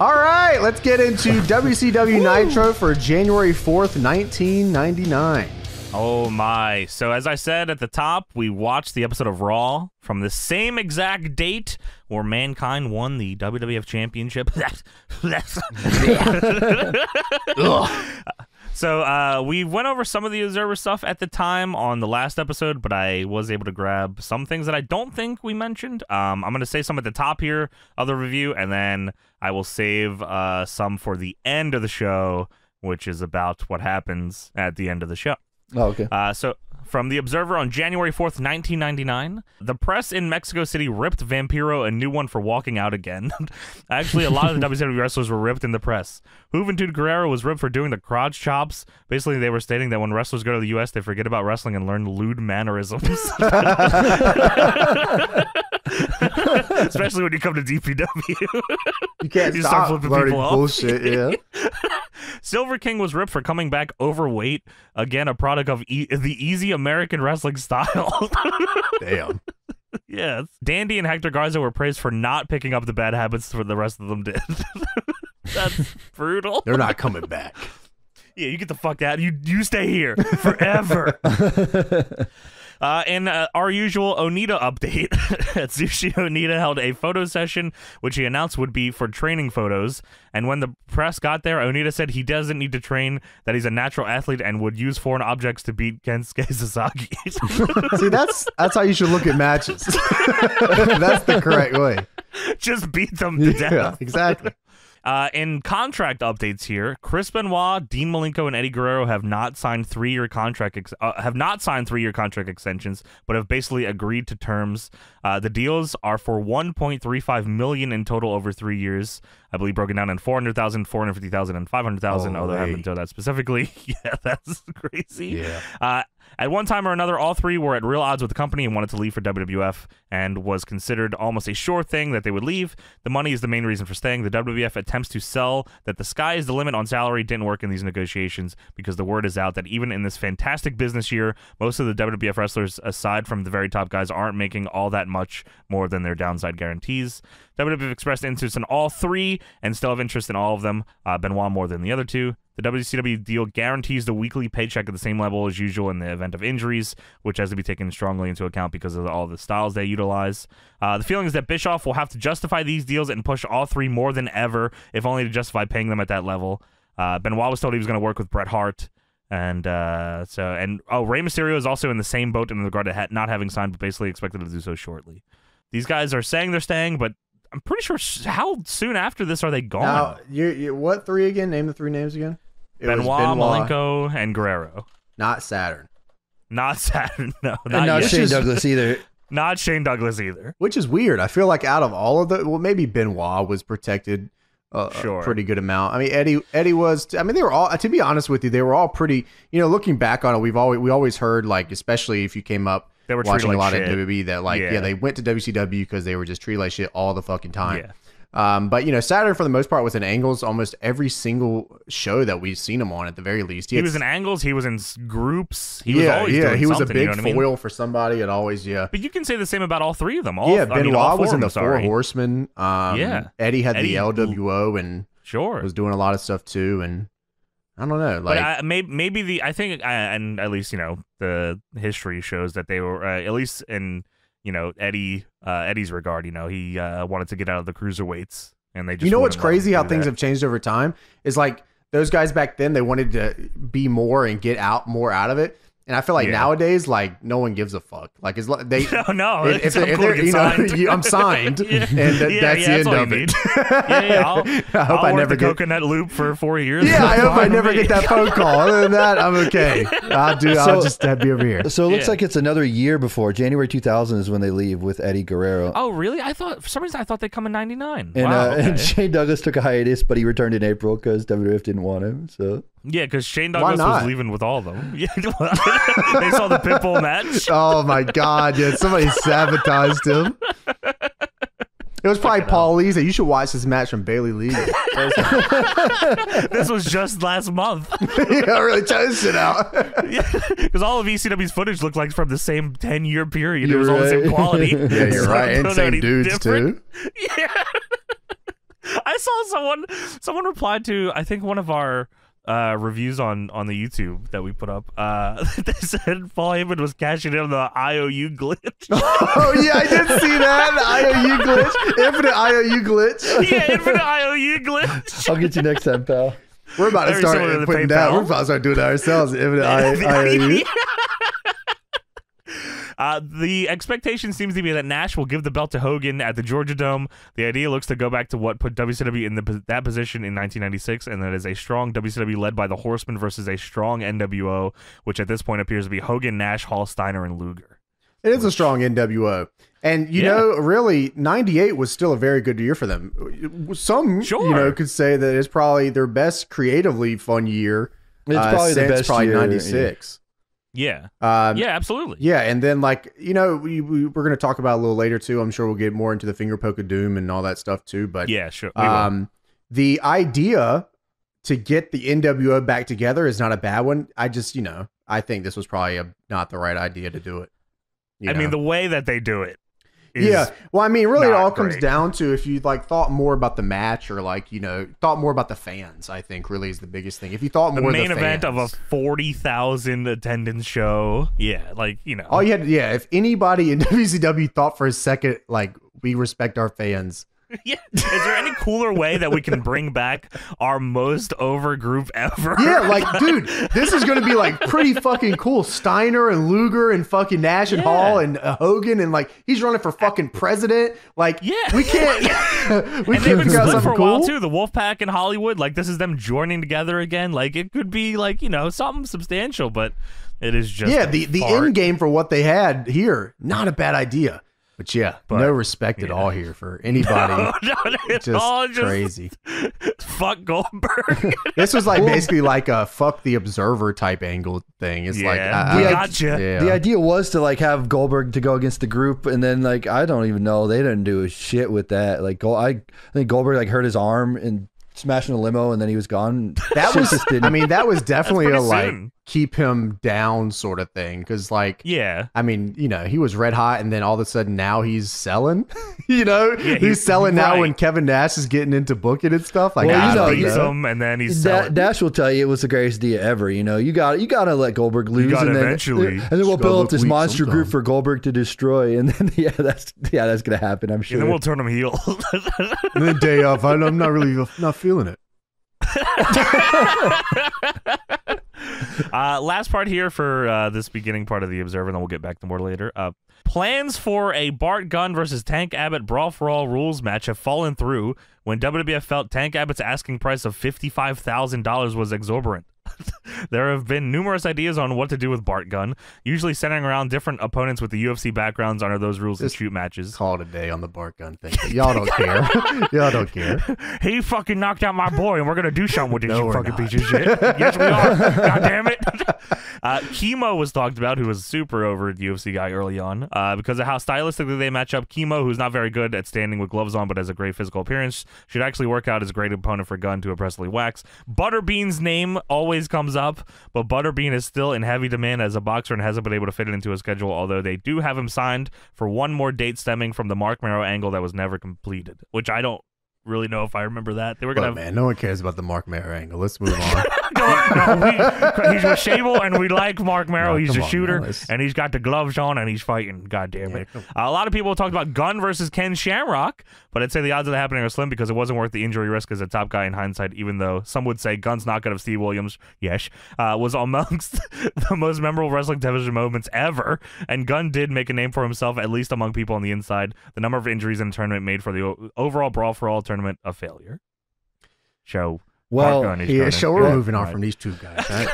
All right, let's get into WCW Nitro for January 4th, 1999. Oh my. So as I said at the top, we watched the episode of Raw from the same exact date where Mankind won the WWF Championship. So we went over some of the Observer stuff at the time on the last episode, but I was able to grab some things that I don't think we mentioned. I'm going to say some at the top here of the review, and then I will save some for the end of the show, which is about what happens at the end of the show. Oh, okay. So from the Observer on January 4th, 1999, the press in Mexico City ripped Vampiro a new one for walking out again. Actually, a lot of the WCW wrestlers were ripped in the press. Juventud Guerrero was ripped for doing the crotch chops. Basically, they were stating that when wrestlers go to the U.S., they forget about wrestling and learn lewd mannerisms. Especially when you come to DPW. You can't you stop flipping people off. Bullshit, yeah. Silver King was ripped for coming back overweight. Again, a product of the easy American wrestling style. Damn. Yes. Dandy and Hector Garza were praised for not picking up the bad habits that the rest of them did. That's brutal. They're not coming back. Yeah, you get the fuck out. You stay here forever. And our usual Onita update. Atsushi Onita held a photo session, which he announced would be for training photos. And when the press got there, Onita said he doesn't need to train, that he's a natural athlete and would use foreign objects to beat Kensuke Sasaki. See, that's how you should look at matches. That's the correct way. Just beat them to death. Exactly. In contract updates here, Chris Benoit, Dean Malenko, and Eddie Guerrero have not signed three-year contract extensions, but have basically agreed to terms. The deals are for $1.35 million in total over 3 years. I believe broken down in $400,000, $450,000, and $500,000. Although I haven't done that specifically. Yeah, that's crazy. Yeah. At one time or another, all three were at real odds with the company and wanted to leave for WWF, and was considered almost a sure thing that they would leave. The money is the main reason for staying. The WWF attempts to sell that the sky is the limit on salary didn't work in these negotiations, because the word is out that even in this fantastic business year, most of the WWF wrestlers, aside from the very top guys, aren't making all that much more than their downside guarantees. WWF expressed interest in all three and still have interest in all of them. Benoit more than the other two. The WCW deal guarantees the weekly paycheck at the same level as usual in the event of injuries, which has to be taken strongly into account because of all the styles they utilize. The feeling is that Bischoff will have to justify these deals and push all three more than ever, if only to justify paying them at that level. Benoit was told he was going to work with Bret Hart. And Rey Mysterio is also in the same boat in regard to not having signed, but basically expected to do so shortly. These guys are saying they're staying, but I'm pretty sure how soon after this are they gone? Now, you what three again? Name the three names again. Benoit, Malenko, and Guerrero. Not Saturn. Not Saturn, no. Not Shane Douglas either. Not Shane Douglas either. Which is weird. I feel like out of all of the... Well, maybe Benoit was protected a pretty good amount. I mean, Eddie was... I mean, they were all... To be honest with you, they were all pretty... You know, looking back on it, we always heard, like, especially if you came up... They were watching a lot of WWE that, like, yeah, they went to WCW because they were just treated like shit all the fucking time. Yeah. But, you know, Saturn, for the most part, was in Angles almost every single show that we've seen him on, at the very least. He was in Angles. He was in groups. He was always doing something, a big foil for somebody. And always, yeah. But you can say the same about all three of them. Benoit was in the Four Horsemen. Eddie had the LWO and was doing a lot of stuff, too. And I don't know. Like, but I think at least, you know, the history shows that they were, at least in... You know, Eddie's regard, you know, he wanted to get out of the cruiserweights, and they just... You know what's crazy how things have changed over time is, like, those guys back then, they wanted to be more and get out more out of it, and I feel like nowadays, like, no one gives a fuck. Like, it's like they... I'm signed, and that's the end of it. I hope I never get coconut loop for 4 years. Yeah, I hope I never get that phone call. Other than that, I'm okay. I'll just be over here. So it looks like it's another year before January 2000 is when they leave with Eddie Guerrero. Oh, really? I thought for some reason I thought they'd come in '99. And Shane Douglas took a hiatus, but he returned in April because WWF didn't want him. So. Yeah, because Shane Douglas was leaving with all of them. They saw the Pitbull match. Oh, my God. Yeah, somebody sabotaged him. It was probably Paul Lee. You should watch this match from Bailey Lee. This was just last month. Yeah, really chose it out. Because all of ECW's footage looked like from the same 10-year period. It was all the same quality. Yeah, you're right. And same dudes, too. Yeah. I saw someone replied to, I think, one of our reviews on the YouTube that we put up. They said Paul Heyman was cashing in on the IOU glitch. Oh yeah, I did see that. The IOU glitch. Infinite IOU glitch. Yeah, infinite IOU glitch. I'll get you next time, pal. We're about to start putting down. We're about to start doing that ourselves. Infinite IOU. The expectation seems to be that Nash will give the belt to Hogan at the Georgia Dome. The idea looks to go back to what put WCW in that position in 1996, and that is a strong WCW led by the Horsemen versus a strong NWO, which at this point appears to be Hogan, Nash, Hall, Steiner, and Luger. It is a strong NWO. And, you know, really, 98 was still a very good year for them. Some, you know, could say that it's probably their best creatively fun year. It's probably the best probably year. 96. Yeah. Yeah. Yeah, absolutely. Yeah, and then, like, you know, we're going to talk about a little later, too. I'm sure we'll get more into the finger poke of doom and all that stuff, too. But yeah, sure. The idea to get the NWO back together is not a bad one. I just, you know, I think this was probably not the right idea to do it. I mean, the way that they do it. Yeah. Well, I mean, really, it all comes down to if you like thought more about the match or like, you know, thought more about the fans, I think really is the biggest thing. If you thought more the main event of a 40,000 attendance show. Yeah. Like, you know, all you had. Yeah. If anybody in WCW thought for a second, like, we respect our fans. Yeah. Is there any cooler way that we can bring back our most over group ever? Yeah, like, dude, this is going to be like pretty fucking cool. Steiner and Luger and fucking Nash and Hall and Hogan, and like he's running for fucking president. Like, we can't. We and they've been split for a while too. The Wolfpack in Hollywood, like this is them joining together again. Like it could be like, you know, something substantial, but it is just the end game for what they had here. Not a bad idea. But yeah, no respect at all here for anybody. No, it's all just crazy. Fuck Goldberg. This was like basically like a fuck the Observer type angle thing. It's like the idea was to like have Goldberg to go against the group, and then like I don't even know, they didn't do a shit with that. Like I think Goldberg like hurt his arm and smashing a limo, and then he was gone. That was I mean, that was definitely a like keep him down sort of thing, because like I mean, you know, he was red hot, and then all of a sudden now he's selling. You know, he's selling now when Kevin Nash is getting into booking and stuff. Like, well, he beats him, and then he's selling. Nash will tell you it was the greatest idea ever. You know, you gotta let Goldberg lose, and then eventually, and then we'll build up this monster group for Goldberg to destroy, and then that's gonna happen. I'm sure. And then we'll turn him heel. And then day off, I'm not really feeling it. Last part here for this beginning part of the Observer, and then we'll get back to more later. Plans for a Bart Gunn versus Tank Abbott Brawl for All rules match have fallen through when WWF felt Tank Abbott's asking price of $55,000 was exorbitant. There have been numerous ideas on what to do with Bart Gunn, usually centering around different opponents with the UFC backgrounds under those rules and shoot matches. Call it a day on the Bart Gunn thing. Y'all don't care. Y'all don't care. He fucking knocked out my boy, and we're gonna do something with this. No, you fucking piece of shit. Yes, we are. God damn it. Chemo was talked about, who was super over at UFC guy early on, because of how stylistically they match up. Chemo, who's not very good at standing with gloves on, but has a great physical appearance, should actually work out as a great opponent for Gunn to oppressively wax. Butterbean's name always comes up, but Butterbean is still in heavy demand as a boxer and hasn't been able to fit it into his schedule, although they do have him signed for one more date stemming from the Marc Mero angle that was never completed, which I don't really know if I remember that. They were gonna man, no one cares about the Marc Mero angle. Let's move on. He's with Sable, and we like Marc Mero. He's a shooter, and he's got the gloves on, and he's fighting. God damn it. A lot of people talked about Gunn versus Ken Shamrock, but I'd say the odds of that happening are slim because it wasn't worth the injury risk as a top guy in hindsight, even though some would say Gunn's knockout of Steve Williams, was amongst the most memorable wrestling television moments ever, and Gunn did make a name for himself, at least among people on the inside. The number of injuries in the tournament made for the overall Brawl for All tournament a failure. We're moving on from these two guys. Right?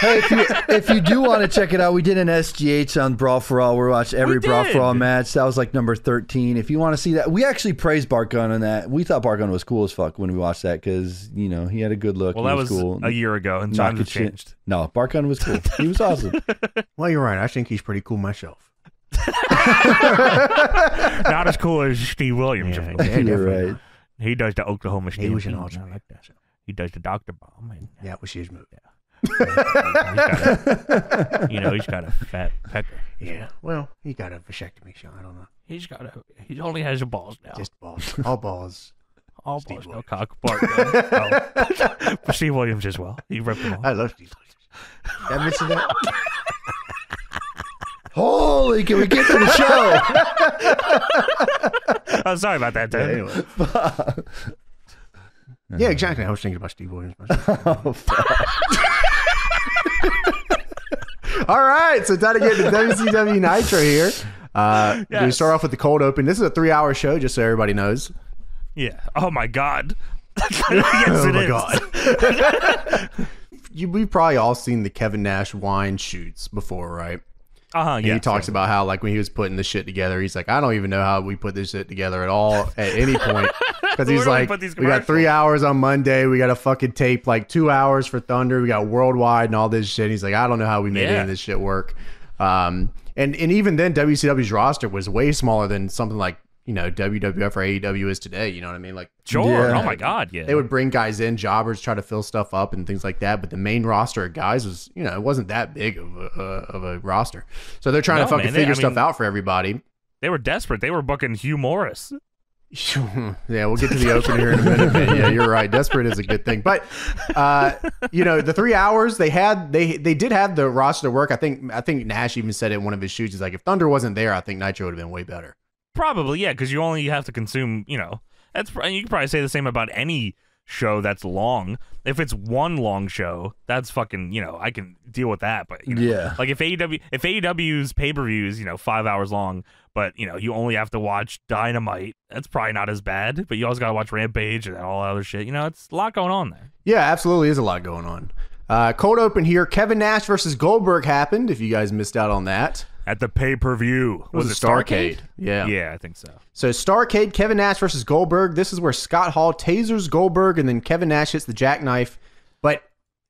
Hey, if you do want to check it out, we did an SGH on Brawl for All. We watched every Brawl for All match. That was like number 13. If you want to see that, we actually praised Bart Gunn on that. We thought Bart Gunn was cool as fuck when we watched that because, you know, he had a good look. Well, that was cool. A year ago, and times have changed. No, Bart Gunn was cool. He was awesome. Well, you're right. I think he's pretty cool myself. Not as cool as Steve Williams. Yeah, you're right. He does the Oklahoma State. He was an awesome. I like that. He does the Dr. Bomb. And, that was his move. You know, he's got a fat pecker. Yeah. Well, he got a vasectomy, Sean. I don't know. He only has balls now. Just balls. All balls. All Steve Williams. No, cock, Bart, oh. Steve Williams as well. He ripped them all. I love Steve Williams. Did I mention that? Holy, can we get to the show? I'm sorry about that, dude. Yeah, anyway. Fuck. Yeah, exactly. I was thinking about Steve Williams. Oh, fuck. All right, so time to get to WCW Nitro here. Yes. We start off with the cold open. This is a 3-hour show, just so everybody knows. Yeah. Oh my God. Yes, oh it my is. God. We've probably all seen the Kevin Nash wine shoots before, right? Yeah. He talks about how, like, when he was putting this shit together, he's like, I don't even know how we put this shit together at all at any point. Because he's like, we got 3 hours on Monday. We got to fucking tape like 2 hours for Thunder. We got Worldwide and all this shit. He's like, I don't know how we made any of this shit work. And even then, WCW's roster was way smaller than something like, you know, WWF or AEW is today. You know what I mean? Like, sure. Yeah. Oh my God. Yeah. They would bring guys in, jobbers, try to fill stuff up and things like that. But the main roster of guys was, you know, it wasn't that big of a roster. So they're trying to fucking figure stuff out for everybody. They were desperate. They were booking Hugh Morrus. Yeah, we'll get to the open here in a minute. But yeah, you're right. Desperate is a good thing. But you know, the 3 hours they had, they did have the roster to work. I think Nash even said in one of his shoots, he's like, if Thunder wasn't there, I think Nitro would have been way better. Probably, yeah, because you only have to consume, you know, you can probably say the same about any show that's long. If it's one long show, that's fucking, you know, I can deal with that. But, you know, yeah, like if AEW's pay-per-views, you know, 5 hours long, but, you know, you only have to watch Dynamite, that's probably not as bad. But you also got to watch Rampage and all that other shit. You know, it's a lot going on there. Yeah, absolutely is a lot going on. Cold open here. Kevin Nash versus Goldberg happened, if you guys missed out on that. At the pay-per-view. Was it Starrcade? Yeah. Yeah, I think so. So Starrcade, Kevin Nash versus Goldberg. This is where Scott Hall tasers Goldberg, and then Kevin Nash hits the jackknife. But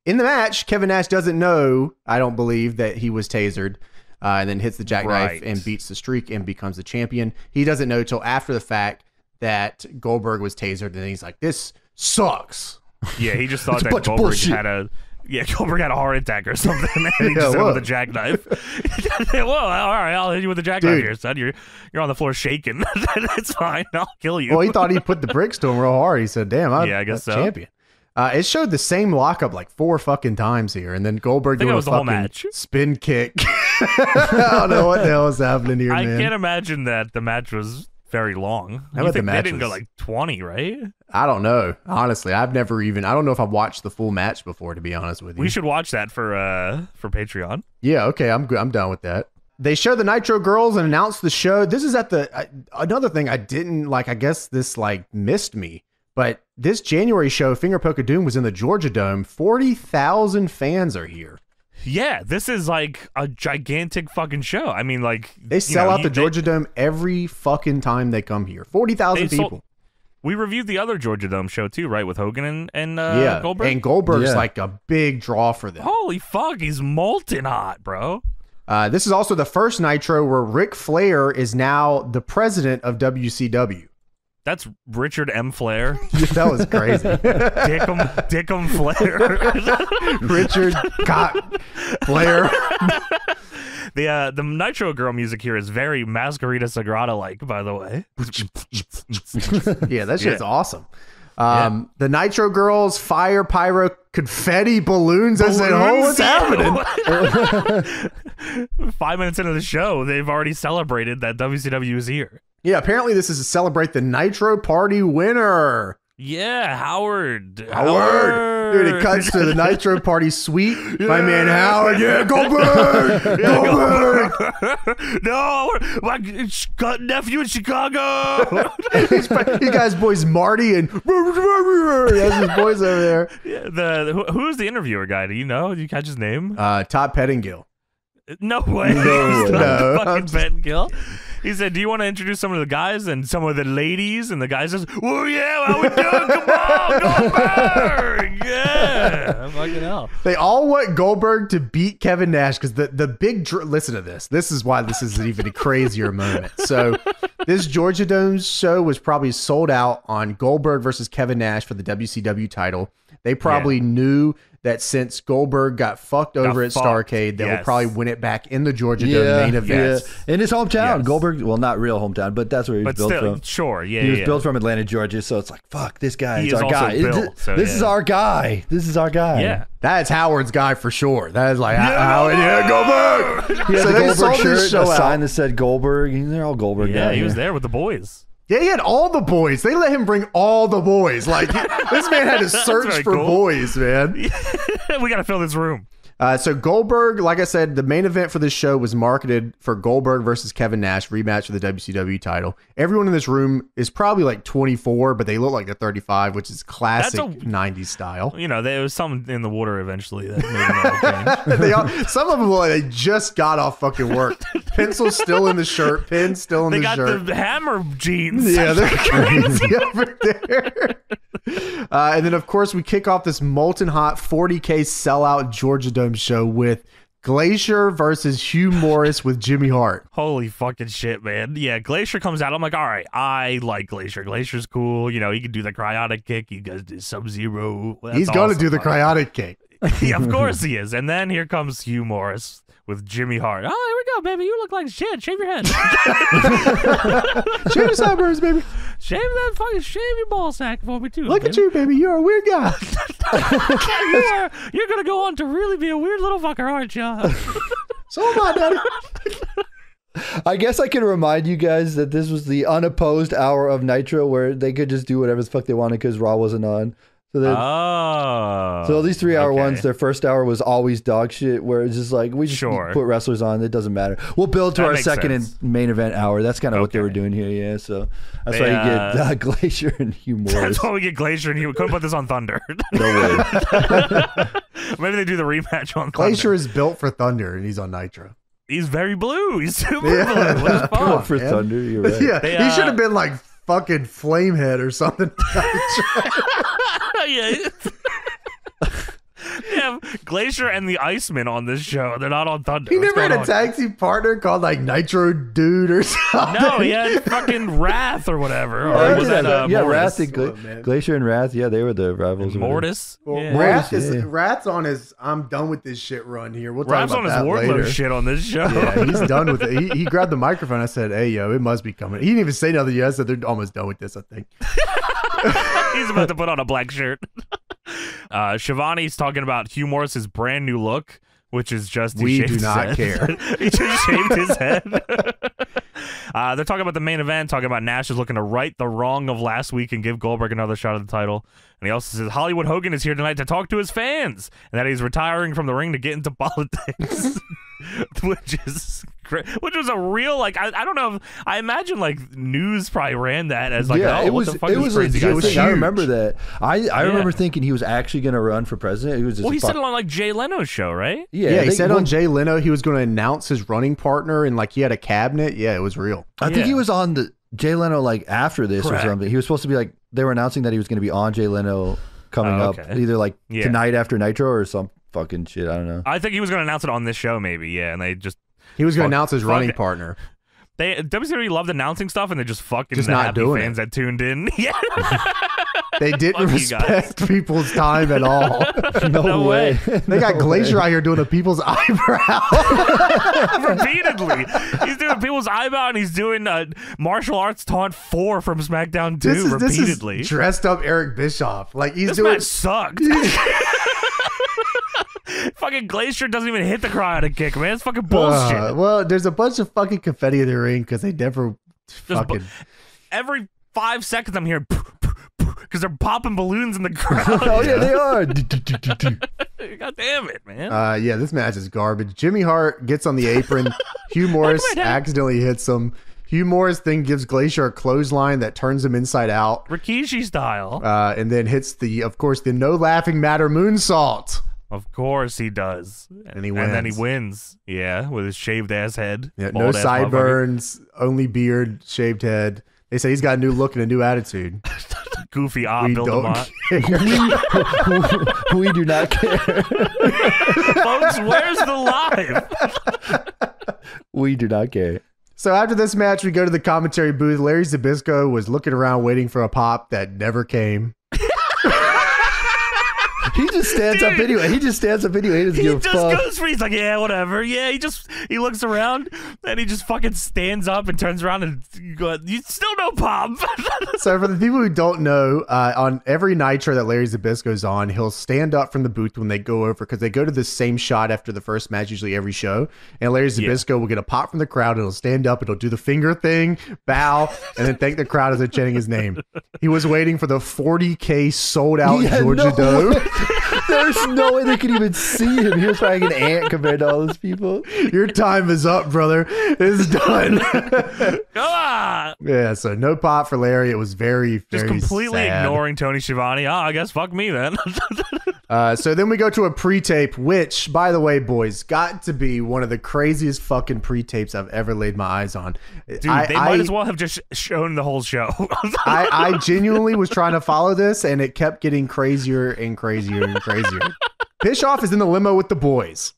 in the match, Kevin Nash doesn't know, I don't believe, that he was tasered, and then hits the jackknife and beats the streak and becomes the champion. He doesn't know till after the fact that Goldberg was tasered, and then he's like, this sucks. Yeah, he just thought that Goldberg had a... Yeah, Goldberg had a heart attack or something, and he just hit him with a jackknife. Whoa, all right, I'll hit you with a jackknife here, son. You're on the floor shaking. It's fine. I'll kill you. Well, he thought he put the bricks to him real hard. He said, damn, I guess so. Champion. It showed the same lockup like 4 fucking times here, and then Goldberg doing a fucking spin kick. I don't know what the hell is happening here, man. I can't imagine that the match was... very long. How about the matches? They didn't go like 20, right? I don't know. Honestly, I've never even. I don't know if I've watched the full match before. To be honest with you, we should watch that for Patreon. Yeah. Okay. I'm good. I'm done with that. They show the Nitro girls and announce the show. This is at another thing I didn't like. I guess this like missed me. But this January show, Finger Poke of Doom, was in the Georgia Dome. 40,000 fans are here. Yeah, this is like a gigantic fucking show. I mean, like... They sell out the Georgia Dome every fucking time they come here. 40,000 people. We reviewed the other Georgia Dome show too, right? With Hogan and Goldberg? And Goldberg's like a big draw for them. Holy fuck, he's molten hot, bro. This is also the first Nitro where Ric Flair is now the president of WCW. That's Richard M. Flair. That was crazy. Dickum Flair. Richard Cott Flair. The Nitro Girl music here is very Masquerita Sagrada-like, by the way. Yeah, that shit's awesome. The Nitro Girls fire pyro confetti balloons. I said, oh, what's happening? 5 minutes into the show, they've already celebrated that WCW is here. Yeah, apparently this is to celebrate the Nitro Party winner. Yeah, Howard. Dude, it cuts to the Nitro Party suite. Yeah. My man Howard. Yeah, Goldberg. Goldberg. No, my nephew in Chicago. You guys, boys, Marty and that's his boys over there. Yeah, who's the interviewer guy? Do you know? Do you catch his name? Todd Pettingill. No way. No. Fucking Pettingill. He said, do you want to introduce some of the guys and some of the ladies? And the guy says, oh, yeah, how we doing? Come on, Goldberg! Yeah! Fucking hell. They all want Goldberg to beat Kevin Nash because the big... Listen to this. This is why this is even a crazier moment. So this Georgia Dome show was probably sold out on Goldberg versus Kevin Nash for the WCW title. They probably knew that since Goldberg got fucked over at Starrcade, they will probably win it back in the Georgia Dome main event. In his hometown. Yes. Goldberg, well, not real hometown, but that's where he was built from. Sure, yeah. He was built from Atlanta, Georgia, so it's like, fuck, this guy is our guy. This is our guy. This is our guy. Yeah. That's Howard's guy for sure. That is like, Goldberg! He had the Goldberg shirt, a sign that said Goldberg. They're all Goldberg guys. Yeah, he was there with the boys. Yeah, he had all the boys. They let him bring all the boys. Like, this man had to search for boys, man. We got to fill this room. So Goldberg, like I said, the main event for this show was marketed for Goldberg versus Kevin Nash, rematch for the WCW title. Everyone in this room is probably like 24, but they look like they're 35, which is classic 90s style. You know, there was something in the water eventually. That made they all, some of them look like they just got off fucking work. Pencil still in the shirt, pin still in the shirt. They got the hammer jeans. Yeah, they're crazy over there. And then, of course, we kick off this molten hot 40K sellout Georgia Dome show with Glacier versus Hugh Morrus with Jimmy Hart. Holy fucking shit, man. Yeah, Glacier comes out. I'm like, all right, I like Glacier. Glacier's cool. You know, he can do the cryotic kick. You guys did Sub-Zero. He's going to do the cryotic kick. Yeah, of course he is. And then here comes Hugh Morrus with Jimmy Hart. Oh, here we go, baby. You look like shit. Shave your head. Shave your sideburns, baby. Shave that fucking, shave your ball sack for me too. Look at you, baby. You're a weird guy. You're gonna go on to really be a weird little fucker, aren't you? So am I, daddy. I guess I can remind you guys that this was the unopposed hour of Nitro, where they could just do whatever the fuck they wanted because Raw wasn't on. So these 3-hour ones, their first hour was always dog shit, where it's just like, we just put wrestlers on. It doesn't matter. We'll build to our second and main event hour. That's kind of what they were doing here, yeah. So that's why you get Glacier and Hugh Morrus. That's why we get Glacier and Hugh. Couldn't put this on Thunder. No way. Maybe they do the rematch on Thunder. Glacier is built for Thunder, and he's on Nitro. He's very blue. He's super blue. What is built for Thunder, you're right. Yeah, he should have been like fucking Flamehead or something. Yeah. They have Glacier and the Iceman on this show. They're not on Thunder. He never had a tag team partner called like Nitro Dude or something. No, he had fucking Wrath or whatever. Or was that Wrath and Glacier and Wrath? Yeah, they were the rivals. Mortis. Wrath is Wrath's on his "I'm done with this shit" run here. We'll talk about that later. Wrath's on his Wardlow shit on this show. Yeah, he's done with it. He grabbed the microphone. I said, "Hey, yo, it must be coming." He didn't even say nothing. I said, "They're almost done with this, I think." He's about to put on a black shirt. Shivani's talking about Hugh Morris's brand new look, which is just we do not care. He just shaved his head. They're talking about the main event, talking about Nash is looking to right the wrong of last week and give Goldberg another shot at the title. And he also says Hollywood Hogan is here tonight to talk to his fans and that he's retiring from the ring to get into politics. Which is great. Which was a real, like, I don't know if, I imagine like news probably ran that as like, oh, it was, what the fuck, it was crazy legit. I remember that. I remember thinking he was actually going to run for president. He was just, well, he said it on like Jay Leno's show, right? Yeah, he said on Jay Leno he was going to announce his running partner and like he had a cabinet. Yeah, it was real. I think he was on the Jay Leno like after this or something. He was supposed to be like, they were announcing that he was going to be on Jay Leno coming up either like tonight after Nitro or something. Fucking shit, I don't know. I think he was going to announce it on this show, maybe. Yeah, and they just he was going to announce his running partner. They WCW loved announcing stuff, and they just fucking just not doing fans that tuned in. Yeah, they didn't respect people's time at all. No way. They got Glacier out here doing the people's eyebrow repeatedly. He's doing people's eyebrow, and he's doing martial arts taunt 4 from SmackDown 2 repeatedly. This is dressed up Eric Bischoff, like he's doing match sucked. Fucking Glacier doesn't even hit the cryotic kick, man. It's fucking bullshit. Well, there's a bunch of fucking confetti in the ring because they never fucking... Every 5 seconds I'm hearing because they're popping balloons in the crowd. Oh, yeah, they are. God damn it, man. Yeah, this match is garbage. Jimmy Hart gets on the apron. Hugh Morrus accidentally hits him. Hugh Morrus then gives Glacier a clothesline that turns him inside out. Rikishi style. And then hits the, of course, the no laughing matter moonsault. Of course he does. And he wins. And then he wins. Yeah, with his shaved ass head. Yeah, no sideburns, only beard, shaved head. They say he's got a new look and a new attitude. Goofy Bill We do not care. Folks, where's the live? We do not care. So after this match, we go to the commentary booth. Larry Zbyszko was looking around waiting for a pop that never came. He just stands up anyway. He just stands up anyway. He doesn't give a fuck. He just goes for it. He's like, yeah, whatever. Yeah, he looks around and he just fucking stands up and turns around and goes, you still know Pop. So for the people who don't know, on every Nitro that Larry Zbyszko's on, he'll stand up from the booth when they go over, because they go to the same shot after the first match, usually every show. And Larry Zbyszko will get a pop from the crowd. It'll stand up. It'll do the finger thing, bow, and then thank the crowd as they're chanting his name. He was waiting for the 40K sold out Georgia Dome. There's no way they could even see him. He was like an ant compared to all those people. Your time is up, brother. It's done. Yeah, so no pop for Larry. It was very, very Just completely sad, ignoring Tony Schiavone. Oh, I guess fuck me then. So then we go to a pre-tape, which, by the way, boys, got to be one of the craziest fucking pre-tapes I've ever laid my eyes on. Dude, they might as well have just shown the whole show. I genuinely was trying to follow this, and it kept getting crazier and crazier and crazier. Bischoff is in the limo with the boys.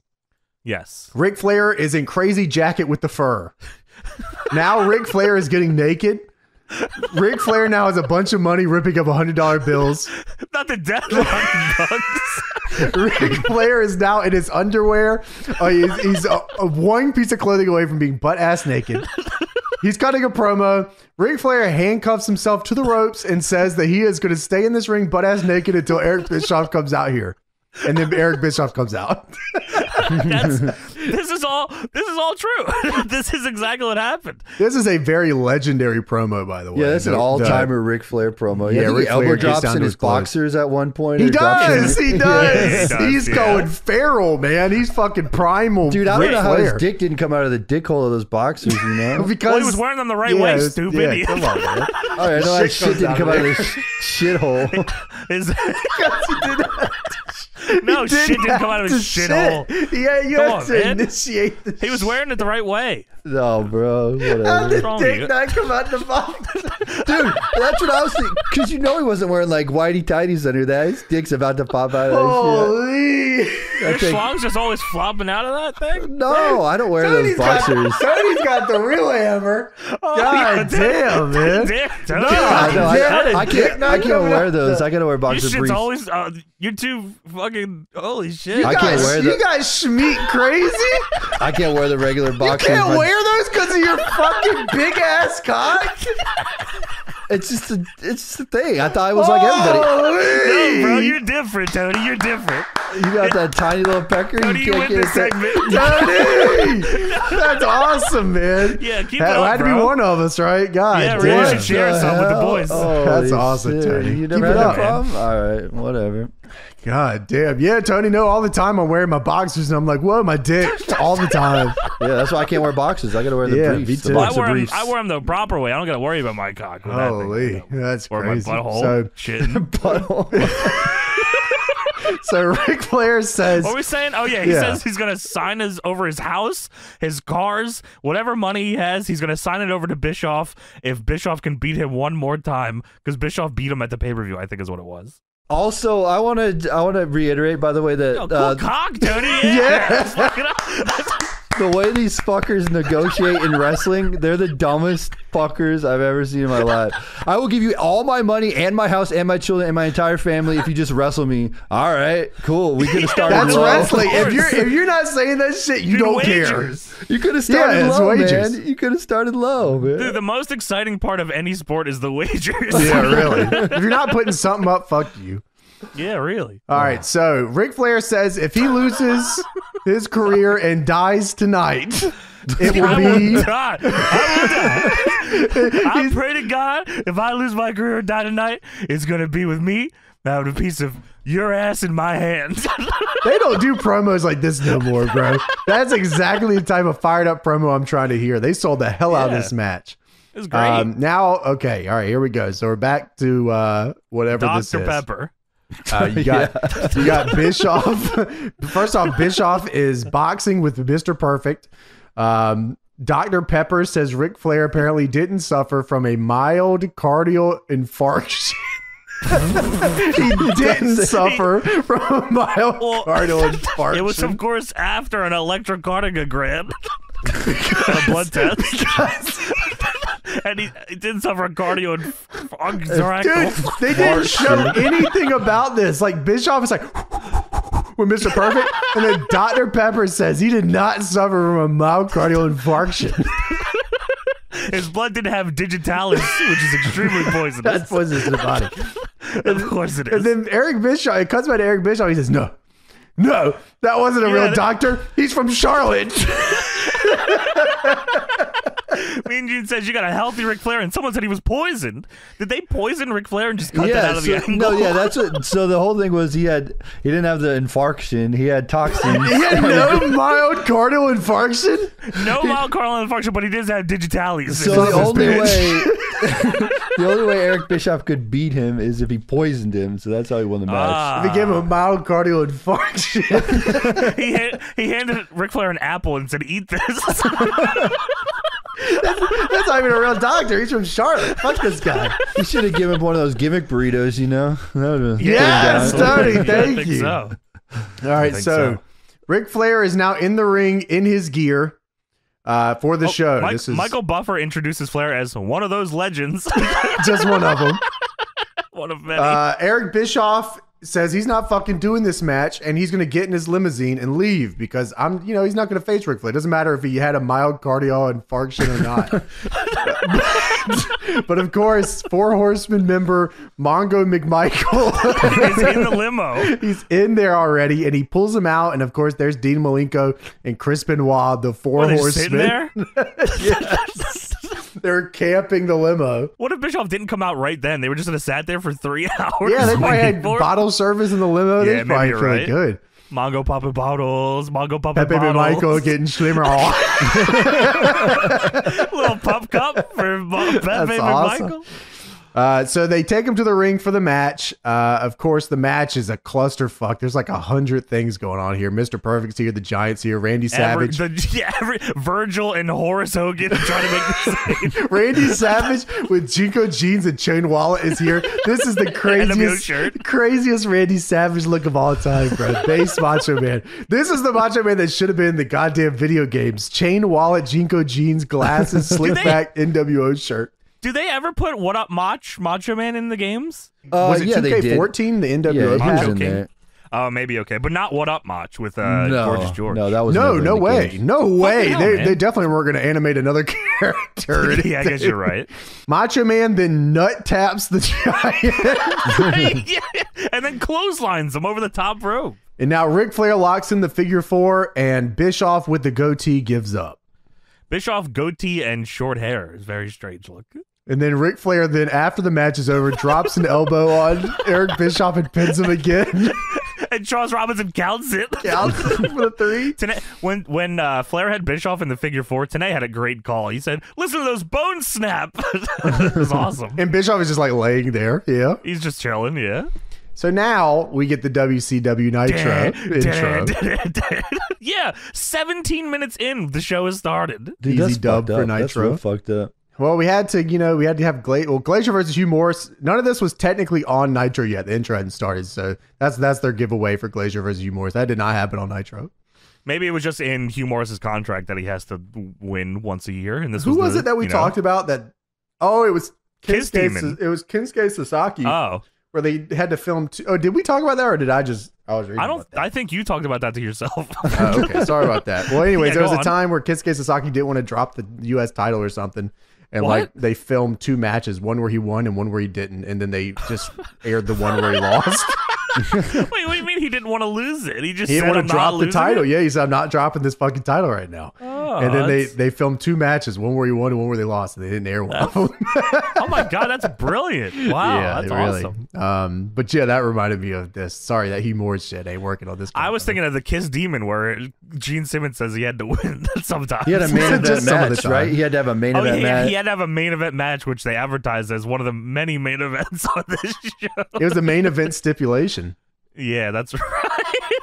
Yes. Ric Flair is in crazy jacket with the fur. Now Ric Flair is getting naked. Ric Flair now has a bunch of money ripping up $100 bills. Not the death bucks. Ric Flair is now in his underwear. He's one piece of clothing away from being butt-ass naked. He's cutting a promo. Ric Flair handcuffs himself to the ropes and says that he is going to stay in this ring butt-ass naked until Eric Bischoff comes out here. And then Eric Bischoff comes out. This is all true. This is exactly what happened. This is a very legendary promo, by the way. Yeah, that's an all-timer Ric Flair promo. Yeah, Ric Flair drops in his boxers at one point. He does. He's going feral, man. He's fucking primal. Dude, I don't know how his dick didn't come out of the dick hole of those boxers, you know? Because well, he was wearing them the right way, stupid. Yeah, come on, man. All right, no, that shit didn't come out of this shithole. No, shit didn't come out of his shithole. Yeah, you have to initiate this. He was wearing it the right way. No, bro. How did dick not come out the box? Dude, that's what I was thinking. Because you know he wasn't wearing like whitey tighties under that. His dick's about to pop out of that shit. Your schlong's just always flopping out of that thing? No, I don't wear those boxers. Tony's got the real hammer. God damn, man. I can't wear those. I gotta wear boxer briefs. You're too fucking holy shit. You guys schmeat crazy. I can't wear the regular boxers. You can't wear those because of your fucking big ass cock. It's just a thing. I thought it was like everybody. No, bro, you're different, Tony. You're different. You got that tiny little pecker. Tony, you win this segment. Tony, that's awesome, man. Yeah, keep it up, bro. Had to be one of us, right? God, yeah, we should share some with the boys. Oh, that's awesome, Tony. You never had a problem? All right, whatever. God damn. Yeah, Tony, no, all the time I'm wearing my boxers and I'm like, whoa, my dick. All the time. Yeah, that's why I can't wear boxers. I got to wear the briefs. The boxer briefs. I wear them the proper way. I don't got to worry about my cock. Holy, that's crazy. Or my butthole. So, shit. Butthole. So Ric Flair says. What are we saying? Oh, yeah. He says he's going to sign over his house, his cars, whatever money he has. He's going to sign it over to Bischoff if Bischoff can beat him one more time, because Bischoff beat him at the pay-per-view, I think is what it was. Also, I want to reiterate, by the way, that cock, Tony. The way these fuckers negotiate in wrestling, they're the dumbest fuckers I've ever seen in my life. I will give you all my money and my house and my children and my entire family if you just wrestle me. All right, cool. We could have started. That's low. Wrestling. If you're not saying that shit, you don't care. You could have started low, man. You could have started low, man. Dude, the most exciting part of any sport is the wagers. Yeah, really. If you're not putting something up, fuck you. Yeah, really. All right, so Ric Flair says if he loses his career and dies tonight, it will be... I pray to God, if I lose my career and die tonight, it's going to be with me. Now with a piece of your ass in my hands. They don't do promos like this no more, bro. That's exactly the type of fired up promo I'm trying to hear. They sold the hell out of this match. It was great. Now, okay, all right, here we go. So we're back to whatever Dr. this is. Dr. Pepper. You got Bischoff. First off, Bischoff is boxing with Mr. Perfect. Dr. Pepper says Ric Flair apparently didn't suffer from a mild cardiac infarction. He didn't suffer from a mild cardiac infarction. It was, of course, after an electrocardiogram. A blood test. And he didn't suffer cardio and... Dude, they didn't show anything about this. Like, Bischoff is like... with Mr. Perfect, and then Dr. Pepper says he did not suffer from a myocardial infarction. His blood didn't have digitalis, which is extremely poisonous. That's poisonous to the body. Of course it is. And then Eric Bischoff, it cuts by to Eric Bischoff. He says, no, that wasn't a real doctor. He's from Charlotte. Mean Gene says you got a healthy Ric Flair, and someone said he was poisoned. Did they poison Ric Flair and just cut that out of the angle? No, yeah, that's what. So the whole thing was he didn't have the infarction. He had toxins. He had no myocardial infarction. No myocardial infarction, but he does have digitalis. So the only way Eric Bischoff could beat him is if he poisoned him. So that's how he won the match. They gave him a myocardial infarction. he handed Ric Flair an apple and said, "Eat this." That's not even a real doctor. He's from Charlotte. Fuck this guy. You should have given him one of those gimmick burritos, you know? Yes, Tony, thank you. So. All right, so Ric Flair is now in the ring in his gear for the show. Michael Buffer introduces Flair as one of those legends. Just one of them. One of many. Eric Bischoff says he's not fucking doing this match, and he's going to get in his limousine and leave because he's not going to face Ric Flair. It doesn't matter if he had a mild cardiac infarction or not. But of course, Four Horsemen member Mongo McMichael is in the limo. He's in there already, and he pulls him out. And of course, there's Dean Malenko and Chris Benoit, the Four Horsemen. They're sitting there? Yes. They're camping the limo. What if Bischoff didn't come out right then? They were just going to sat there for 3 hours. Yeah, they probably had bottle service in the limo. Yeah, they probably right. Good. Mongo popping bottles. Mongo popping bottles. That baby Michael getting slimmer. Little pop cup for that baby awesome. Michael. So they take him to the ring for the match. Of course, the match is a clusterfuck. There's like 100 things going on here. Mr. Perfect's here, the Giant's here, Randy Savage. Virgil and Horace Hogan trying to make the same. Randy Savage with Jinko jeans and chain wallet is here. This is the craziest Randy Savage look of all time, bro. Base Macho Man. This is the Macho Man that should have been in the goddamn video games. Chain wallet, Jinko jeans, glasses, slick back, NWO shirt. Do they ever put What Up Macho Man in the games? Was it 2K14, the NWO Macho King? Oh, maybe okay, but not What Up Mach with Gorgeous George. No, that was no way, games. No way. Hell, they definitely weren't going to animate another character. Yeah, I guess you're right. Macho Man then nut taps the Giant, and then clotheslines him over the top rope. And now Ric Flair locks in the figure 4, and Bischoff with the goatee gives up. Bischoff goatee and short hair is very strange look. And then Ric Flair, then after the match is over, drops an elbow on Eric Bischoff and pins him again. And Charles Robinson counts it. Counts it for the 3. Tonight, when Flair had Bischoff in the figure 4, Tanae had a great call. He said, "Listen to those bones snap." It was awesome. And Bischoff is just like laying there. Yeah, he's just chilling. Yeah. So now we get the WCW Nitro intro. Yeah, 17 minutes in, the show has started. Dude, easy dub for Nitro. That's real fucked up. Well, we had to have Glacier versus Hugh Morrus. None of this was technically on Nitro yet. The intro hadn't started, so that's their giveaway for Glacier versus Hugh Morrus. That did not happen on Nitro. Maybe it was just in Hugh Morris's contract that he has to win once a year. And this who was it that we talked about? That it was Kinsuke. It was Kinsuke Sasaki. Oh. Where they had to film two. Oh, did we talk about that, or did I just? I was reading. I don't. About that. I think you talked about that to yourself. Oh, okay, sorry about that. Well, anyways, there was a time where Kinsuke Sasaki didn't want to drop the U.S. title or something, and like they filmed 2 matches, one where he won and one where he didn't, and then they just aired the one where he lost. Wait, what do you mean he didn't want to lose it? He just he didn't want to drop the title. It? Yeah, he said, "I'm not dropping this fucking title right now." Oh, and then they filmed 2 matches, one where he won and one where they lost, and they didn't air one of them. Oh my god, that's brilliant! Wow, yeah, that's awesome. But yeah, that reminded me of this. Sorry that Hugh Morrus shit ain't working on this. I was thinking of the Kiss Demon where Gene Simmons says he had to win sometimes. He had a main event match, right? He had to have a main event match. He had to have a main event match, which they advertised as one of the many main events on this show. It was a main event stipulation. Yeah, that's right.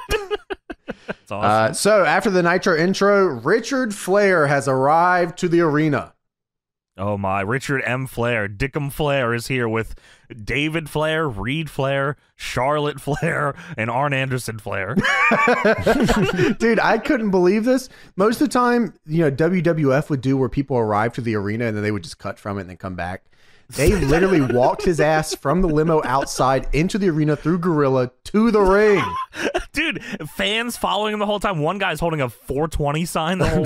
That's awesome. So after the Nitro intro, Richard Flair has arrived to the arena. Oh my, Richard M. Flair, Dickum Flair is here with David Flair, Reed Flair, Charlotte Flair, and Arn Anderson Flair. Dude, I couldn't believe this. Most of the time, WWF would do where people arrive to the arena and then they would just cut from it and then come back. They literally walked his ass from the limo outside into the arena through Gorilla to the ring. Dude, fans following him the whole time. One guy's holding a 420 sign the whole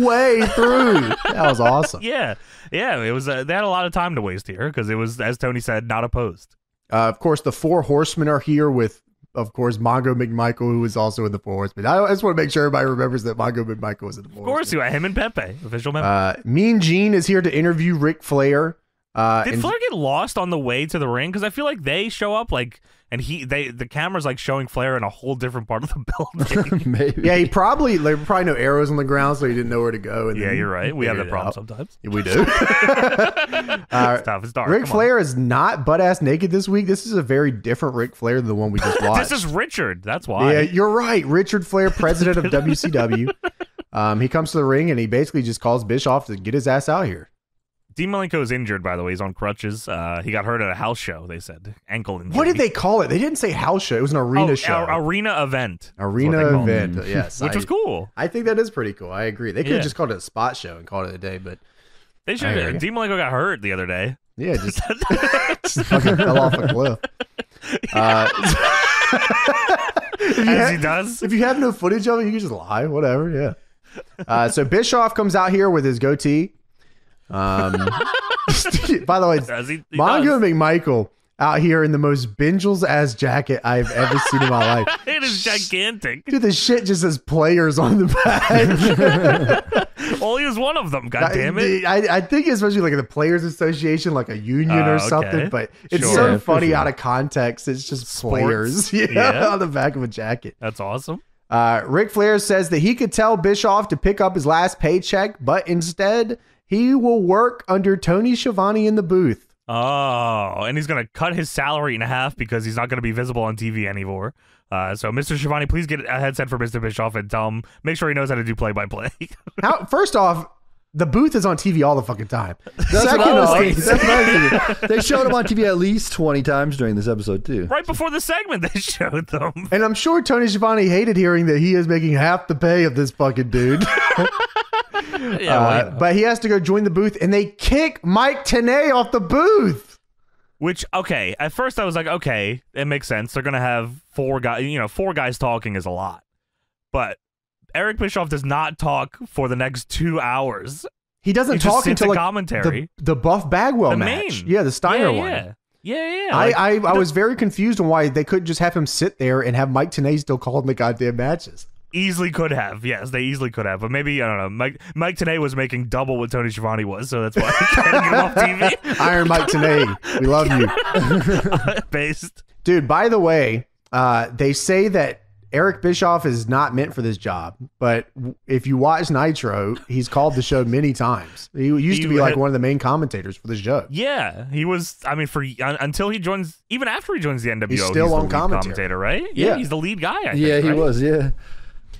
way, through. That was awesome. Yeah. Yeah, it was. They had a lot of time to waste here because it was, as Tony said, not opposed. Of course, the Four Horsemen are here with, of course, Mongo McMichael, who was also in the Four Horsemen. I just want to make sure everybody remembers that Mongo McMichael was in the Four Horsemen. Of course, you had him and Pepe, official member. Mean Gene is here to interview Ric Flair. Did Flair get lost on the way to the ring? Because I feel like they show up like, and the camera's like showing Flair in a whole different part of the building. Maybe. Yeah, he probably there were probably no arrows on the ground, so he didn't know where to go. And yeah, you're right. We have that problem sometimes. Yeah, we do. It's tough. It's dark. Ric Flair is not butt-ass naked this week. This is a very different Ric Flair than the one we just watched. This is Richard. That's why. Yeah, you're right. Richard Flair, president of WCW. He comes to the ring and he basically just calls Bischoff to get his ass out here. Dean Malenko is injured, by the way. He's on crutches. He got hurt at a house show, they said. Ankle injury. What did they call it? They didn't say house show. It was an arena show. Arena event. Arena event, yes. Which was cool. I think that is pretty cool. I agree. They could have just called it a spot show and called it a day, but... They should have. Dean Malenko got hurt the other day. Yeah, just fucking fell off a cliff. As he does. If you have no footage of it, you can just lie. Whatever, yeah. So Bischoff comes out here with his goatee. By the way, Mongo McMichael out here in the most Benjels ass jacket I've ever seen in my life. It is gigantic. Dude, the shit just says players on the back. Well, he was one of them, goddammit. I think especially like the Players Association, like a union or something, but it's so funny out of context. It's just players on the back of a jacket. That's awesome. Ric Flair says that he could tell Bischoff to pick up his last paycheck, but instead... he will work under Tony Schiavone in the booth. Oh, and he's going to cut his salary in half because he's not going to be visible on TV anymore. So, Mr. Schiavone, please get a headset for Mr. Bischoff and tell him, make sure he knows how to do play-by-play. First off, the booth is on TV all the fucking time. That's what I was thinking. That's what I was thinking. They showed him on TV at least 20 times during this episode, too. Right before the segment, they showed them. And I'm sure Tony Schiavone hated hearing that he is making half the pay of this fucking dude. Yeah, but he has to go join the booth, and they kick Mike Tenay off the booth. Which, okay, at first I was like, okay, it makes sense. They're going to have four guys, you know, four guys talking is a lot. But Eric Bischoff does not talk for the next 2 hours. He doesn't talk until like, commentary. The Buff Bagwell match. Yeah, the Steiner one. Yeah. I was very confused on why they couldn't just have him sit there and have Mike Tenay still calling the goddamn matches. Easily could have, yes, they easily could have, but maybe I don't know. Mike Tenay was making double what Tony Schiavone was, so that's why I can't get him off TV. Iron Mike Tenay, we love you. Based, dude. By the way, they say that Eric Bischoff is not meant for this job, but if you watch Nitro, he's called the show many times. He used to be like one of the main commentators for the show. Yeah, he was. I mean, for until he joins, even after he joins the NWO, he's still on commentator, right? Yeah, he's the lead guy. I think, yeah, he was. Yeah.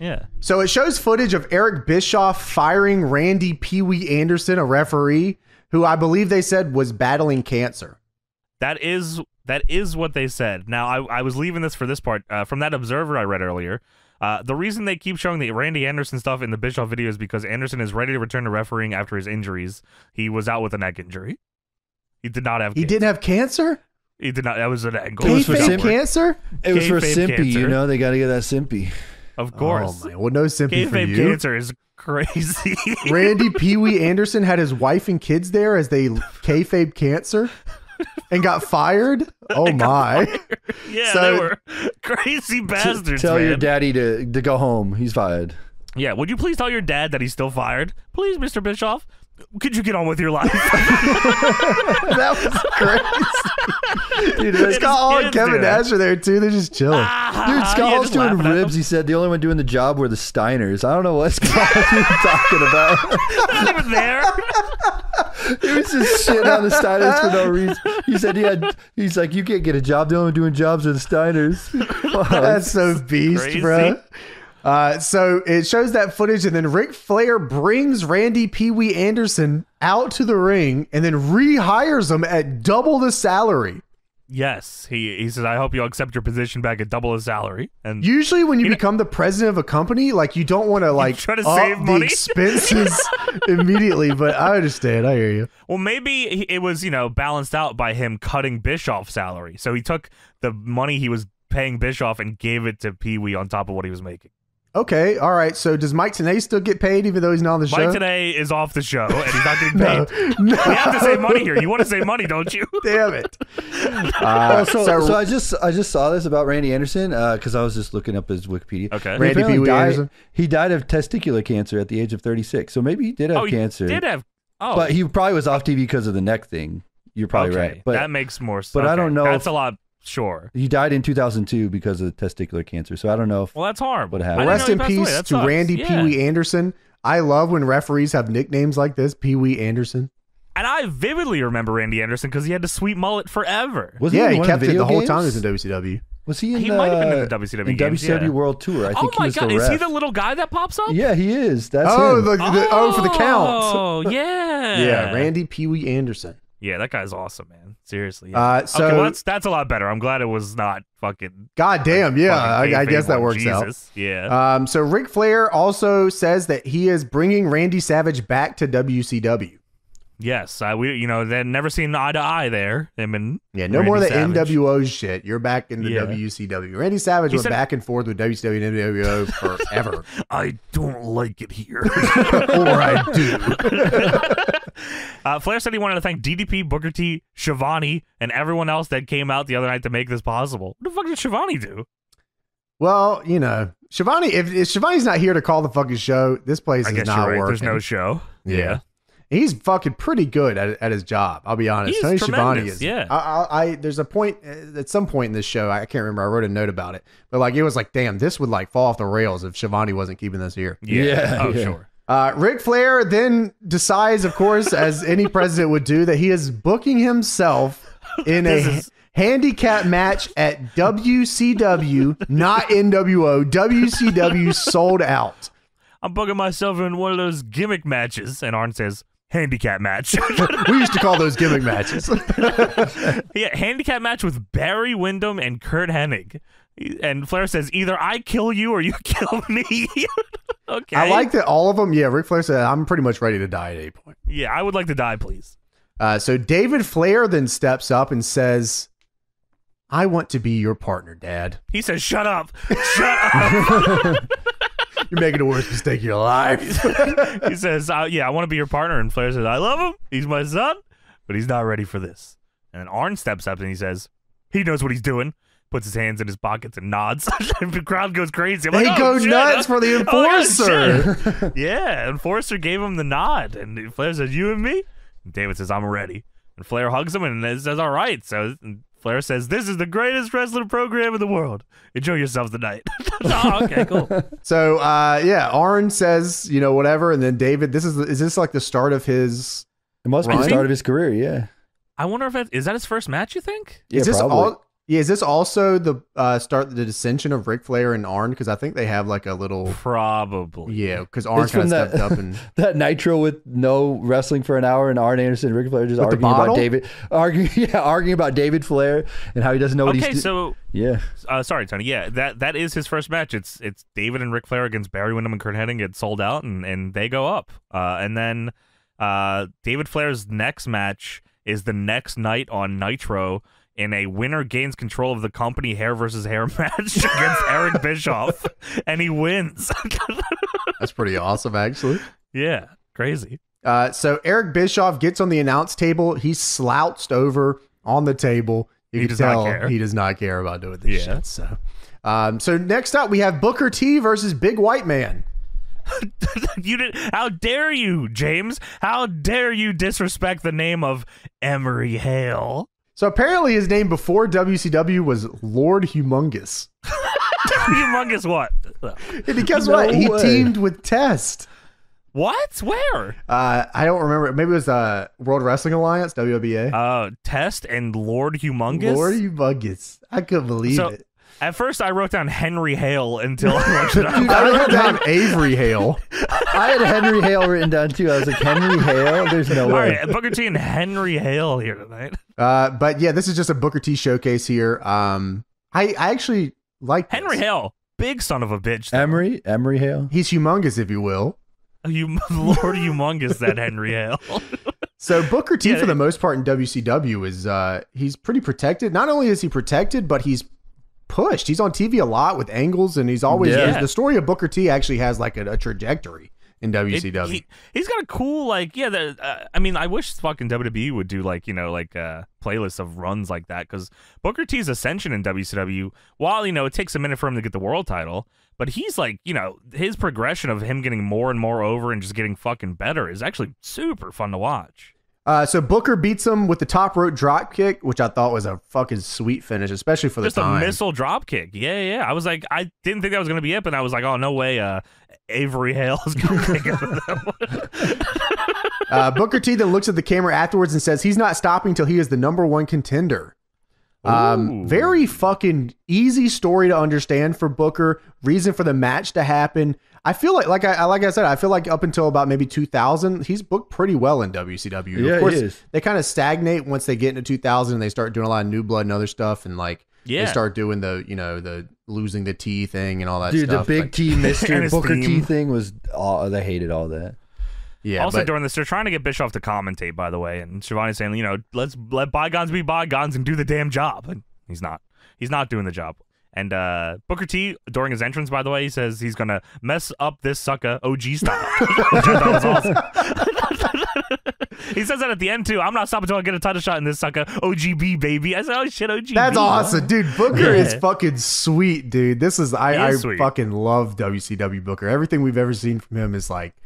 Yeah. So it shows footage of Eric Bischoff firing Randy Pee-wee Anderson, a referee who I believe they said was battling cancer. That is what they said. Now, I was leaving this for this part from that Observer I read earlier. The reason they keep showing the Randy Anderson stuff in the Bischoff video is because Anderson is ready to return to refereeing after his injuries. He was out with a neck injury. He did not have cancer. He didn't have cancer? He did not. That was an angle. It was for cancer? It was for simpy, cancer. You know, they got to get that simpy. Of course. Oh, man. Well, no sympathy for you. Cancer is crazy. Randy Pee-wee Anderson had his wife and kids there as they kayfabe cancer and got fired. Oh, my. Fired. Yeah, so, they were crazy bastards. Tell your daddy to go home. He's fired. Yeah, would you please tell your dad that he's still fired? Please, Mr. Bischoff. Could you get on with your life? That was crazy. Dude, Scott Hall and Kevin Nash are there too. They're just chilling. Dude, Scott Hall's doing ribs. He said the only one doing the job were the Steiners. I don't know what Scott was talking about. Not even there. It was just shit on the Steiners for no reason. He said he's like, you can't get a job. The only one doing jobs are the Steiners. That's so beast, crazy. Bro. So it shows that footage, and then Ric Flair brings Randy Pee-wee Anderson out to the ring and then rehires him at double the salary. Yes. He says, I hope you'll accept your position back at double the salary. And usually when you become the president of a company, like you don't want to like try to save money. Expenses immediately, but I understand. I hear you. Well, maybe it was, you know, balanced out by him cutting Bischoff's salary. So he took the money he was paying Bischoff and gave it to Pee Wee on top of what he was making. Okay, all right. So does Mike Tenay still get paid even though he's not on the show? Mike Tenay is off the show and he's not getting paid. No. We have to save money here. You want to save money, don't you? Damn it. So I just saw this about Randy Anderson because I was just looking up his Wikipedia. Okay. Randy Pee Wee Anderson. He died of testicular cancer at the age of 36. So maybe he did have cancer. He did have. Oh. But he probably was off TV because of the neck thing. You're probably right. But that makes more sense. But I don't know. That's a lot. Sure. He died in 2002 because of testicular cancer. So I don't know if that's horrible. What happened. Rest in peace to Randy Pee Wee Anderson. I love when referees have nicknames like this, Pee Wee Anderson. And I vividly remember Randy Anderson because he had the sweet mullet forever. He kept it the whole time he was in WCW. Was he in He might have been in the WCW games, WCW World Tour. I think he was the ref. Oh my God, is he the little guy that pops up? Yeah, he is. That's him. For the count. Oh, yeah. Yeah, Randy Pee Wee Anderson. Yeah, that guy's awesome, man. Seriously. Yeah. Okay, well, that's a lot better. I'm glad it was not fucking... God damn, yeah. I guess that works out. Yeah. So Ric Flair also says that he is bringing Randy Savage back to WCW. Yes. They've never seen eye to eye there. No more the NWO shit. You're back in the WCW. Randy Savage went back and forth with WCW and NWO forever. I don't like it here. Or I do. Flair said he wanted to thank DDP, Booker T, Schiavone, and everyone else that came out the other night to make this possible. What the fuck did Schiavone do? Well, Schiavone, if Schiavone's not here to call the fucking show, this place is not working. There's no show. Yeah. He's fucking pretty good at his job. I'll be honest. Tony Schiavone is. Yeah. There's a point at some point in this show. I can't remember. I wrote a note about it, but it was damn, this would fall off the rails if Schiavone wasn't keeping this here. Yeah. Oh, sure. Ric Flair then decides, of course, as any president would do, that he is booking himself in a handicap match at WCW, not NWO. WCW sold out. I'm booking myself in one of those gimmick matches. And Arn says, handicap match. We used to call those gimmick matches. Yeah, handicap match with Barry Windham and Kurt Hennig. And Flair says, either I kill you or you kill me. Okay. I like that all of them. Yeah, Ric Flair said, I'm pretty much ready to die at any point. Yeah, I would like to die, please. So David Flair then steps up and says, I want to be your partner, Dad. He says, shut up. Shut up. You're making the worst mistake of your life. He says, yeah, I want to be your partner. And Flair says, I love him. He's my son, but he's not ready for this. And then Arn steps up and he says, he knows what he's doing. Puts his hands in his pockets and nods. The crowd goes crazy. They go nuts for the Enforcer. Oh, yeah, Enforcer gave him the nod. And Flair says, you and me? And David says, I'm ready. And Flair hugs him and says, all right. So Flair says, this is the greatest wrestling program in the world. Enjoy yourself tonight. Oh, okay, cool. So, yeah, Arn says, whatever. And then David, is this like the start of his... It must be the start of his career, yeah. I wonder if is that his first match, you think? Yeah, is this probably. Yeah, is this also the the dissension of Ric Flair and Arn? Because I think they have like a little... Probably. Yeah, because Arn kind of stepped up and... That Nitro with no wrestling for an hour and Arn Anderson and Ric Flair just arguing about David Flair and how he doesn't know what he's doing. Okay, so... Yeah. Sorry, Tony. Yeah, that is his first match. It's David and Ric Flair against Barry Windham and Kurt Hennig. It's sold out and they go up. And then David Flair's next match is the next night on Nitro... in a winner gains control of the company hair versus hair match against Eric Bischoff, and he wins. That's pretty awesome, actually. Yeah, crazy. So Eric Bischoff gets on the announce table. He's slouched over on the table. He does not care. He does not care about doing this shit. So, so next up we have Booker T versus Big White Man. How dare you, James? How dare you disrespect the name of Emory Hale? So apparently his name before WCW was Lord Humongous. Humongous what? And guess what? He teamed with Test. What? Where? I don't remember. Maybe it was World Wrestling Alliance, WWA. Test and Lord Humongous? Lord Humongous. I couldn't believe it. At first, I wrote down Henry Hale until I looked it up. Dude, I wrote down Avery Hale. I had Henry Hale written down, too. I was like, Henry Hale? There's no way. All right, Booker T and Henry Hale here tonight. But, yeah, this is just a Booker T showcase here. I actually like Henry Hale. Big son of a bitch. Though. Emory Hale. He's humongous, if you will. Lord Humongous, that Henry Hale. So Booker T, for the most part, in WCW, he's pretty protected. Not only is he protected, but he's pushed. He's on TV a lot with angles, and he's always the story of Booker T actually has like a trajectory in WCW. He's got a cool like I mean, I wish fucking WWE would do like playlists of runs like that, because Booker T's ascension in WCW, while it takes a minute for him to get the world title, but he's like his progression of him getting more and more over and just getting fucking better is actually super fun to watch. So Booker beats him with the top rope drop kick, which I thought was a fucking sweet finish, especially for the time. Just a missile drop kick. Yeah, yeah. I was like, I didn't think that was going to be it, but I was like, oh, no way Avery Hale is going to take over that one. Booker T then looks at the camera afterwards and says he's not stopping till he is the #1 contender. Very fucking easy story to understand for Booker. Reason for the match to happen. I feel like I said, I feel like up until about maybe 2000, he's booked pretty well in WCW. Yeah, of course, they kind of stagnate once they get into 2000 and they start doing a lot of new blood and other stuff, and like they start doing the the losing the T thing and all that stuff. Dude, the big T mystery Booker T thing was they hated all that. Yeah, also, during this, they're trying to get Bischoff to commentate, by the way, and Schiavone's saying, let's let bygones be bygones and do the damn job. And he's not. He's not doing the job. And Booker T, during his entrance, by the way, he says he's going to mess up this sucker OG style. Which I thought was awesome. He says that at the end, too. I'm not stopping until I get a title shot in this sucker. OGB, baby. I said, oh, shit, OGB. That's awesome. Dude, Booker is fucking sweet, dude. This is, I fucking love WCW Booker. Everything we've ever seen from him is like,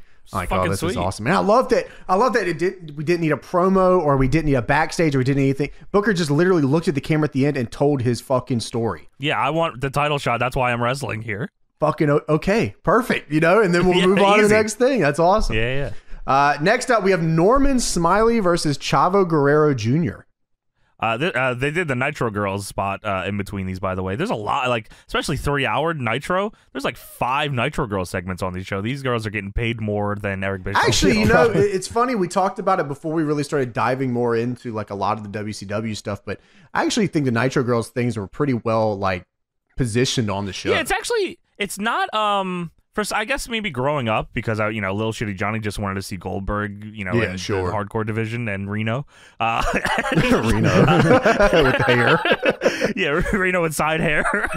oh, this is awesome. And I love that. I love that we didn't need a promo, or we didn't need a backstage, or we didn't need anything. Booker just literally looked at the camera at the end and told his fucking story. Yeah, I want the title shot. That's why I'm wrestling here. Fucking okay, perfect. And then we'll move on to the next thing. That's awesome. Yeah, yeah. Next up, we have Norman Smiley versus Chavo Guerrero Jr. They did the Nitro Girls spot in between these, by the way. There's a lot, like, especially 3-hour Nitro. There's like 5 Nitro Girls segments on this show. These girls are getting paid more than Eric Bischoff. Actually, it's funny. We talked about it before we really started diving more into like a lot of the WCW stuff, but I actually think the Nitro Girls things were pretty well like positioned on the show. Yeah, it's actually, it's not, first, I guess maybe growing up, because Little Shitty Johnny just wanted to see Goldberg, in the hardcore division, and Reno. Reno with hair. Yeah, Reno with side hair.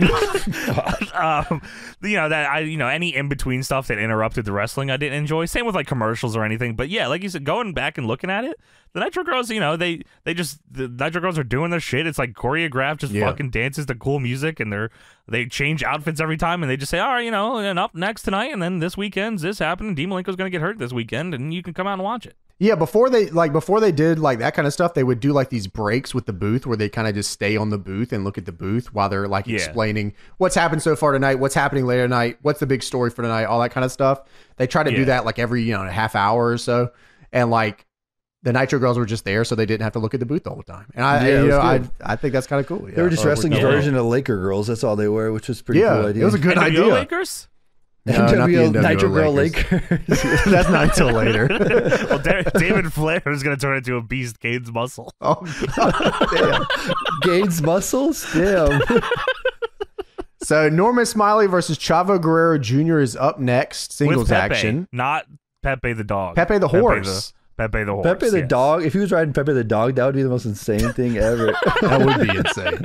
Any in-between stuff that interrupted the wrestling I didn't enjoy. Same with like commercials or anything. But yeah, like you said, going back and looking at it, the Nitro Girls, the Nitro Girls are doing their shit. It's like choreographed, just fucking dances to cool music, and they change outfits every time, and they just say, all right, and up next tonight, and then this weekend's this happened, and Dean Malenko's gonna get hurt this weekend, and you can come out and watch it. Yeah, before they did like that kind of stuff, they would do like these breaks with the booth where they kind of just stay on the booth and look at the booth while they're like explaining what's happened so far tonight, what's happening later tonight, what's the big story for tonight, all that kind of stuff. They try to do that like every half hour or so, and like the Nitro Girls were just there, so they didn't have to look at the booth all the time. And I think that's kind of cool. Yeah, they were just wrestling version of Laker Girls. That's all they were, which was pretty cool idea. It was a good idea. Lakers. No, NWO, not the Nitro Girl Lakers. That's not until later. Well, David Flair is going to turn into a beast. Gaines Muscle. Oh, damn. Gaines Muscles? Damn. So Norman Smiley versus Chavo Guerrero Jr. is up next. Singles action. Not Pepe the dog. Pepe the horse. Pepe the horse. Pepe the dog. If he was riding Pepe the dog, that would be the most insane thing ever. That would be insane.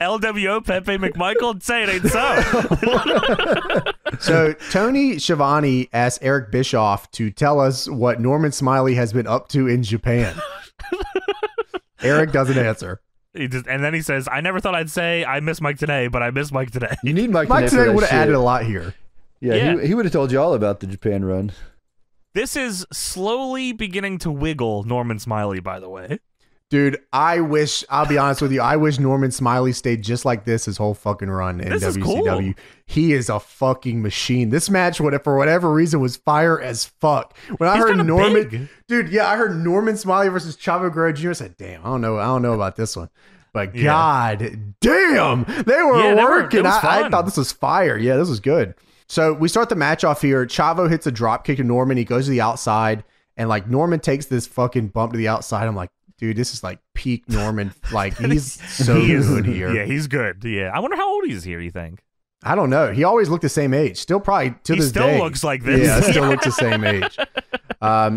LWO Pepe McMichael, say it ain't so. So Tony Schiavone asked Eric Bischoff to tell us what Norman Smiley has been up to in Japan. Eric doesn't answer. He just, and then he says, I never thought I'd say I miss Mike today, but I miss Mike today. You need Mike today. Mike today would have added a lot here. Yeah, yeah. He would have told you all about the Japan run. This is slowly beginning to wiggle Norman Smiley, by the way. Dude, I'll be honest with you, I wish Norman Smiley stayed just like this his whole fucking run in WCW. Cool. He is a fucking machine. This match, for whatever reason, was fire as fuck. When I heard Norman, I heard Norman Smiley versus Chavo Guerrero Jr., I said, damn, I don't know about this one. But god damn, they were working. I thought this was fire. Yeah, this was good. So we start the match off here. Chavo hits a drop kick to Norman. He goes to the outside, and like Norman takes this fucking bump to the outside. I'm like, dude, this is like peak Norman. Like he's so good here. Yeah, he's good. Yeah, I wonder how old he's here. You think? I don't know. He always looked the same age. Still probably to this day. He still looks like this. Yeah, still looks the same age.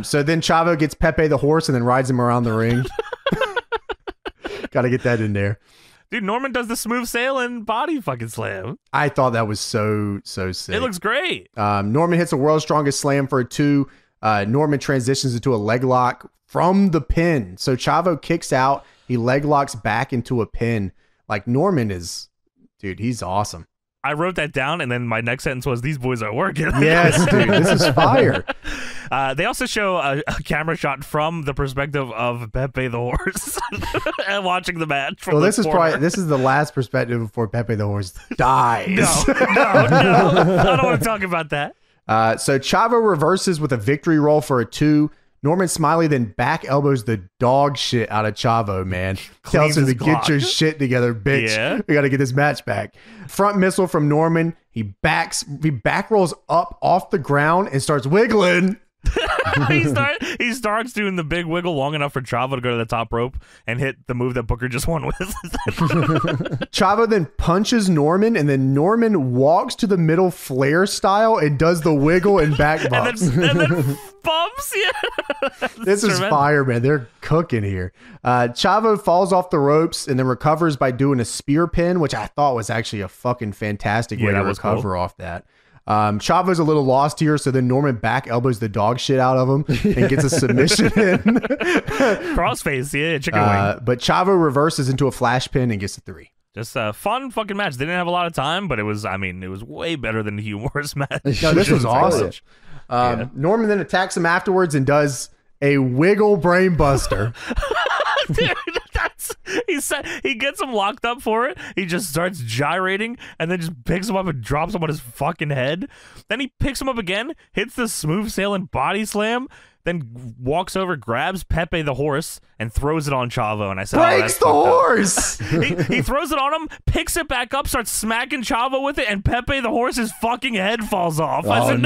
So then Chavo gets Pepe the horse and then rides him around the ring. Got to get that in there. Dude, Norman does the smooth sailing body fucking slam. I thought that was so sick. It looks great. Norman hits a world's strongest slam for a 2. Norman transitions into a leg lock from the pin. So Chavo kicks out. He leg locks back into a pin. Like, Norman is, dude, he's awesome. I wrote that down, and then my next sentence was, these boys are working. Yes, dude, this is fire. They also show a camera shot from the perspective of Pepe the Horse and watching the match. From well, this is the last perspective before Pepe the Horse dies. No. I don't want to talk about that. So Chavo reverses with a victory roll for a 2. Norman Smiley then back elbows the dog shit out of Chavo, man. Tells him to get your shit together, bitch. Yeah. We got to get this match back. Front missile from Norman. He back rolls up off the ground and starts wiggling. he starts doing the big wiggle long enough for Chavo to go to the top rope and hit the move that Booker just won with. Chavo then punches Norman, and then Norman walks to the middle Flair style and does the wiggle and back bumps. and then bumps, yeah. This is fire, man. They're cooking here. Chavo falls off the ropes and then recovers by doing a spear pin, which I thought was actually a fucking fantastic way to recover off that. Chavo's a little lost here, so then Norman back elbows the dog shit out of him and gets a submission in. Crossface, yeah, chicken wing. But Chavo reverses into a flash pin and gets a 3. Just a fun fucking match. They didn't have a lot of time, but it was, I mean, it was way better than the Hugh Morrus match. No, this was awesome. Yeah. Norman then attacks him afterwards and does a wiggle brain buster. Dude, he gets him locked up for it. He just starts gyrating and then just picks him up and drops him on his fucking head. Then he picks him up again, hits the smooth sailing body slam, then walks over, grabs Pepe the Horse, and throws it on Chavo. And I said, breaks the horse! he throws it on him, picks it back up, starts smacking Chavo with it, and Pepe the Horse's fucking head falls off. I said,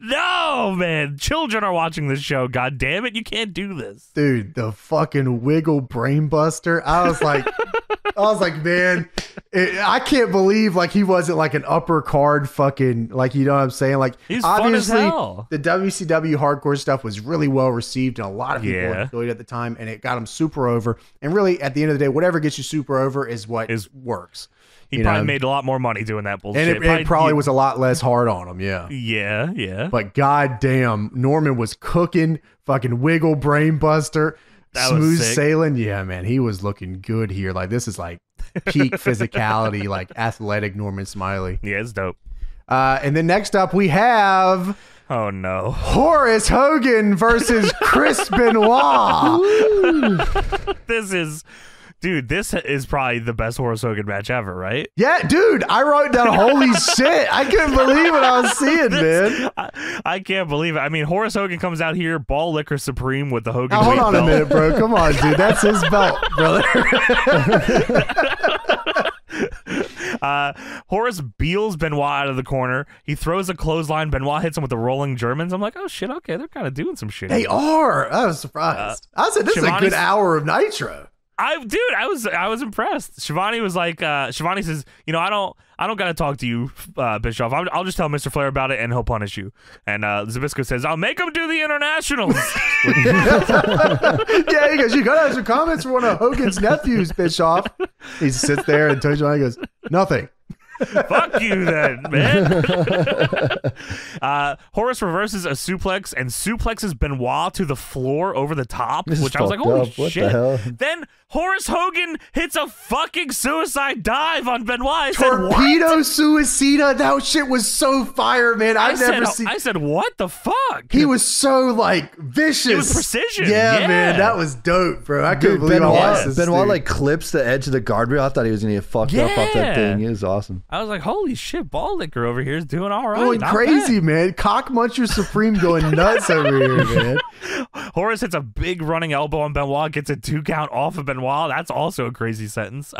no, man. Children are watching this show. God damn it, you can't do this. Dude, the fucking wiggle brain buster. I was like, man, I can't believe like he wasn't like an upper card fucking, like, you know what I'm saying? Like, he's obviously fun as hell. The WCW hardcore stuff was really well received, and a lot of people enjoyed it at the time, and it got him super over. And really, at the end of the day, whatever gets you super over is what works. He probably made a lot more money doing that bullshit. And it probably was a lot less hard on him, yeah. Yeah, yeah. But goddamn, Norman was cooking, fucking wiggle brain buster. That smooth sailing, yeah, man. He was looking good here. Like, this is like peak physicality, like athletic Norman Smiley. Yeah, it's dope. And then next up we have, oh no, Horace Hogan versus Chris Benoit. This is probably the best Horace Hogan match ever, right? Yeah, dude, I wrote down, holy shit. I couldn't believe what I was seeing, man. I can't believe it. I mean, Horace Hogan comes out here, ball liquor supreme with the Hogan weight belt. Hold on a minute, bro. Come on, dude. That's his belt, brother. Horace Beals Benoit out of the corner. He throws a clothesline. Benoit hits him with the rolling Germans. I'm like, oh shit, okay, they're kind of doing some shit. They are. I was surprised. I said, this Schiavone's is a good hour of Nitro. Dude, I was impressed. Schiavone was like, Schiavone says, you know, I don't gotta talk to you, Bischoff. I'll just tell Mr. Flair about it, and he'll punish you. And Zbyszko says, I'll make him do the internationals. Yeah, he goes, you gotta have some comments for one of Hogan's nephews, Bischoff. He sits there, and Tony Schiavone goes, nothing. Fuck you then, man. Horace reverses a suplex and suplexes Benoit to the floor over the top, which I was like, holy shit. The then Horace Hogan hits a fucking suicide dive on Benoit. I Torpedo suicida. That shit was so fire, man. I said, what the fuck? He was so, like, vicious. It was precision. Yeah, man. That was dope, bro. I couldn't believe I watched this. Benoit, like, clips the edge of the guardrail. I thought he was going to get fucked up off that thing. It was awesome. I was like, holy shit, ball liquor over here is doing all right. Going crazy, man. Cock muncher supreme going nuts over here, man. Horace hits a big running elbow on Benoit, gets a 2 count off of Benoit. That's also a crazy sentence.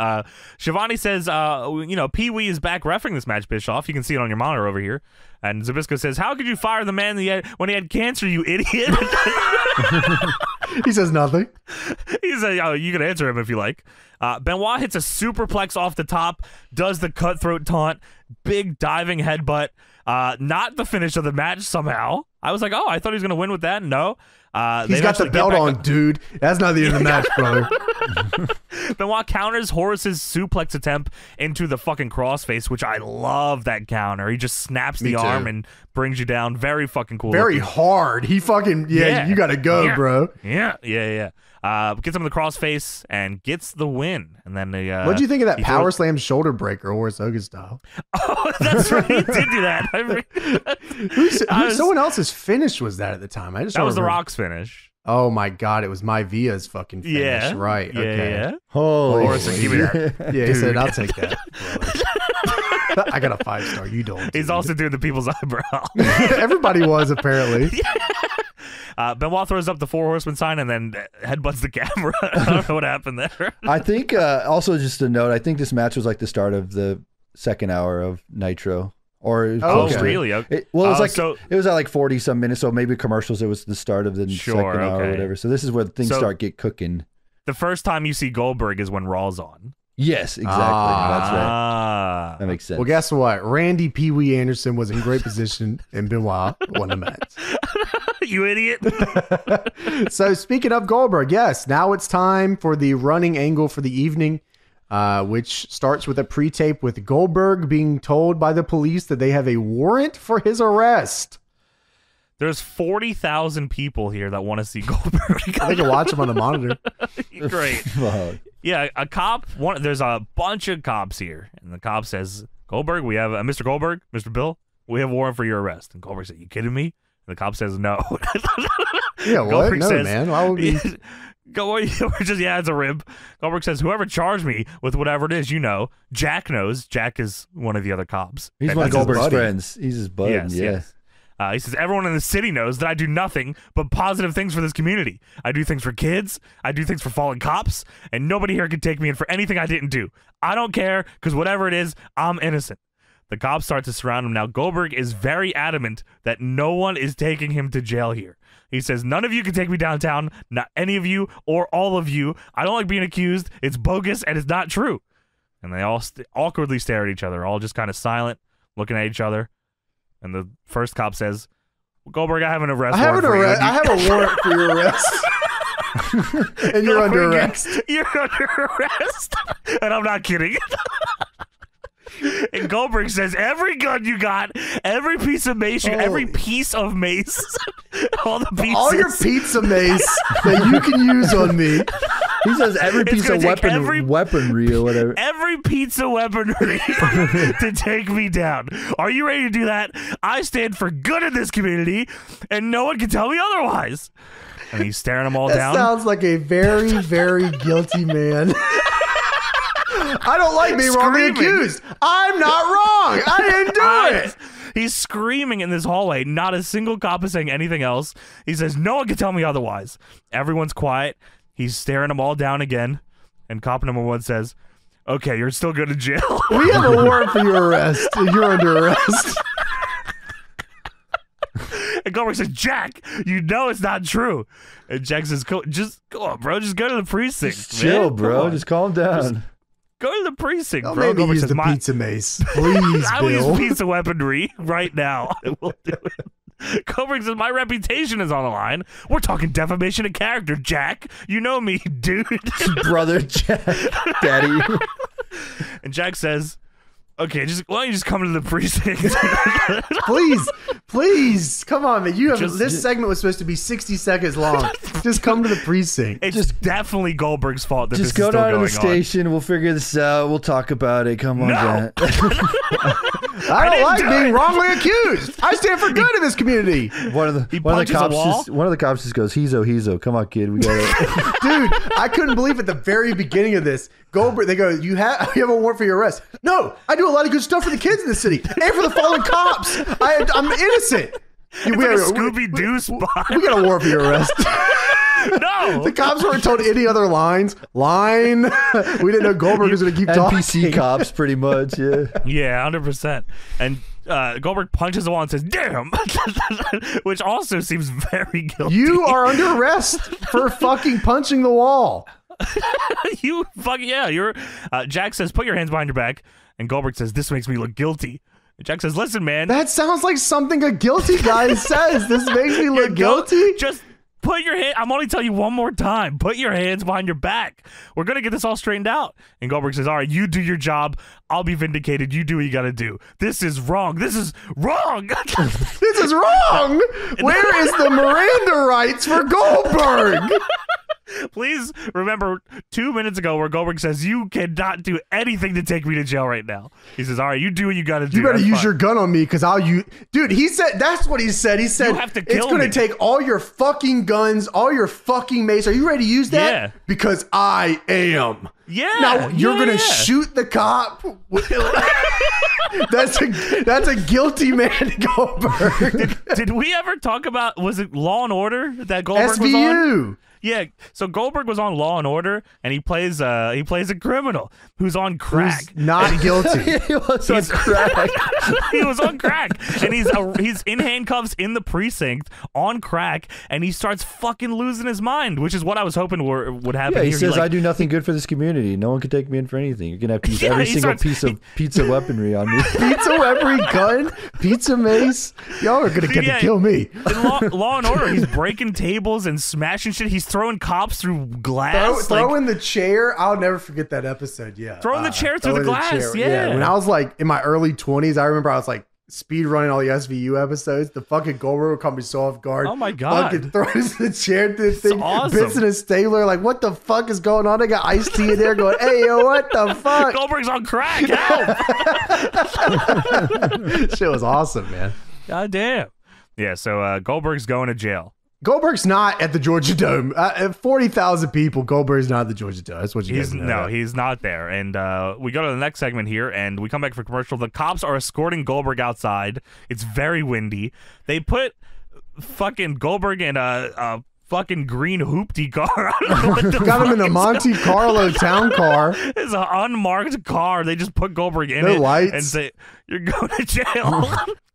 Schiavone says, you know, Pee-wee is back refereeing this match, Bischoff. You can see it on your monitor over here. And Zbyszko says, how could you fire the man when he had cancer, you idiot? He says nothing. He said, oh, you can answer him if you like. Benoit hits a superplex off the top, does the cutthroat taunt, big diving headbutt. Not the finish of the match somehow. I was like, oh, I thought he was going to win with that. No. He's got the belt on, dude. That's not the end of the match, bro. Benoit counters Horace's suplex attempt into the fucking crossface, which I love that counter. He just snaps the arm and brings you down. Very fucking cool. Very hard. He fucking, you got to go, bro. Gets him in the crossface and gets the win. And then the what do you think of that power slam shoulder breaker, Horace Hogan style? Oh, that's right. He did do that. I mean, someone else's finish was that at the time. I just that was The Rock's finish. Oh my god, it was Via's fucking finish. Yeah. Right. Yeah, okay. Yeah. Holy Horace, give me that. Yeah, he said, I'll take that. I got a 5-star. You don't. Dude. He's also doing the people's eyebrow. Everybody was, apparently. Benoit throws up the four horsemen sign and then headbutts the camera. I don't know what happened there. I think, also just a note, I think this match was like the start of the second hour of Nitro. Or really? Okay. It was like it was at like 40-some minutes, so maybe commercials. It was the start of the second hour or whatever. So this is where things start get cooking. The first time you see Goldberg is when Raw's on. Yes, exactly. That's right. That makes sense. Well, guess what? Randy Pee Wee Anderson was in great position, and Benoit won the match. You idiot. So speaking of Goldberg, yes, now it's time for the running angle for the evening, which starts with a pre-tape with Goldberg being told by the police that they have a warrant for his arrest. There's 40,000 people here that want to see Goldberg. They can watch him on the monitor. Great. Yeah, a cop. There's a bunch of cops here, and the cop says, "Goldberg, we have Mr. Goldberg, Mr. Bill, we have a warrant for your arrest." And Goldberg said, "You kidding me?" And the cop says, "No." Yeah, what? Goldberg says, man. Why would we? It's a rib. Goldberg says, "Whoever charged me with whatever it is, you know, Jack knows." Jack is one of the other cops. He's one of Goldberg's friends. He's his buddy. Yes. He says, "Everyone in the city knows that I do nothing but positive things for this community. I do things for kids. I do things for fallen cops. And nobody here can take me in for anything I didn't do. I don't care, because whatever it is, I'm innocent." The cops start to surround him. Now, Goldberg is very adamant that no one is taking him to jail here. He says, "None of you can take me downtown. Not any of you or all of you. I don't like being accused. It's bogus and it's not true." And they all awkwardly stare at each other, all just kind of silent, looking at each other. And the first cop says, "Well, Goldberg, I have an arrest warrant for you. I have a warrant for your arrest. And you're under arrest. You're under arrest." And I'm not kidding. And Goldberg says, "Every gun you got, every piece of mace, every piece of mace, all the pieces. All your pizza mace that you can use on me." He says every piece of weaponry or whatever. Every pizza weaponry to take me down. Are you ready to do that? I stand for good in this community, and no one can tell me otherwise. And he's staring them all down. That sounds like a very, very guilty man. I don't like being wrongly accused. I'm not wrong. I didn't do it. He's screaming in this hallway. Not a single cop is saying anything else. He says, "No one can tell me otherwise." Everyone's quiet. He's staring them all down again, and cop number one says, "Okay, you're still going to jail. We have a warrant for your arrest. You're under arrest." And Goldberg says, "Jack, you know it's not true." And Jack says, "Just go on, bro. Just go to the precinct. Just chill, bro. Just calm down. Just go to the precinct, bro." Goldberg use says, the pizza mace, please. "I will use pizza weaponry right now. I will do it." Goldberg says, "My reputation is on the line. We're talking defamation of character, Jack. You know me, dude." Brother Jack. Daddy. And Jack says, "Okay, why don't you just come to the precinct?" Please. Please. Come on, man. This segment was supposed to be 60 seconds long. Just come to the precinct. It's just definitely Goldberg's fault that this is still going on. Just go down to the station. We'll figure this out. We'll talk about it. Come on, Jack. I don't like being wrongly accused. I stand for good in this community." One of the cops just goes, "Hezo, come on, kid, we got it." Dude, I couldn't believe at the very beginning of this, Goldberg, they go, "You have a warrant for your arrest." "No, I do a lot of good stuff for the kids in this city and for the fallen cops. I'm innocent." We got a warrant for your arrest. No, the cops weren't told any other lines. We didn't know Goldberg was going to keep talking. NPC cops, pretty much. Yeah. Yeah, 100%. And Goldberg punches the wall and says, "Damn," which also seems very guilty. "You are under arrest for fucking punching the wall." Jack says, "Put your hands behind your back," and Goldberg says, "This makes me look guilty." Jack says, "Listen, man, that sounds like something a guilty guy says. This makes me look guilty. Just Put your hand. I'm only telling you one more time. Put your hands behind your back. We're going to get this all straightened out. And Goldberg says, all right, you do your job. I'll be vindicated. You do what you got to do. This is wrong. This is wrong. This is wrong. Where is the Miranda rights for Goldberg? Please remember 2 minutes ago where Goldberg says, you cannot do anything to take me to jail right now. He says, all right, you do what you got to do. You better use your gun on me because I'll use... Dude, he said... That's what he said. He said, it's going to take all your fucking guns, all your fucking mace. Are you ready to use that? Yeah. Because I am. Yeah. Now, you're going to shoot the cop. That's a guilty man, Goldberg. Did we ever talk about... Was it Law and Order that Goldberg was on? Yeah, so Goldberg was on Law and Order, and he plays a criminal who's on crack. Who's not guilty. He was on crack. He was on crack, and he's in handcuffs in the precinct on crack, and he starts fucking losing his mind, which is what I was hoping would happen. Yeah, he says, like, "I do nothing good for this community. No one can take me in for anything. You're gonna have to use every single piece of pizza weaponry on me. Pizza weaponry, gun, pizza mace. Y'all are gonna get to kill me." In Law and Order, he's breaking tables and smashing shit. He's throwing cops through glass. Throwing the chair. I'll never forget that episode. Yeah. Throwing the chair through the glass. Yeah. When I was like in my early 20s, I remember I was like speed running all the SVU episodes. The fucking Goldberg would call me so off guard. Oh my God. Fucking throws the chair through the thing. Awesome. Benson and Stabler, like, what the fuck is going on? They got Ice Tea in there going, hey, yo, what the fuck? Goldberg's on crack. Help. Shit was awesome, man. God damn. Yeah. So Goldberg's going to jail. Goldberg's not at the Georgia Dome. 40,000 people, Goldberg's not at the Georgia Dome. That's what you guys know. No, he's not there. And we go to the next segment here, and we come back for commercial. The cops are escorting Goldberg outside. It's very windy. They put fucking Goldberg in a fucking green hoopty car. I don't know what the got him in a Monte Carlo town car. It's an unmarked car. They just put Goldberg in it and say, you're going to jail.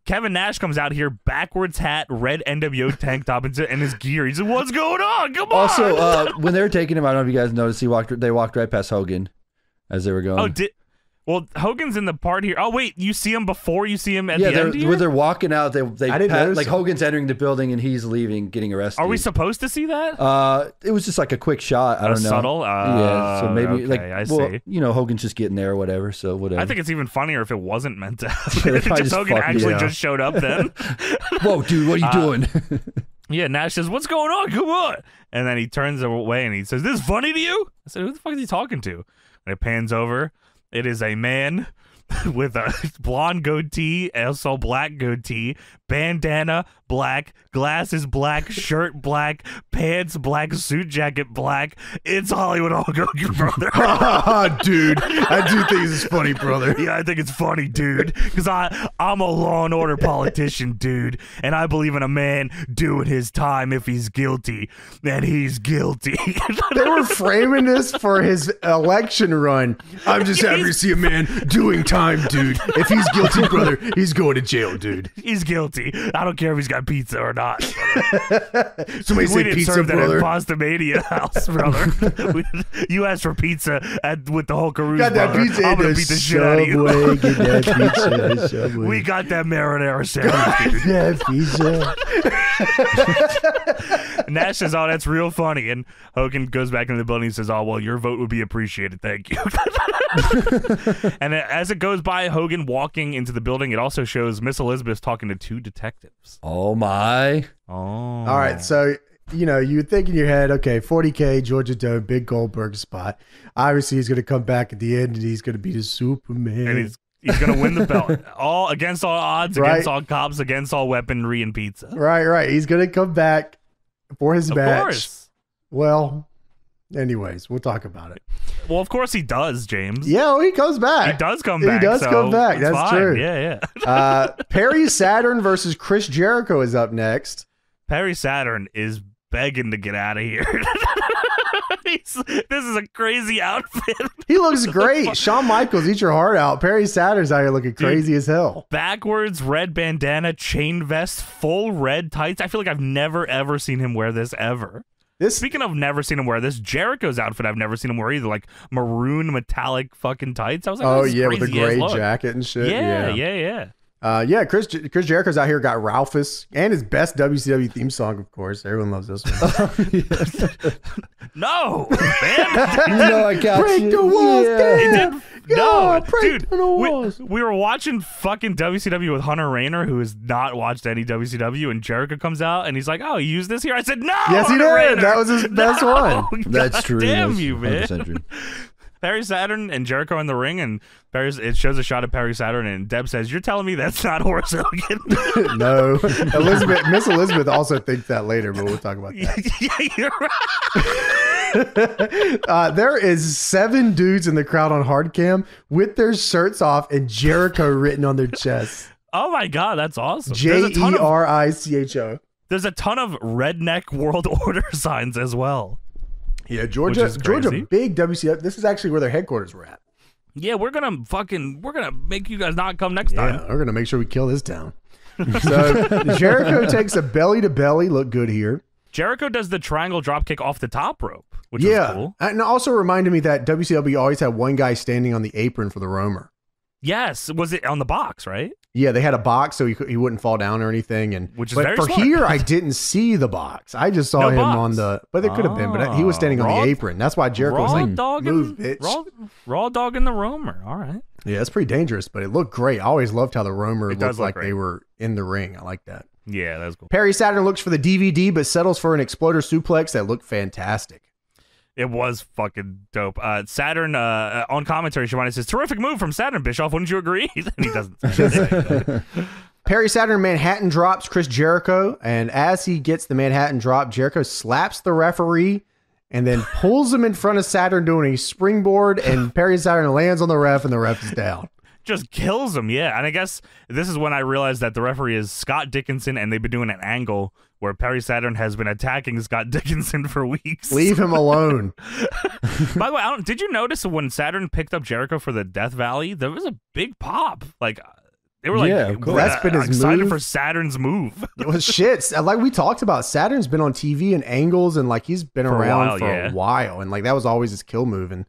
Kevin Nash comes out here, backwards hat, red NWO tank top, and his gear. He's like, what's going on? Come on. Also, when they were taking him, I don't know if you guys noticed, they walked right past Hogan as they were going. Oh, well, Hogan's in the part here. Oh, wait, you see him before you see him at the end here? When they're walking out, like Hogan's entering the building and he's leaving, getting arrested. Are we supposed to see that? It was just like a quick shot. I don't know. Subtle? Yeah, so maybe, okay, like, I see. You know, Hogan's just getting there or whatever, so whatever. I think it's even funnier if it wasn't meant to happen. Hogan actually just showed up then. Whoa, dude, what are you doing? Yeah, Nash says, what's going on? Come on. And then he turns away and he says, this is funny to you? I said, who the fuck is he talking to? And it pans over. It is a man with a blonde goatee, also black goatee, bandana black, glasses black, shirt black, pants black, suit jacket black. It's Hollywood Hogan, brother. Dude, I do think this is funny, brother. Yeah, I think it's funny, dude, because I'm a Law and Order politician, dude, and I believe in a man doing his time if he's guilty, and he's guilty. They were framing this for his election run. I'm just happy to see a man doing time, dude. If he's guilty, brother, he's going to jail, dude. He's guilty. I don't care if he's got pizza or not. Somebody say didn't pizza, serve that brother. At Pasta Mania house, brother. You asked for pizza with the whole Caruso. Got that brother. Pizza. I'm gonna beat the shit out of you. Get that pizza. We got that marinara sandwich. That pizza. Nash says, "Oh, that's real funny." And Hogan goes back into the building and says, "Oh, well, your vote would be appreciated. Thank you." And as it goes by, Hogan walking into the building. It also shows Miss Elizabeth talking to two detectives. Oh my! Oh. All right, so you know you think in your head, okay, 40K Georgia Dome, big Goldberg spot. Obviously, he's going to come back at the end, and he's going to be the Superman, and he's going to win the belt. All against all odds, right? Against all cops, against all weaponry and pizza. Right, right. He's going to come back for his match. Of course. Well. Anyways, we'll talk about it. Well, of course he does, James. Yeah, well, he comes back. He does come back. He does come back. That's true. Yeah, yeah. Perry Saturn versus Chris Jericho is up next. Perry Saturn is begging to get out of here. This is a crazy outfit. He looks great. Shawn Michaels, eat your heart out. Perry Saturn's out here looking crazy as hell. Backwards, red bandana, chain vest, full red tights. I feel like I've never, ever seen him wear this ever. Speaking of never seen him wear this, Jericho's outfit I've never seen him wear either, like maroon metallic fucking tights. I was like, oh yeah, with a gray jacket and shit. Yeah, yeah, yeah. Yeah, Chris Jericho's out here got Ralphus and his best WCW theme song, of course. Everyone loves this one. No, man. No, I got break you. The walls, yeah. No, dude, we were watching fucking WCW with Hunter Rainer, who has not watched any WCW, and Jericho comes out and he's like, "Oh, you used this here?" I said, "No." Yes, he did. Rainer. That was his best one. That's true. Damn you, man. True. Perry Saturn and Jericho in the ring, and it shows a shot of Perry Saturn, and Deb says, "You're telling me that's not Horace Hogan?" No, Miss Elizabeth also thinks that later, but we'll talk about that. Yeah, you're right. There is 7 dudes in the crowd on hard cam with their shirts off and Jericho written on their chests. Oh my god, that's awesome! JERICHO. There's a ton of redneck World Order signs as well. Yeah, Georgia, big WCW. This is actually where their headquarters were at. Yeah, we're gonna make you guys not come next time. We're gonna make sure we kill this town. So Jericho takes a belly to belly. Look good here. Jericho does the triangle drop kick off the top rope, which is cool. And also reminded me that WCW always had one guy standing on the apron for the roamer. Yes, was it on the box, right? Yeah, they had a box so he wouldn't fall down or anything, and but for here I didn't see the box. I just saw him on the. But there could have been, but he was standing on the apron. That's why Jericho was like, "Move, bitch!" Raw dog in the roamer. All right. Yeah, it's pretty dangerous, but it looked great. I always loved how the roamer looked like they were in the ring. I like that. Yeah, that's cool. Perry Saturn looks for the DVD, but settles for an exploder suplex that looked fantastic. It was fucking dope. Saturn, on commentary, Schiavone says, "Terrific move from Saturn, Bischoff. Wouldn't you agree?" And he doesn't. Perry Saturn Manhattan drops Chris Jericho, and as he gets the Manhattan drop, Jericho slaps the referee and then pulls him in front of Saturn doing a springboard, and Perry Saturn lands on the ref, and the ref is down. Just kills him, yeah. And I guess this is when I realized that the referee is Scott Dickinson, and they've been doing an angle where Perry Saturn has been attacking Scott Dickinson for weeks. Leave him alone. By the way, did you notice when Saturn picked up Jericho for the Death Valley, there was a big pop? Like, they were like, cool. That's been his excited move. For Saturn's move. It was shit. Like we talked about, Saturn's been on TV and angles, and like he's been around for a while, and like that was always his kill move. And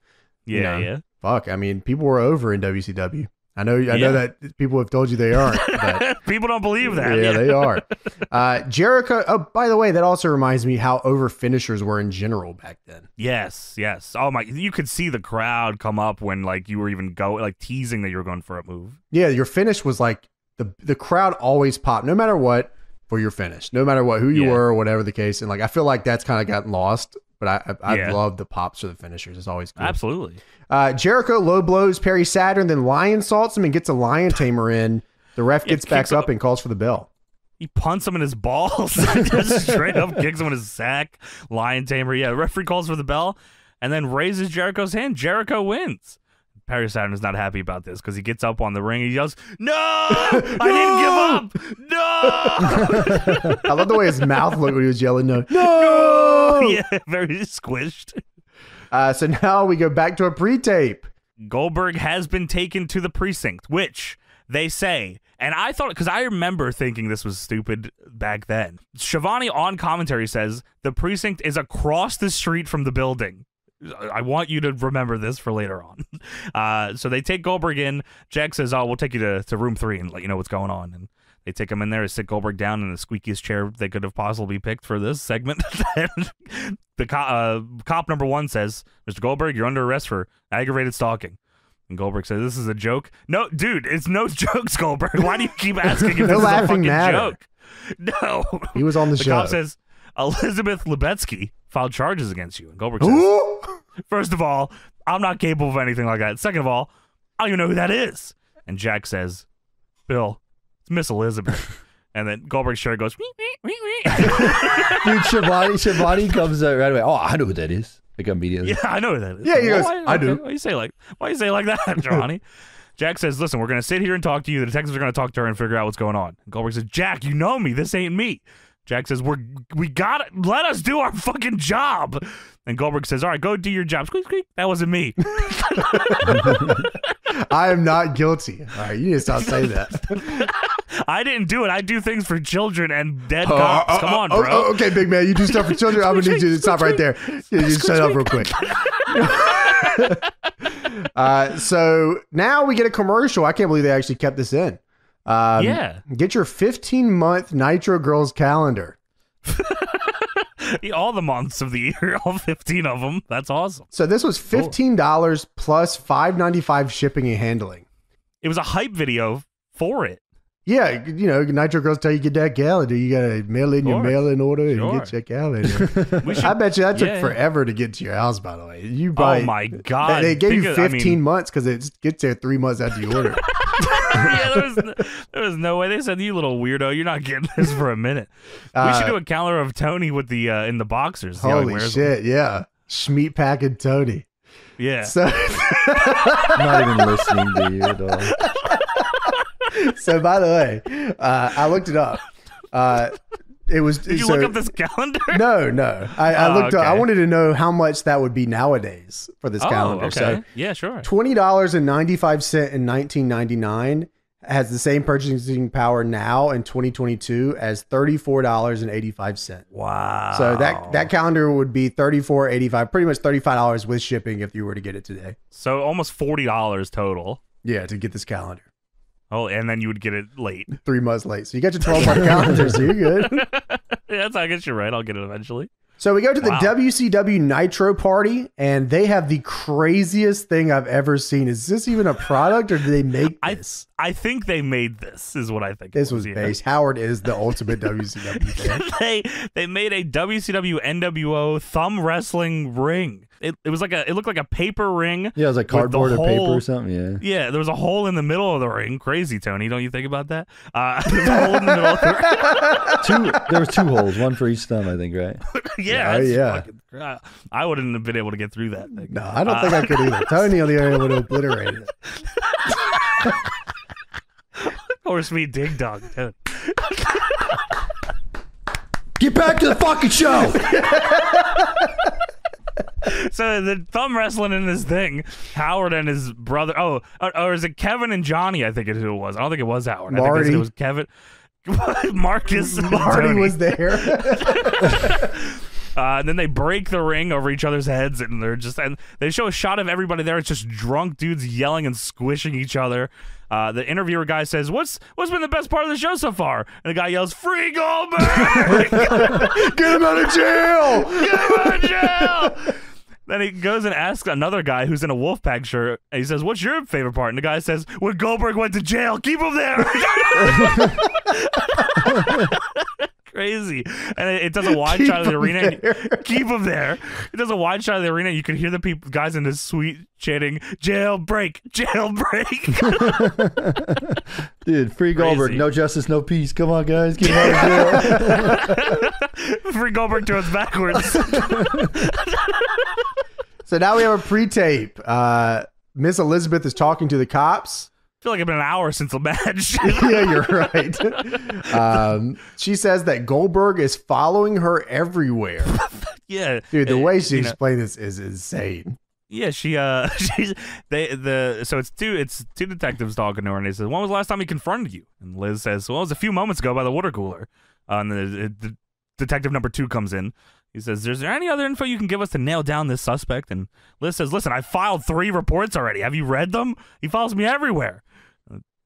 fuck, I mean, people were over in WCW. I know that people have told you they aren't. But people don't believe that. Yeah, they are. Jericho. Oh, by the way, that also reminds me how over finishers were in general back then. Yes, yes. Oh my! You could see the crowd come up when like you were even teasing that you were going for a move. Yeah, your finish was like the crowd always popped, no matter what, for your finish, no matter what who you were or whatever the case. And like I feel like that's kind of gotten lost. But I love the pops for the finishers. It's always cool. Absolutely. Jericho low blows Perry Saturn, then lion salts him and gets a lion tamer in. The ref gets back up and calls for the bell. He punts him in his balls. Just straight up kicks him in his sack. Lion tamer. Yeah, referee calls for the bell and then raises Jericho's hand. Jericho wins. Perry Saturn is not happy about this because he gets up on the ring and he yells, "No! I didn't give up! No!" I love the way his mouth looked when he was yelling, "No! No!" Yeah, very squished. So now we go back to a pre-tape. Goldberg has been taken to the precinct, which they say, and I thought, because I remember thinking this was stupid back then. Schiavone on commentary says, "The precinct is across the street from the building." I want you to remember this for later on. So they take Goldberg in. Jack says, "Oh, we'll take you to room 3 and let you know what's going on." And they take him in there to sit Goldberg down in the squeakiest chair they could have possibly picked for this segment. The cop number 1 says, "Mr. Goldberg, you're under arrest for aggravated stalking." And Goldberg says, "This is a joke." "No, dude, it's no jokes, Goldberg. Why do you keep asking if this is a fucking joke?" No. He was on the show. The cop says, "Elizabeth Lebetsky filed charges against you." And Goldberg says, "Ooh. First of all, I'm not capable of anything like that. Second of all, I don't even know who that is." And Jack says, "Bill, it's Miss Elizabeth." And then Goldberg's chair goes, "Wee, wee, wee, wee." Dude, Schiavone comes out right away. "Oh, I know who that is." Like immediately. Yeah, I know who that is. Yeah, he goes, "I do." Why you say like that, Schiavone? Jack says, "Listen, we're going to sit here and talk to you. The detectives are going to talk to her and figure out what's going on." And Goldberg says, "Jack, you know me. This ain't me." Jack says, "We got it. Let us do our fucking job." And Goldberg says, "All right, go do your job. Squeak, squeak. That wasn't me." I am not guilty. All right, you need to stop saying that. I didn't do it. I do things for children and dead cops. Come on, bro. Okay, big man, you do stuff for children. I'm gonna need you to stop right there. You just shut up real quick. So now we get a commercial. I can't believe they actually kept this in. Yeah. Get your 15-month Nitro Girls calendar. All the months of the year, all 15 of them. That's awesome. So this was $15 plus $5.95 shipping and handling. It was a hype video for it. Yeah, you know, Nitro Girls tell you get that calendar. You gotta mail in your mail-in order and get your calendar. I bet you that took forever to get to your house. By the way, you probably, oh my god, they gave you 15 months because it gets there 3 months after you order. Yeah, there was no way. They said, you little weirdo, you're not getting this for a minute. We should do a calendar of Tony with the in the boxers. Holy shit! Them. Yeah, Schmeat Pack and Tony. Yeah, so I'm not even listening to you at all. So, by the way, I looked it up. It was. Did you look up this calendar? No, no. I looked up. I wanted to know how much that would be nowadays for this calendar. Okay. So, yeah, sure. $20.95 in 1999 has the same purchasing power now in 2022 as $34.85. Wow. So that calendar would be $34.85, pretty much $35 with shipping if you were to get it today. So almost $40 total. Yeah, to get this calendar. Oh, and then you would get it late. 3 months late. So you got your 12-month calendar, so you're good. Yeah, I guess you're right. I'll get it eventually. So we go to the WCW Nitro party, and they have the craziest thing I've ever seen. Is this even a product, or did they make this? I think they made this, is what I think. This was based. Howard is the ultimate WCW fan. They made a WCW NWO thumb wrestling ring. It was like it looked like a paper ring. Yeah, it was like cardboard or paper or something. Yeah. Yeah, there was a hole in the middle of the ring. Crazy, Tony. Don't you think about that? There was a hole in the middle of the ring. There was 2 holes, one for each thumb, I think, right? Yeah. Yeah. Fucking, I wouldn't have been able to get through that thing. No, I don't think I could either. Tony on the area would have obliterated it. Of course, me dig dog. Get back to the fucking show. So the thumb wrestling in this thing, Howard and his brother. Oh, or is it Kevin and Johnny? I think is who it was. I don't think it was Howard. Marty. I think they said it was Kevin. Marcus. Marty was there. And then they break the ring over each other's heads, and they're just. And they show a shot of everybody there. It's just drunk dudes yelling and squishing each other. The interviewer guy says, "What's been the best part of the show so far?" And the guy yells, "Free Goldberg! Get him out of jail! Get him out of jail!" Then he goes and asks another guy who's in a Wolfpack shirt, and he says, "What's your favorite part?" And the guy says, "When Goldberg went to jail, keep him there." Crazy. And it does a wide shot of the arena. Keep him there. It does a wide shot of the arena. You can hear the people, guys in this suite chanting, "Jailbreak, jailbreak." Dude, free Goldberg. No justice, no peace. Come on, guys. Get out of jail. Free Goldberg turns backwards. So now we have a pre-tape. Miss Elizabeth is talking to the cops. I feel like it's been an hour since the match. Yeah, you're right. She says that Goldberg is following her everywhere. Yeah, dude, the way she explained this is insane. Yeah, so it's two detectives talking to her, and they says, "When was the last time he confronted you?" And Liz says, "Well, it was a few moments ago by the water cooler." And the detective number 2 comes in. He says, "Is there any other info you can give us to nail down this suspect?" And Liz says, "Listen, I filed 3 reports already. Have you read them? He follows me everywhere."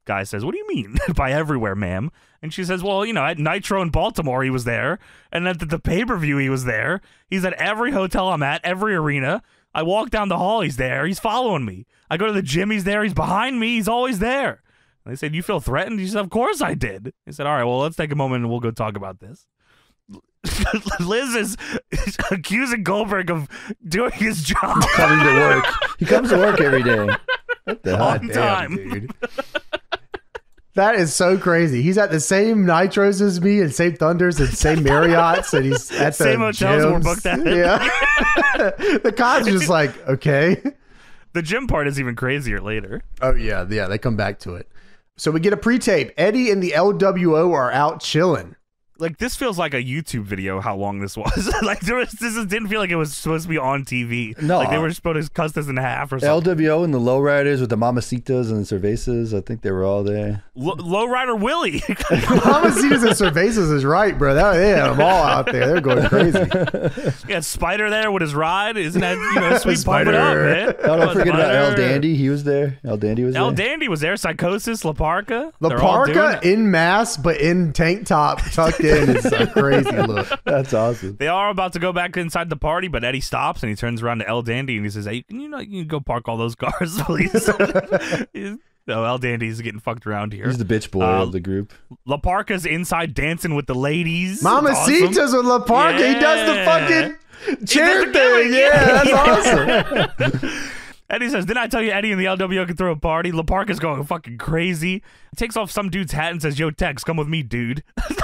Guy says, "What do you mean by everywhere, ma'am?" And she says, "Well, you know, at Nitro in Baltimore, he was there. And at the pay-per-view, he was there. He's at every hotel I'm at, every arena. I walk down the hall, he's there. He's following me. I go to the gym, he's there. He's behind me. He's always there." And they said, "You feel threatened?" He said, "Of course I did." He said, "All right, well, let's take a moment and we'll go talk about this." Liz is accusing Goldberg of doing his job. Coming to work. He comes to work every day. What the hell? Damn, dude. That is so crazy. He's at the same Nitros as me, and same Thunders, and same Marriotts, and he's at the same hotels where we're booked at. Yeah. The cops are just like, okay. The gym part is even crazier later. Oh yeah, yeah. They come back to it. So we get a pre-tape. Eddie and the LWO are out chilling. Like, this feels like a YouTube video, how long this was. Like, there was, this didn't feel like it was supposed to be on TV. No. Like, they were supposed to cut this in half or something. LWO and the Lowriders with the Mamacitas and the Cervezas. I think they were all there. Lowrider Willie. Mamacitas and Cervezas is right, bro. They had them all out there. They're going crazy. Yeah, Spider there with his ride. Isn't that, you know, sweet Spider. Up, man? No, don't forget about El Dandy. He was there. El Dandy was there. El Dandy was there. Psychosis, La Parca. La Parca in mass, but in tank top, tucked in. It's a crazy look. That's awesome. They are about to go back inside the party, but Eddie stops and he turns around to El Dandy and he says, "Hey, can you not, you can go park all those cars, please?" No, El Dandy's getting fucked around here. He's the bitch boy of the group. La Parca's inside dancing with the ladies. Mamacitas awesome. With La Parca. Yeah. He does the fucking chair thing. Yeah, that's awesome. Eddie says, "Didn't I tell you Eddie and the LWO can throw a party?" La Parca's going fucking crazy. Takes off some dude's hat and says, "Yo, Tex, come with me, dude." He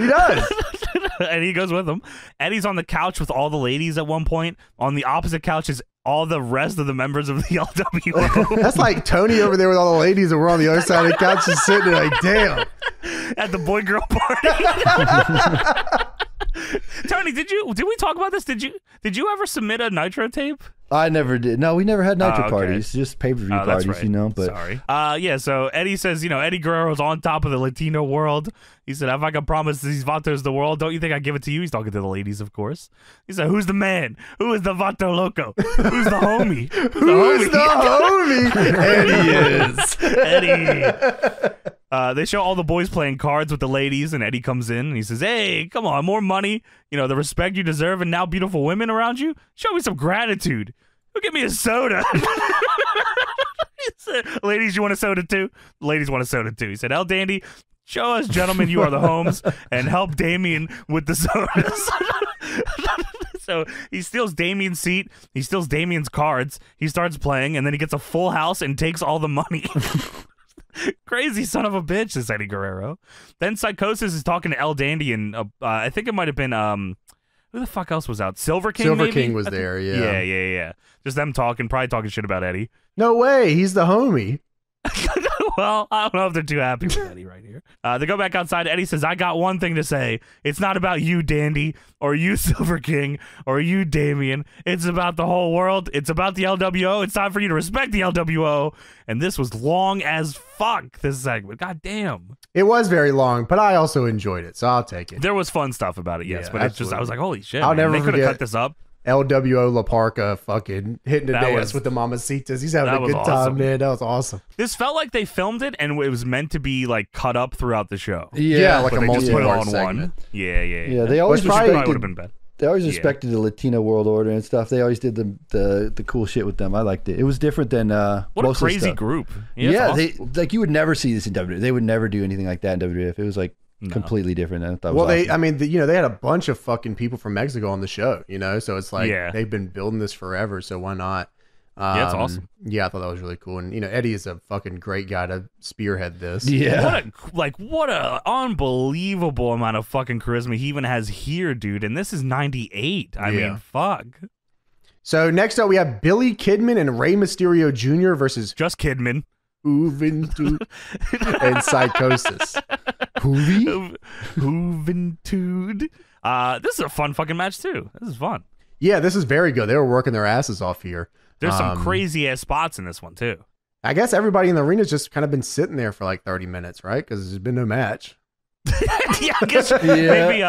does. And he goes with him. Eddie's on the couch with all the ladies at one point. On the opposite couch is all the rest of the members of the LWO. That's like Tony over there with all the ladies, and we're on the other side of the couch just sitting there like, damn. At the boy-girl party. Tony, did we talk about this? Did you ever submit a Nitro tape? I never did. No, we never had Nitro parties, just pay-per-view parties, right. You know. But sorry. Yeah, so Eddie says, you know, Eddie Guerrero's on top of the Latino world. He said, "If I can promise these Vatos the world, don't you think I give it to you?" He's talking to the ladies, of course. He said, "Who's the man? Who is the Vato Loco? Who's the homie?" Who's the homie? Eddie is. They show all the boys playing cards with the ladies, and Eddie comes in and he says, "Hey, come on, more money. You know, the respect you deserve, and now beautiful women around you. Show me some gratitude. Go get me a soda." He said, "Ladies, you want a soda too?" The ladies want a soda too. He said, "El Dandy, show us, gentlemen, you are the homes, and help Damien with the sodas." So he steals Damien's seat. He steals Damien's cards. He starts playing, and then he gets a full house and takes all the money. Crazy son of a bitch, says Eddie Guerrero. Then Psychosis is talking to El Dandy, and I think it might have been who the fuck else was out? Silver King. Silver maybe? King was there. Yeah. Yeah. Just them talking, probably talking shit about Eddie. No way, he's the homie. Well, I don't know if they're too happy with Eddie right here. They go back outside. Eddie says, "I got one thing to say. It's not about you, Dandy, or you, Silver King, or you, Damien. It's about the whole world. It's about the LWO. It's time for you to respect the LWO." And this was long as fuck, this segment. God damn. It was very long, but I also enjoyed it, so I'll take it. There was fun stuff about it, yes, yeah, but absolutely. It's just, I was like, holy shit. They could have cut this up. LWO La Parca fucking hitting the dance with the Mamacitas. He's having a good time, man. That was awesome. This felt like they filmed it and it was meant to be like cut up throughout the show. Yeah, like a multi-part segment. Yeah. They always probably would have been better. They always respected the Latino world order and stuff. They always did the cool shit with them. I liked it. It was different than what a crazy group. Yeah, awesome. They like you would never see this in WWE. They would never do anything like that in WWF. It was like. No. Completely different. I mean, you know, they had a bunch of fucking people from Mexico on the show, you know, so it's like they've been building this forever, so why not? Yeah, it's awesome. Yeah, I thought that was really cool, and you know, Eddie is a fucking great guy to spearhead this. Yeah, what a unbelievable amount of fucking charisma he even has here, dude. And this is '98. I mean, fuck. So next up, we have Billy Kidman and Rey Mysterio Jr. versus just Kidman. Juventud and Psychosis. Juventud. This is a fun fucking match too. This is fun. Yeah, this is very good. They were working their asses off here. There's some crazy ass spots in this one too. I guess everybody in the arena's just kind of been sitting there for like 30 minutes, right? Because there's been no match. Yeah, I guess maybe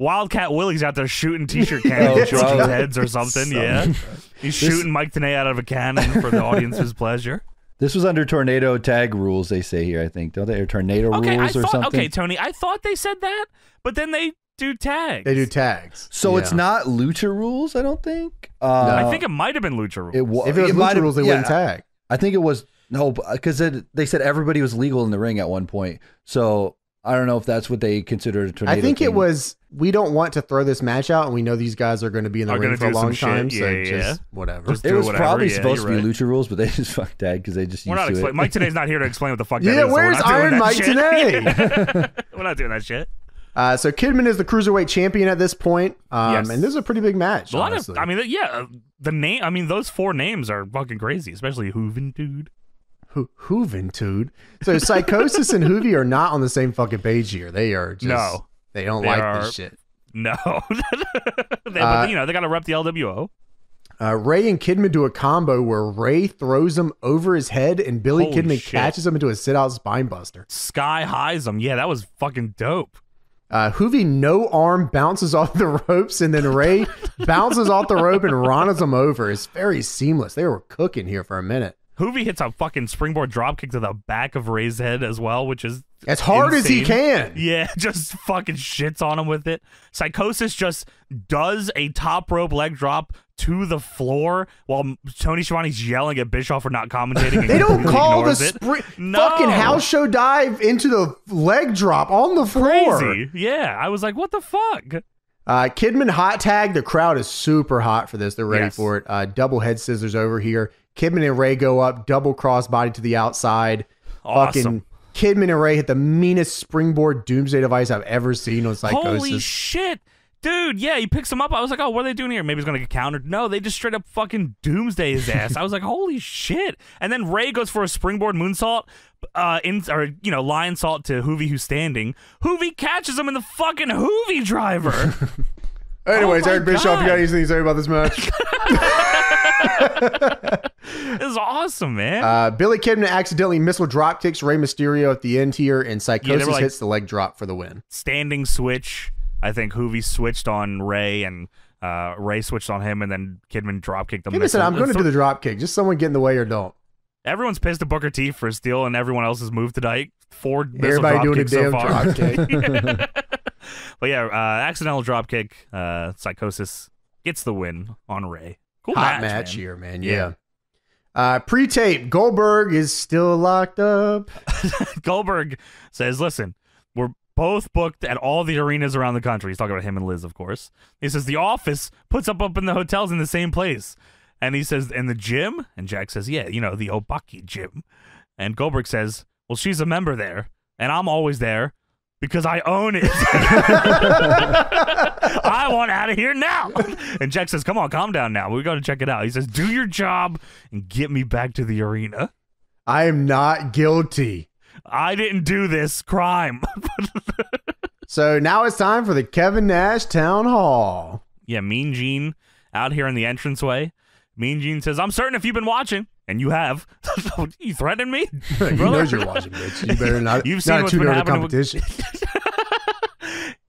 Wildcat Willie's out there shooting t-shirt cannons, shooting heads or something. Yeah, he's shooting Mike Tenay out of a cannon for the audience's pleasure. This was under tornado tag rules, they say here, I think. Don't they? Or tornado rules or something? Okay, Tony, I thought they said that, but then they do tags. They do tags. So it's not lucha rules, I don't think? I think it might have been lucha rules. If it was lucha rules, they wouldn't tag. I think it was, no, because they said everybody was legal in the ring at one point. So I don't know if that's what they considered a tornado I think thing. It was, we don't want to throw this match out, and we know these guys are going to be in the ring for a long time, so just whatever. It was probably supposed to be lucha rules, but they just fucked that because they just used to it. Mike Tenay's not here to explain what the fuck that is. Yeah, where's Iron Mike Tenay? We're not doing that shit. So Kidman is the Cruiserweight champion at this point, and this is a pretty big match, honestly. I mean, yeah, the name, I mean, those four names are fucking crazy, especially Juventud. Juventud. So Psychosis and Hoovy are not on the same fucking page here. They are just They don't like this shit. No. But, you know, they got to rep the LWO. Ray and Kidman do a combo where Ray throws him over his head and Billy Kidman catches him into a sit-out spine buster. Sky highs him. Yeah, that was fucking dope. Hoovy no arm bounces off the ropes and then Ray bounces off the rope and Ronas him over. It's very seamless. They were cooking here for a minute. Hoovy hits a fucking springboard dropkick to the back of Ray's head as well, which is as hard insane. As he can. Yeah, just fucking shits on him with it. Psychosis just does a top rope leg drop to the floor while Tony Schiavone's yelling at Bischoff for not commentating. And they don't call the fucking house show dive into the leg drop on the floor. Crazy. Yeah, I was like, what the fuck? Kidman hot tag. The crowd is super hot for this. They're ready for it. Double head scissors over here. Kidman and Ray go up, double crossbody to the outside. Awesome. Fucking Kidman and Ray hit the meanest springboard doomsday device I've ever seen on Psychosis. Holy shit. Dude, yeah, he picks him up. I was like, oh, what are they doing here? Maybe he's going to get countered. No, they just straight up fucking doomsday his ass. I was like, holy shit. And then Ray goes for a springboard moonsault, or lion salt to Hoovy, who's standing. Hoovy catches him in the fucking Hoovy driver. Anyways, Eric Bischoff, you got anything to say about this match? This is awesome, man. Billy Kidman accidentally missile drop kicks Rey Mysterio at the end here, and Psychosis hits the leg drop for the win. Standing switch. I think Hoovy switched on Ray, and Ray switched on him, and then Kidman drop kicked him. Kidman said, I'm going to do the drop kick. Just someone get in the way or don't. Everyone's pissed at Booker T for a steal, and everyone else has moved to Dyke. Everybody doing a damn drop kick. But yeah, accidental dropkick. Psychosis gets the win on Ray. Cool hot match here, man. Yeah. Pre-tape, Goldberg is still locked up. Goldberg says, listen, we're both booked at all the arenas around the country. He's talking about him and Liz, of course. He says, the office puts up in the hotels in the same place. And he says, and the gym? And Jack says, yeah, you know, the Obaki gym. And Goldberg says, well, she's a member there, and I'm always there. Because I own it. I want out of here now. And Jack says, come on, calm down now. We got to check it out. He says, do your job and get me back to the arena. I am not guilty. I didn't do this crime. So now it's time for the Kevin Nash Town Hall. Yeah, Mean Gene out here in the entranceway. Mean Gene says, I'm certain if you've been watching. And you have. You threatened me? You know you're watching, bitch. You better not. You've seen what's been happening with...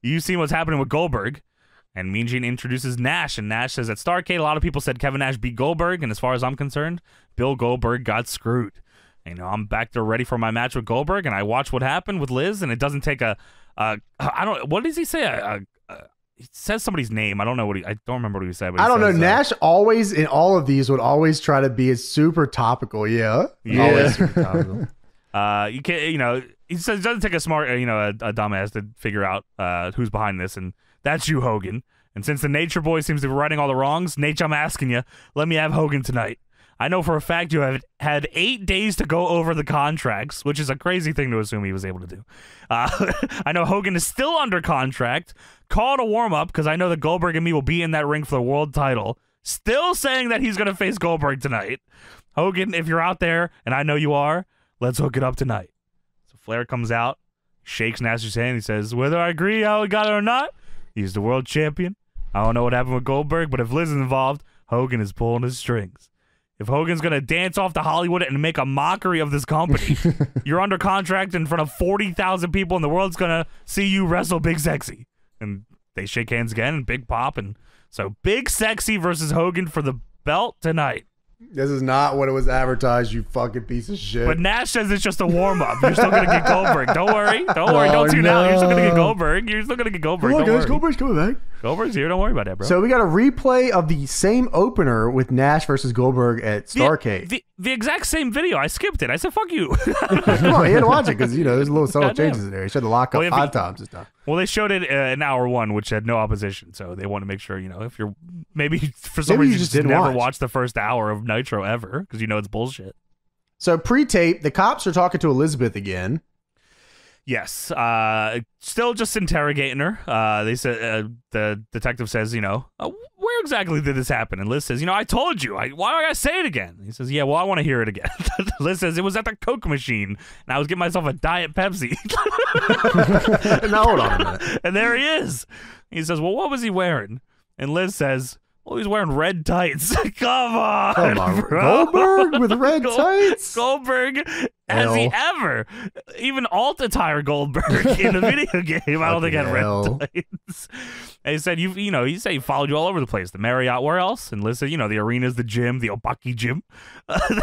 You've seen what's happening with Goldberg. And Mean Gene introduces Nash. And Nash says, at Starrcade, a lot of people said Kevin Nash beat Goldberg. And as far as I'm concerned, Bill Goldberg got screwed. And, you know, I'm back there ready for my match with Goldberg. And I watch what happened with Liz. And it doesn't take what does he say? He says somebody's name. I don't remember what he said. But I don't know. Nash always, in all of these, would always try to be super topical. Yeah. Always super topical. You can't, you know, he says it doesn't take a smart, a dumbass to figure out who's behind this. And that's you, Hogan. And since the Nature Boy seems to be righting all the wrongs, Nature, I'm asking you, let me have Hogan tonight. I know for a fact you have had 8 days to go over the contracts, which is a crazy thing to assume he was able to do. I know Hogan is still under contract. Call it a warm-up because I know that Goldberg and me will be in that ring for the world title. Still saying that he's going to face Goldberg tonight. Hogan, if you're out there, and I know you are, let's hook it up tonight. So Flair comes out, shakes Nash's hand, he says, whether I agree how he got it or not, he's the world champion. I don't know what happened with Goldberg, but if Liz is involved, Hogan is pulling his strings. If Hogan's going to dance off to Hollywood and make a mockery of this company, you're under contract in front of 40,000 people, and the world's going to see you wrestle Big Sexy. And they shake hands again, and Big Pop. And so Big Sexy versus Hogan for the belt tonight. This is not what it was advertised, you fucking piece of shit. But Nash says it's just a warm-up. You're still going to get Goldberg. Don't worry. Don't worry. Don't tune out. You're still going to get Goldberg. You're still going to get Goldberg. Come on, guys. Goldberg's coming back. Goldberg's here. Don't worry about that, bro. So we got a replay of the same opener with Nash versus Goldberg at Starrcade. The exact same video. I skipped it. I said, fuck you. Come on, you had to watch it because, you know, there's a little subtle changes in there. You should lock up odd times and stuff. Well, they showed it in hour one, which had no opposition. So they want to make sure, you know, if you're maybe for some reason you just never watch the first hour of Nitro ever because you know it's bullshit. So pre-tape, the cops are talking to Elizabeth again. Yes, still just interrogating her. They said the detective says, you know, where where exactly did this happen? And Liz says, you know, I told you. Why do I gotta say it again? And he says, yeah, well, I want to hear it again. Liz says, it was at the Coke machine, and I was getting myself a Diet Pepsi. Now hold on a minute. And there he is. He says, well, what was he wearing? And Liz says, well, he's wearing red tights. Come on, bro. Goldberg with red tights? Goldberg, has he ever? Even alt attire Goldberg in a video game, I don't think had red tights. And he said, you know, he said he followed you all over the place. The Marriott, where else? And Liz said, you know, the arenas, the gym, the Obaki gym.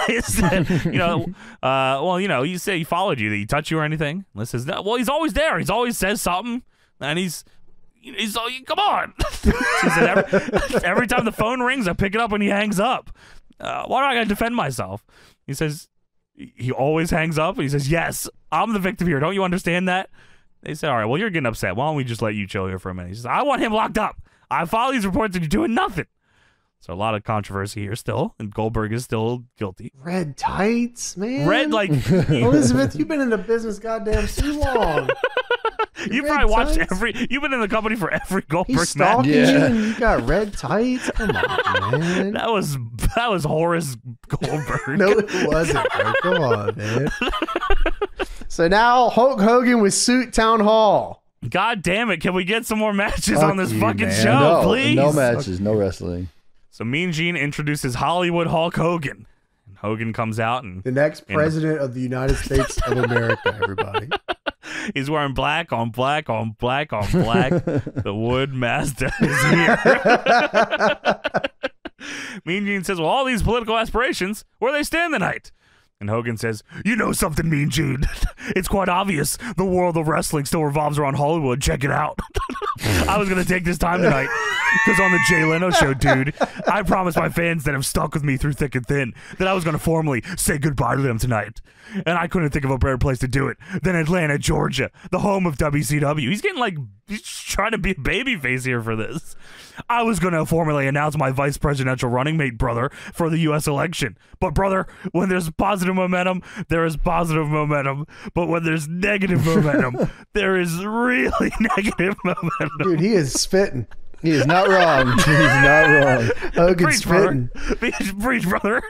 They said, you know, well, you know, he said he followed you. Did he touch you or anything? Liz says, no. Well, he's always there. He's always says something, and he's like, come on. She said, every time the phone rings, I pick it up when he hangs up. Why do I gotta defend myself? He says, he always hangs up. And he says, yes, I'm the victim here. Don't you understand that? They said, all right, well, you're getting upset. Why don't we just let you chill here for a minute? He says, I want him locked up. I follow these reports and you're doing nothing. So a lot of controversy here still, and Goldberg is still guilty. Red tights, man. Red, like... Elizabeth, you've been in the business goddamn too long. You probably watched You've been in the company for every Goldberg match. He stalked you, and you got red tights? Come on, man. That was Horace Goldberg. No, it wasn't, bro. Come on, man. So now Hulk Hogan with Suit Town Hall. God damn it. Can we get some more matches on this fucking show, please? No matches. No wrestling. So Mean Gene introduces Hollywood Hulk Hogan. And Hogan comes out and... The next president of the United States of America, everybody. He's wearing black on black on black on black. The Wood Master is here. Mean Gene says, well, all these political aspirations, where they stand tonight? And Hogan says, you know something, Mean Gene. It's quite obvious the world of wrestling still revolves around Hollywood. Check it out. I was going to take this time tonight because on the Jay Leno show, dude, I promised my fans that have stuck with me through thick and thin that I was going to formally say goodbye to them tonight. And I couldn't think of a better place to do it than Atlanta, Georgia, the home of WCW. He's getting like, he's trying to be a babyface here for this. I was going to formally announce my vice presidential running mate, brother, for the U.S. election. But, brother, when there's positive momentum, there is positive momentum. But when there's negative momentum, there is really negative momentum. Dude, he is spitting. He is not wrong. He's not wrong. Hogan's spitting. Preach, brother.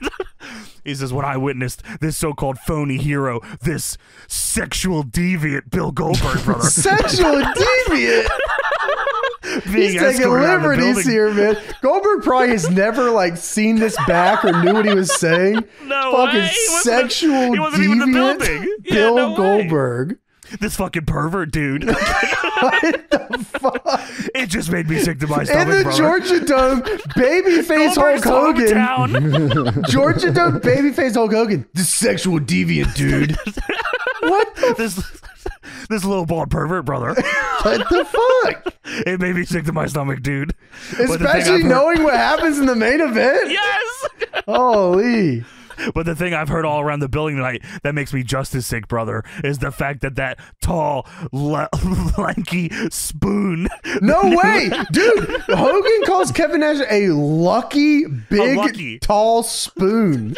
He says, when I witnessed this so-called phony hero, this sexual deviant Bill Goldberg, brother. Sexual deviant? He's taking liberties here, man. Goldberg probably has never like seen this back or knew what he was saying. No fucking way. Sexual he wasn't even in the building. Bill Goldberg. Way. This fucking pervert, dude. What the fuck? It just made me sick to my stomach, brother. In the Georgia Dome, babyface Hulk Hogan. Georgia Dome, babyface Hulk Hogan. This sexual deviant, dude. What the This little bald pervert, brother. What the fuck? It made me sick to my stomach, dude. Especially knowing what happens in the main event. Yes. Holy. But the thing I've heard all around the building tonight that makes me just as sick, brother, is the fact that that tall, lanky spoon. No way! Dude, Hogan calls Kevin Nash a lucky, big, tall spoon.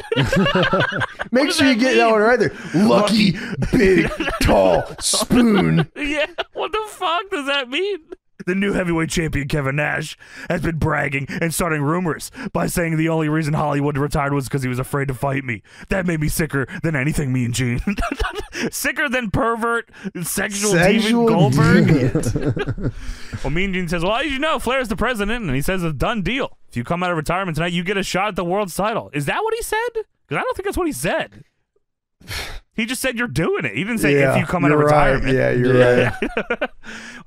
Make sure you get that one right there. Lucky, big, tall spoon. Yeah, what the fuck does that mean? The new heavyweight champion, Kevin Nash, has been bragging and starting rumors by saying the only reason Hollywood retired was because he was afraid to fight me. That made me sicker than anything, Mean Gene. Sicker than pervert, sexual Goldberg. Well, Mean Gene says, well, as you know, Flair's the president, and he says it's a done deal. If you come out of retirement tonight, you get a shot at the world's title. Is that what he said? Because I don't think that's what he said. He just said you're doing it. He didn't say if you come out of retirement. Yeah, you're right.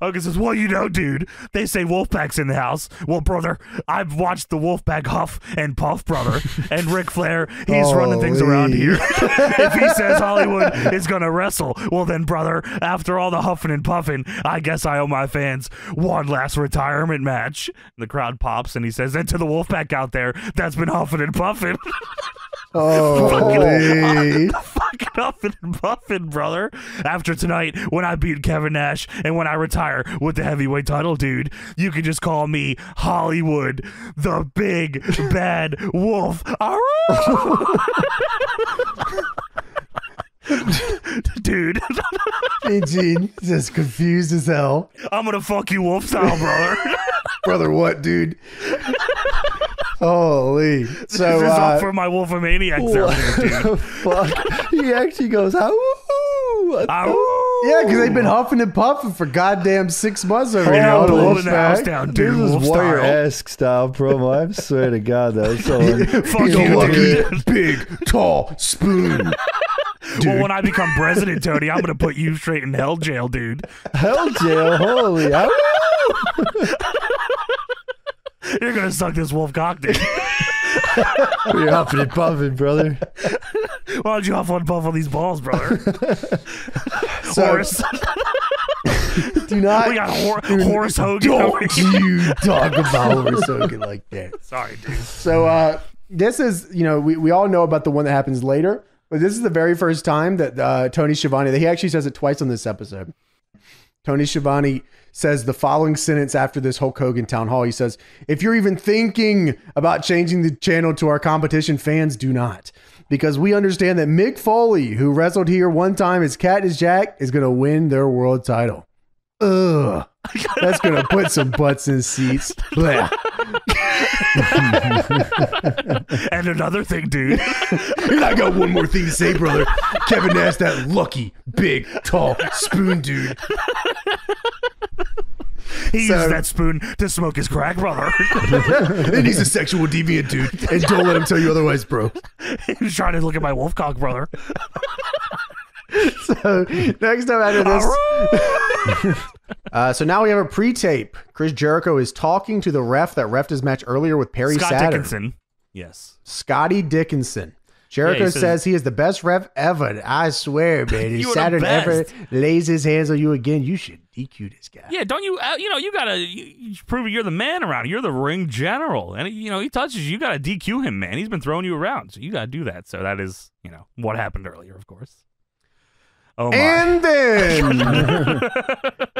Hogan says, well, you know, dude, they say Wolfpack's in the house. Well, brother, I've watched the Wolfpack huff and puff, brother, and Ric Flair, he's running things around here. If he says Hollywood is going to wrestle, well then, brother, after all the huffing and puffing, I guess I owe my fans one last retirement match. And the crowd pops, and he says, and to the Wolfpack out there that's been huffing and puffing. Fucking huffing and puffing, brother. After tonight, when I beat Kevin Nash and when I retire with the heavyweight title, dude, you can just call me Hollywood, the big bad wolf. Dude. Hey, Gene, just confused as hell. I'm gonna fuck you wolf style, brother. Brother, what, dude? Holy. So, this is all for my Wolfomaniacs out there, dude. Fuck. He actually goes, yeah, because they've been huffing and puffing for goddamn 6 months over here. Yeah, blowing the house down, dude. This is warrior-esque style promo. I swear to God, that was so Fuck you, dude. Big, tall spoon. Dude. Well, when I become president, Tony, I'm going to put you straight in hell jail, dude. Hell jail? Holy. You're going to suck this wolf cock, dude. You're huffing and puffing, brother. Why don't you huff and puff on these balls, brother? Horace. Do not. We got Horace Hogan. Don't you talk about Horace Hogan like that. Sorry, dude. So this is, you know, we all know about the one that happens later. But this is the very first time that Tony Schiavone, he actually says it twice on this episode. Tony Schiavone says the following sentence after this Hulk Hogan town hall. He says, if you're even thinking about changing the channel to our competition, fans do not. Because we understand that Mick Foley, who wrestled here one time as Cat is Jack, is going to win their world title. Ugh. That's going to put some butts in seats. And another thing, dude. And I got one more thing to say, brother. Kevin Nash, that lucky, big, tall spoon, dude. He used that spoon to smoke his crack, brother. And he's a sexual deviant, dude. And don't let him tell you otherwise, bro. He was trying to look at my wolf cock, brother. So next time after this. So now we have a pre-tape. Chris Jericho is talking to the ref that refed his match earlier with Perry Saturn. Scott Dickinson. Yes. Scotty Dickinson. Jericho says he is the best ref ever. I swear, man. If Saturn ever lays his hands on you again, you should DQ this guy. Yeah, don't you? You know, you gotta prove you're the man around. You're the ring general, and you know he touches you. You gotta DQ him, man. He's been throwing you around, so you gotta do that. So that is, you know, what happened earlier, of course. Oh my. And then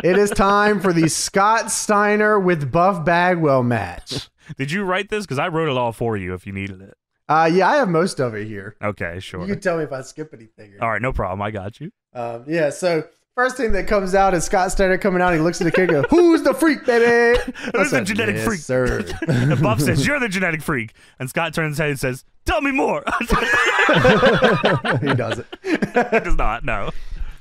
it is time for the Scott Steiner with Buff Bagwell match. Did you write this? Because I wrote it all for you if you needed it. Yeah, I have most of it here. Okay, sure. You can tell me if I skip anything. All right, no problem. I got you. Yeah, so first thing that comes out is Scott Steiner coming out. He looks at the kid and goes, who's the freak, baby? Who's the genetic freak? Sir. And Buff says, you're the genetic freak. And Scott turns his head and says, tell me more. He doesn't. He does not, no.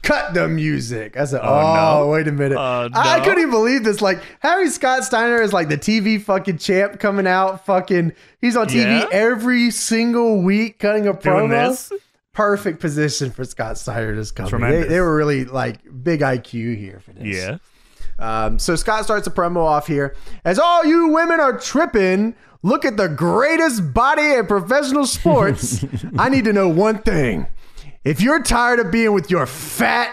Cut the music. I said, oh, wait a minute. No. I couldn't even believe this. Like, Harry Scott Steiner is like the TV fucking champ coming out. Fucking, he's on TV every single week cutting a promo. Perfect position for Scott Steiner to come. They were really like big IQ here for this. Yeah. So Scott starts a promo off here. As all you women are tripping, look at the greatest body in professional sports. I need to know one thing. If you're tired of being with your fat,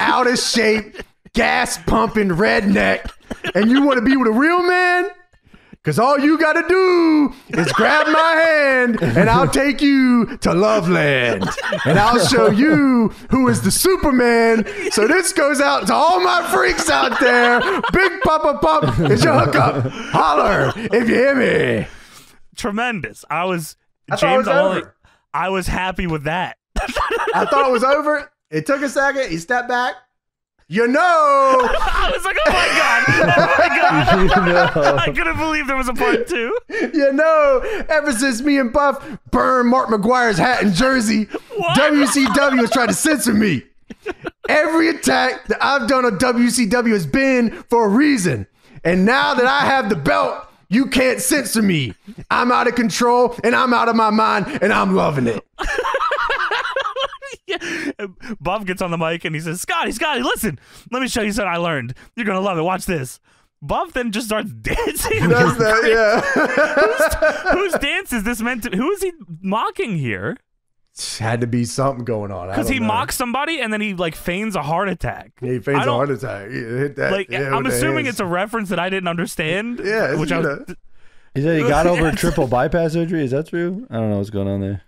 out of shape, gas pumping redneck, and you want to be with a real man, because all you got to do is grab my hand and I'll take you to Love Land. And I'll show you who is the Superman. So this goes out to all my freaks out there. Big Papa Pump is your hookup. Holler if you hear me. Tremendous. I was happy with that. I thought it was over. It took a second. He stepped back. You know, I was like, oh my God, you know. I couldn't believe there was a part two. You know, ever since me and Buff burned Mark McGuire's hat and jersey, what? WCW has tried to censor me. Every attack that I've done on WCW has been for a reason. And now that I have the belt, you can't censor me. I'm out of control and I'm out of my mind and I'm loving it. Buff gets on the mic and he says, Scotty, listen, let me show you something I learned. You're going to love it. Watch this. Buff then just starts dancing. Does that, yeah. Whose dance is this meant to? Who is he mocking here? Had to be something going on. Because he mocks somebody and then he like feigns a heart attack. Yeah, he feigns a heart attack. Hit that, like, I'm assuming it's a reference that I didn't understand. Yeah. Which he said he got over triple bypass surgery. Is that true? I don't know what's going on there.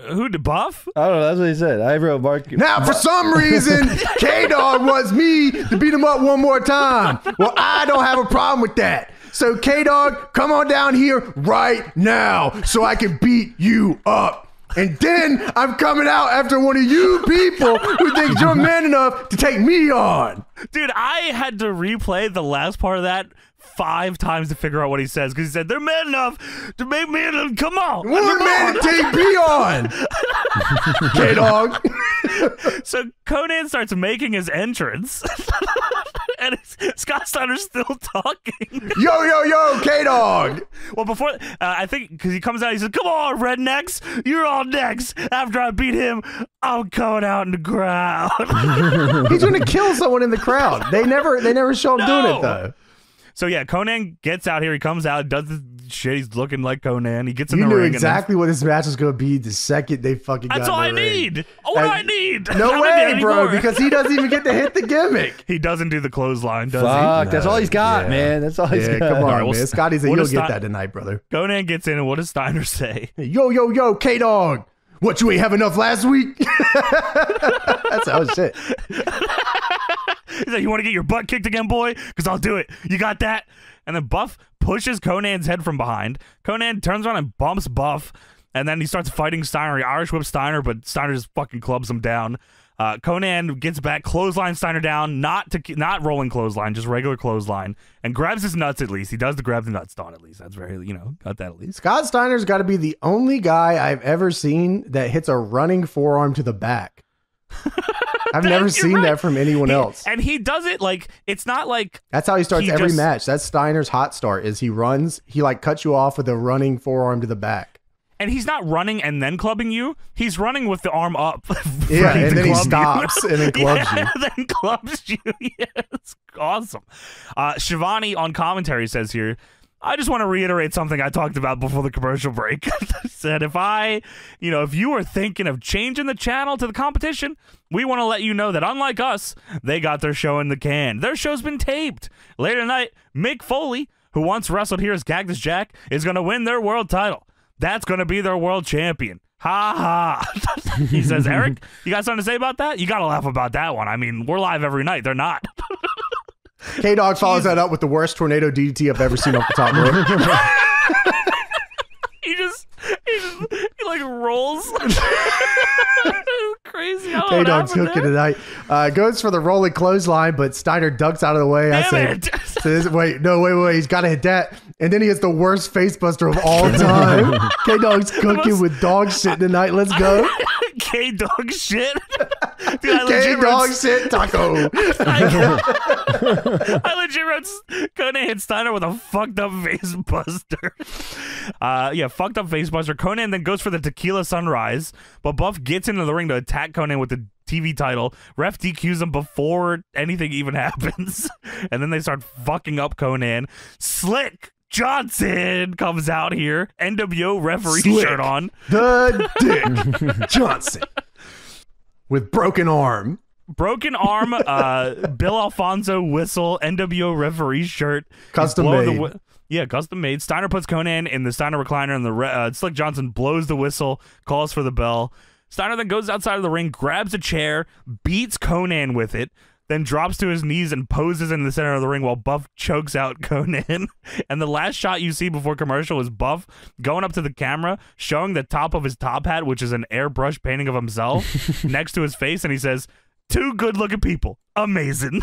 Who, to Buff? I don't know. That's what he said. I wrote Mark. Now, for some reason, K-Dog wants me to beat him up one more time. Well, I don't have a problem with that. So, K-Dog, come on down here right now so I can beat you up. And then I'm coming out after one of you people who thinks you're man enough to take me on. Dude, I had to replay the last part of that 5 times to figure out what he says, because he said, they're man enough to make me enough. Come on. We're man to take me on. K-Dog. So Konnan starts making his entrance. And Scott Steiner's still talking. Yo, yo, yo, K-Dog. Well, before, I think, because he comes out, he says, come on, rednecks, you're all next. After I beat him, I'm coming out in the crowd. He's going to kill someone in the crowd. They never show him doing it, though. So, yeah, Konnan gets out here. He comes out, does the shit. He's looking like Konnan. He gets in the ring. You knew exactly what this match was going to be the second they fucking got in the ring. That's all I need. No way, bro, because he doesn't even get to hit the gimmick. He doesn't do the clothesline, does he? Fuck, that's all he's got, man. That's all he's got. Yeah, come on, man. Scotty said, you'll get that tonight, brother. Konnan gets in, and what does Steiner say? Yo, yo, yo, K-Dog. What, you ain't have enough last week? That's how shit. He's like, you want to get your butt kicked again, boy? Because I'll do it. You got that? And then Buff pushes Conan's head from behind. Konnan turns around and bumps Buff. And then he starts fighting Steiner. He Irish whips Steiner, but Steiner just fucking clubs him down. Konnan gets back, clothesline Steiner down, not rolling clothesline, just regular clothesline, and grabs his nuts at least. He does grab the nuts, Don, at least. That's very, got that at least. Scott Steiner's got to be the only guy I've ever seen that hits a running forearm to the back. I've never seen that from anyone else. And he does it like, it's not like... That's how he starts every match. That's Steiner's hot start, is he runs, he like cuts you off with a running forearm to the back. And he's not running and then clubbing you. He's running with the arm up. Yeah, and then he stops and then clubs you. And then clubs you. Yeah, it's awesome. Schiavone on commentary says here, I just want to reiterate something I talked about before the commercial break. I said, if you were thinking of changing the channel to the competition, we want to let you know that unlike us, they got their show in the can. Their show's been taped. Later tonight, Mick Foley, who once wrestled here as Cactus Jack, is going to win their world title. That's going to be their world champion. Ha ha. He says, Eric, you got something to say about that? You got to laugh about that one. I mean, we're live every night. They're not. K-Dog follows that up with the worst tornado DDT I've ever seen off the top rope. He like rolls. Crazy. K-Dog's hooking tonight. Goes for the rolling clothesline, but Steiner ducks out of the way. Damn, I say, wait, no, wait. He's got to hit that. And then he gets the worst facebuster of all time. K-Dog's cooking with dog shit tonight. Let's go. K-Dog shit. K-Dog shit taco. I legit wrote Konnan hit Steiner with a fucked up facebuster. Yeah, fucked up facebuster. Konnan then goes for the tequila sunrise, but Buff gets into the ring to attack Konnan with the TV title. Ref DQs him before anything even happens. And then they start fucking up Konnan. Slick Johnson comes out here. NWO referee Slick shirt on. The Dick Johnson. With broken arm. Broken arm. Bill Alfonso whistle. NWO referee shirt. Custom made. Yeah, custom made. Steiner puts Konnan in the Steiner recliner, and the Slick Johnson blows the whistle, calls for the bell. Steiner then goes outside of the ring, grabs a chair, beats Konnan with it, then drops to his knees and poses in the center of the ring while Buff chokes out Konnan. And the last shot you see before commercial is Buff going up to the camera, showing the top of his top hat, which is an airbrush painting of himself, next to his face, and he says, two good-looking people. Amazing.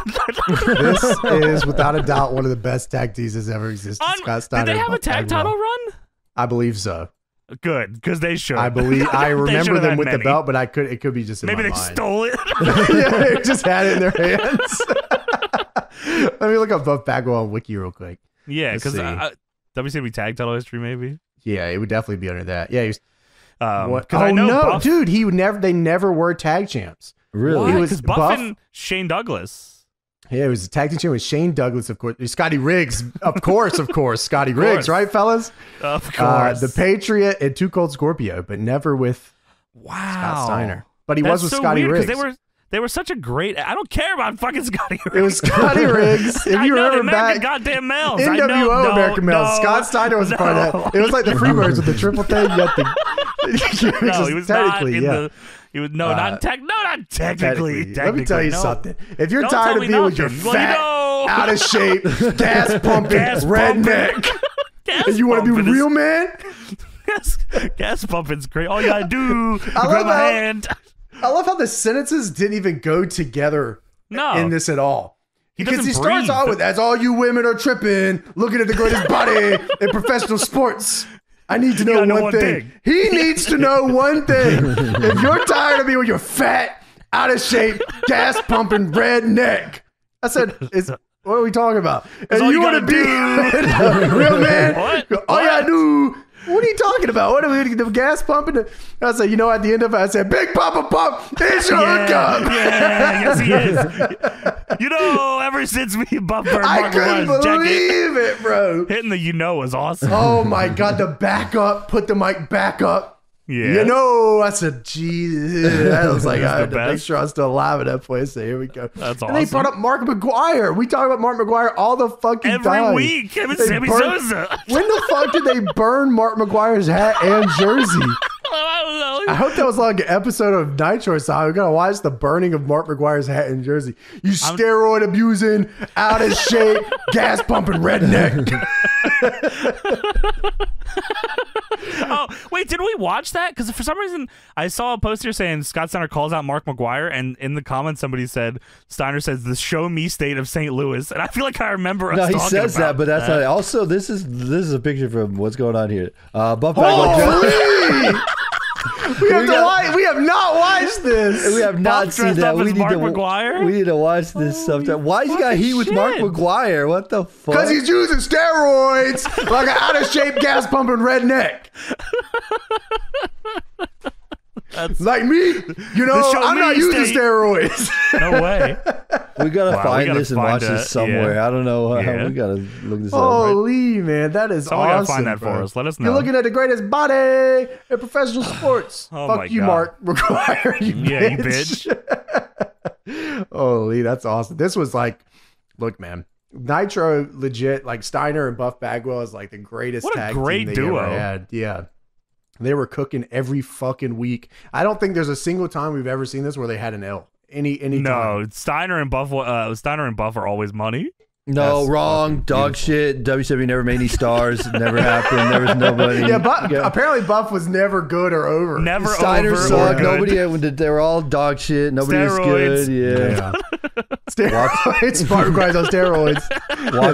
This is, without a doubt, one of the best tag teams that's ever existed. Scott Steiner. Did they have a tag title run? I believe so. Good, because they should. I believe I remember them with the belt, but it could be just in maybe my mind. Stole it. Yeah, they just had it in their hands. Let me look up Buff Bagwell on Wiki real quick. Yeah, because WCW tag title history, maybe. Yeah, it would definitely be under that. Yeah, he was. Dude, he would never. They never were tag champs. Really, it was Buff and Shane Douglas. Yeah, it was a tag team champion with Shane Douglas, of course. Scotty Riggs, of course. Scotty Riggs, right, fellas? Of course. The Patriot and Too Cold Scorpio, but never with Scott Steiner. But he was with Scotty Riggs. They were such a great... I don't care about fucking Scotty Riggs. It was Scotty Riggs. If you remember back... goddamn males. NWO American males. No, Scott Steiner was a part of that. It was like the Freebirds with the triple thing. He was technically, not in the... Not technically. Let me tell you something. If you're tired of being with your fat, out of shape, gas pumping redneck, and you want to be real man, Gas pumping's great. All you gotta do is grab my hand. I love how the sentences didn't even go together in this at all. Because he starts out with, as all you women are tripping, looking at the greatest body in professional sports. I need to know one thing. He needs to know one thing. If you're tired of me when you're fat, out of shape, gas pumping redneck. I said, what are we talking about? And you want to be a real man? All you gotta do. What are you talking about? What are we the gas pumping? And I said, you know, at the end of it, I said, Big Papa Pump is your hookup. Yeah, yes he is. You know, ever since we bumped our I couldn't believe it, bro. Hitting the was awesome. Oh my God, the backup, put the mic back up. Yeah. You know, I said, Jesus. I was like, I had to make sure I was still alive at that point. So here we go. That's awesome. And they brought up Mark McGuire. We talk about Mark McGuire all the fucking time. Every week. Kevin Sammy Sosa. When the fuck did they burn Mark McGuire's hat and jersey? I hope that was like an episode of Nitro. So I'm going to watch the burning of Mark McGuire's hat and jersey. You steroid abusing, out of shape, gas pumping redneck. Oh, wait, did we watch that? Because for some reason, I saw a poster saying Scott Steiner calls out Mark McGuire, and in the comments, somebody said, Steiner says, the show me state of St. Louis. And I feel like I remember us talking about that. No, he says that, but that's not it. Also, this is a picture from what's going on here. Buff Bagwell. We have not watched this. We have not seen that. We need to watch this sometime. Why is he got heat with Mark McGuire? What the fuck? Because he's using steroids like an out of shape gas pumping redneck. Like me, you know, I'm not using steroids. No way. We gotta find this and watch this somewhere. I don't know. We gotta look this up. Holy man, that is awesome. Gotta find that for us. Let us know. You're looking at the greatest body in professional sports. Fuck you, Mark McGuire. Yeah, you bitch. Holy, that's awesome. This was like, look, man, Nitro legit. Like Steiner and Buff Bagwell is like the greatest tag team they ever had. Yeah. They were cooking every fucking week. I don't think there's a single time we've ever seen this where they had an L. Any time. Steiner and Buff are always money. No, wrong. Dog shit. WCW never made any stars. Never happened. There was nobody. Yeah, apparently Buff was never good or over. Never Steiner over sucked. Nobody. They were all dog shit. Nobody was good. Yeah. Steroids. Mark McGuire's on steroids.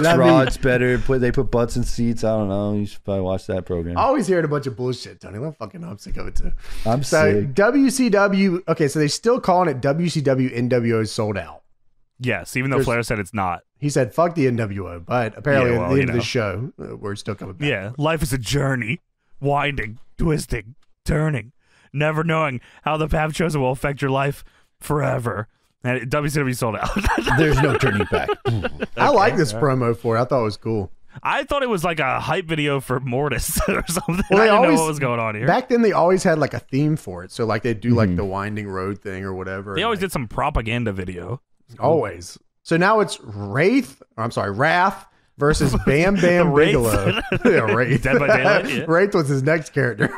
Watch Rod's better. They put butts in seats. I don't know. You should probably watch that program. I always hearing a bunch of bullshit, Tony. I'm fucking sick of it too. I'm sick. WCW. Okay, so they still calling it WCW NWO sold out. Yes, even though Flair said it's not. He said, fuck the NWO, but apparently at the end of the show, we're still coming back. Yeah, life is a journey, winding, twisting, turning, never knowing how the path chosen will affect your life forever. And WCW sold out. There's no turning back. I like this promo for it. I thought it was cool. I thought it was like a hype video for Mortis or something. Well, I didn't know what was going on here. Back then, they always had like a theme for it. So like they do like the winding road thing or whatever. They always did some propaganda video. Always. So now it's Wrath versus Bam Bam Bigelow. Yeah, Wraith. Dead by Daylight, yeah. Wraith was his next character.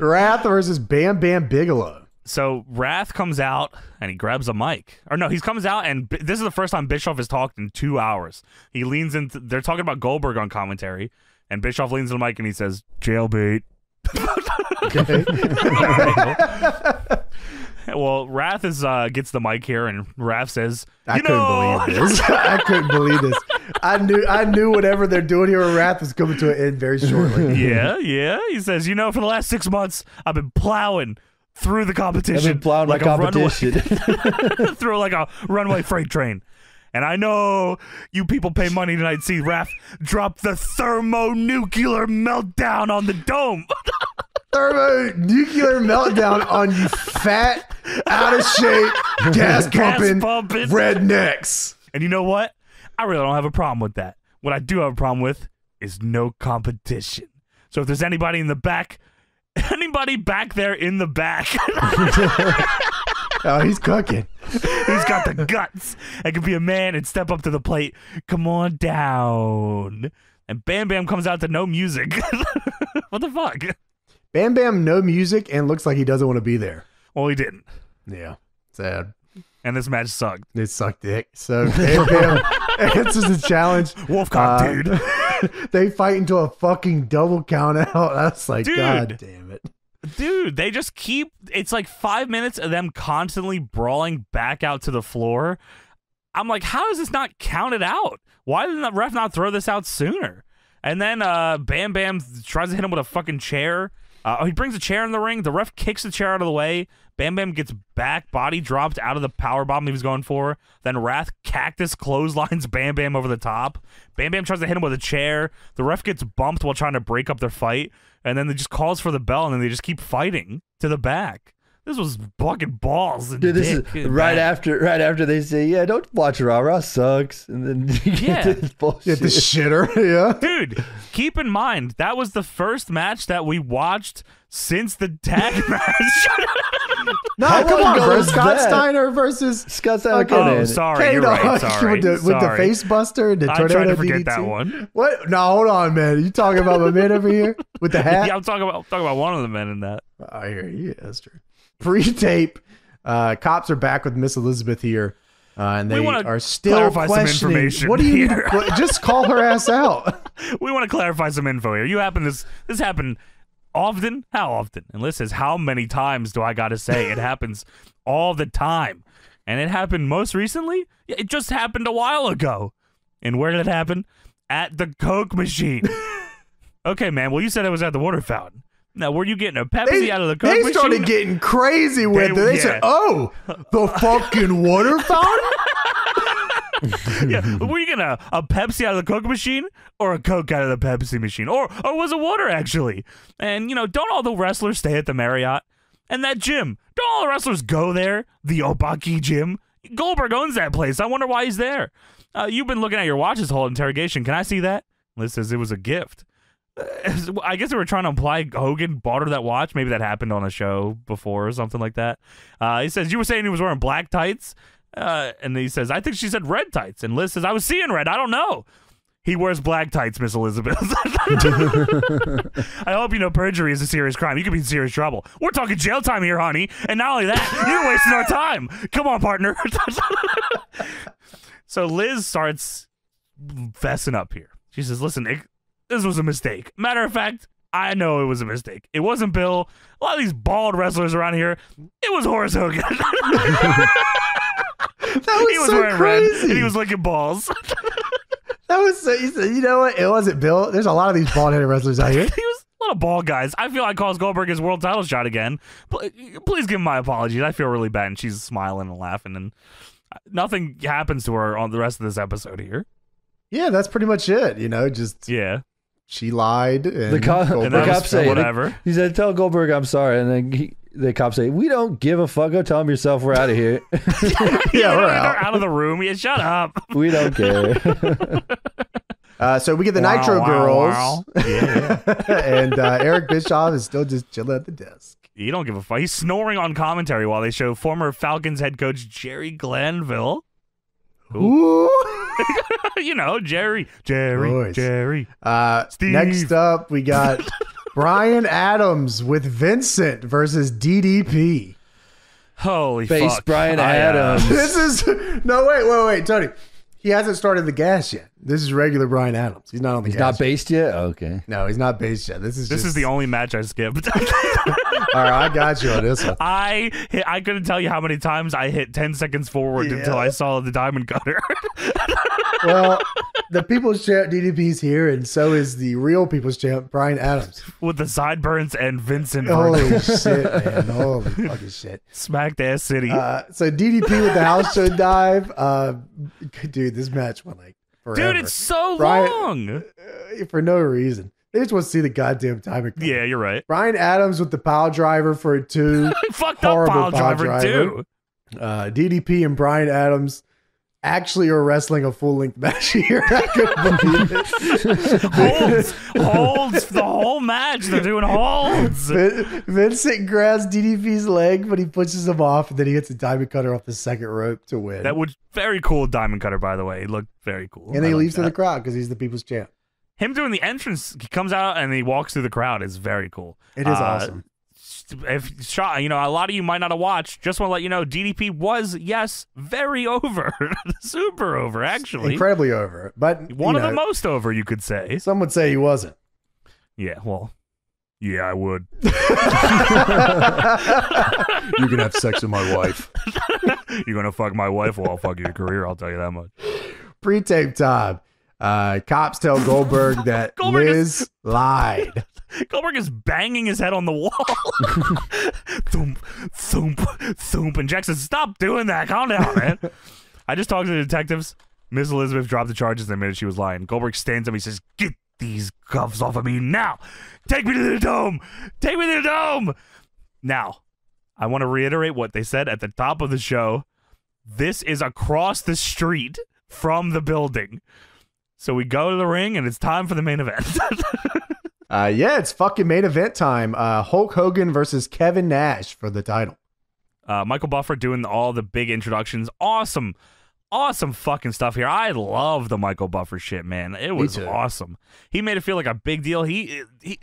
Wrath versus Bam Bam Bigelow. So Wrath comes out and he grabs a mic. Or no, he comes out and this is the first time Bischoff has talked in 2 hours. He leans in. They're talking about Goldberg on commentary, and Bischoff leans in the mic and he says, "Jailbait." Okay. Well, Wrath gets the mic here, and Wrath says, "I couldn't believe this. I couldn't believe this. I knew whatever they're doing here with Wrath is coming to an end very shortly." Yeah. He says, "You know, for the last 6 months, I've been plowing through the competition. I've been plowing like a competition through like a runway freight train. And I know you people pay money tonight. See, Wrath drop the thermonuclear meltdown on the dome." Thermonuclear meltdown on you fat, out of shape, gas pumping rednecks. And you know what? I really don't have a problem with that. What I do have a problem with is no competition. So if there's anybody back there in the back. Oh, he's cooking. He's got the guts and could be a man and step up to the plate. Come on down. And Bam Bam comes out to no music. What the fuck? Bam Bam, no music, and looks like he doesn't want to be there. Well, he didn't. Yeah, sad. And this match sucked. It sucked dick. So Bam Bam answers the challenge. Wolfcock, dude. They fight into a fucking double count out. That's like, dude, God damn it. Dude, they just keep, it's like 5 minutes of them constantly brawling back out to the floor. I'm like, how is this not counted out? Why didn't the ref not throw this out sooner? And then Bam Bam tries to hit him with a fucking chair. He brings a chair in the ring. The ref kicks the chair out of the way. Bam Bam gets back, body dropped out of the powerbomb he was going for. Then Wrath cactus clotheslines Bam Bam over the top. Bam Bam tries to hit him with a chair. The ref gets bumped while trying to break up their fight. And then they just calls for the bell, and then they just keep fighting to the back. This was fucking balls. Dude, this is right after they say, yeah, don't watch Raw. Raw sucks. And then you get this bullshit. Get the shitter. Yeah. Dude, keep in mind, that was the first match that we watched since the tag match. No, come on, bro. Scott Steiner versus Scott Steiner. Oh, sorry. You're right. Sorry. With the face buster and the tornado DDT. I tried to forget that one. What? No, hold on, man. Are you talking about the man over here with the hat? Yeah, I'm talking about one of the men in that. I hear you. That's true. Pre-tape, cops are back with Miss Elizabeth here, and they are still questioning. Some what do you here. Just call her ass out? We want to clarify some info here. You happen this happened often? How often? And this is how many times do I got to say it happens all the time? And it happened most recently. It just happened a while ago. And where did it happen? At the Coke machine. Okay, man. Well, you said it was at the water fountain. Now, were you getting a Pepsi out of the Coke machine? They started getting crazy with it. They said, oh, the fucking water fountain? Yeah. Were you getting a Pepsi out of the Coke machine or a Coke out of the Pepsi machine? Or was it water, actually? And, you know, don't all the wrestlers stay at the Marriott? And that gym, don't all the wrestlers go there? The Obaki gym? Goldberg owns that place. I wonder why he's there. You've been looking at your watch this whole interrogation. Can I see that? Liz says it was a gift. I guess they were trying to imply Hogan bought her that watch. Maybe that happened on a show before or something like that. He says, you were saying he was wearing black tights? And he says, I think she said red tights. And Liz says, I was seeing red. I don't know. He wears black tights, Miss Elizabeth. I hope you know perjury is a serious crime. You could be in serious trouble. We're talking jail time here, honey. And not only that, you're wasting our time. Come on, partner. So Liz starts fessing up here. She says, listen, this was a mistake. Matter of fact, I know it was a mistake. It wasn't Bill. A lot of these bald wrestlers around here. It was Horace Hogan. He was wearing red and he was licking balls. That was so, you know what? It wasn't Bill. There's a lot of these bald-headed wrestlers out here. He was a lot of bald guys. I feel like caused Goldberg his world title shot again. Please give him my apologies. I feel really bad. And she's smiling and laughing, and nothing happens to her on the rest of this episode here. Yeah, that's pretty much it. You know, just yeah. She lied, and the cops say whatever. He said, "Tell Goldberg I'm sorry." And then the cops say, "We don't give a fuck. Go tell him yourself. We're out of here." yeah, we're out. They're out of the room. Yeah, shut up. We don't care. So we get the Nitro Girls, and Eric Bischoff is still just chilling at the desk. You don't give a fuck. He's snoring on commentary while they show former Falcons head coach Jerry Glanville. Ooh. You know, Jerry. Steve. Next up, we got Brian Adams with Vincent versus DDP. Holy face, fuck. Brian Adams. This is no wait, Tony. He hasn't started the gas yet. This is regular Brian Adams. He's not on the gas. He's not based yet. Oh, okay. No, he's not based yet. This is the only match I skipped. All right, I got you on this one. I couldn't tell you how many times I hit 10 seconds forward until I saw the diamond cutter. Well, the People's Champ DDP's here, and so is the real People's Champ, Brian Adams. With the sideburns and Vincent. Holy shit, man. Holy fucking shit. Smacked ass city. So DDP with the house show dive. Dude, this match went like forever. Dude, it's so long. For no reason. They just want to see the goddamn timing. Yeah, you're right. Brian Adams with the pile driver for a two. Fucked up pile driver. DDP and Brian Adams actually are wrestling a full-length match here. I couldn't believe it. holds the whole match. They're doing holds. Vincent grabs DDP's leg, but he pushes him off, and then he hits a diamond cutter off the second rope to win. That was very cool diamond cutter, by the way. It looked very cool. And he leaves to the crowd because he's the People's Champ. Him doing the entrance, he comes out and he walks through the crowd is very cool. It is awesome. if you know, a lot of you might not have watched, just want to let you know, DDP was, yes, very over. Super over, actually. Incredibly over. But one of the most over, you could say. Some would say he wasn't. Yeah, well... yeah, I would. You can have sex with my wife. You're going to fuck my wife? Well, I'll fuck your career. I'll tell you that much. Pre-tape time. Cops tell Goldberg that Liz lied. Goldberg is banging his head on the wall. Thump, thump, thump. And Jack says, stop doing that. Calm down, man. I just talked to the detectives. Miss Elizabeth dropped the charges the minute she was lying. Goldberg stands up. He says, get these cuffs off of me now. Take me to the dome. Take me to the dome. Now, I want to reiterate what they said at the top of the show. This is across the street from the building. So we go to the ring, and it's time for the main event. Yeah, it's fucking main event time. Hulk Hogan versus Kevin Nash for the title. Michael Buffer doing all the big introductions. Awesome. Awesome fucking stuff here. I love the Michael Buffer shit, man. It was awesome. He made it feel like a big deal. He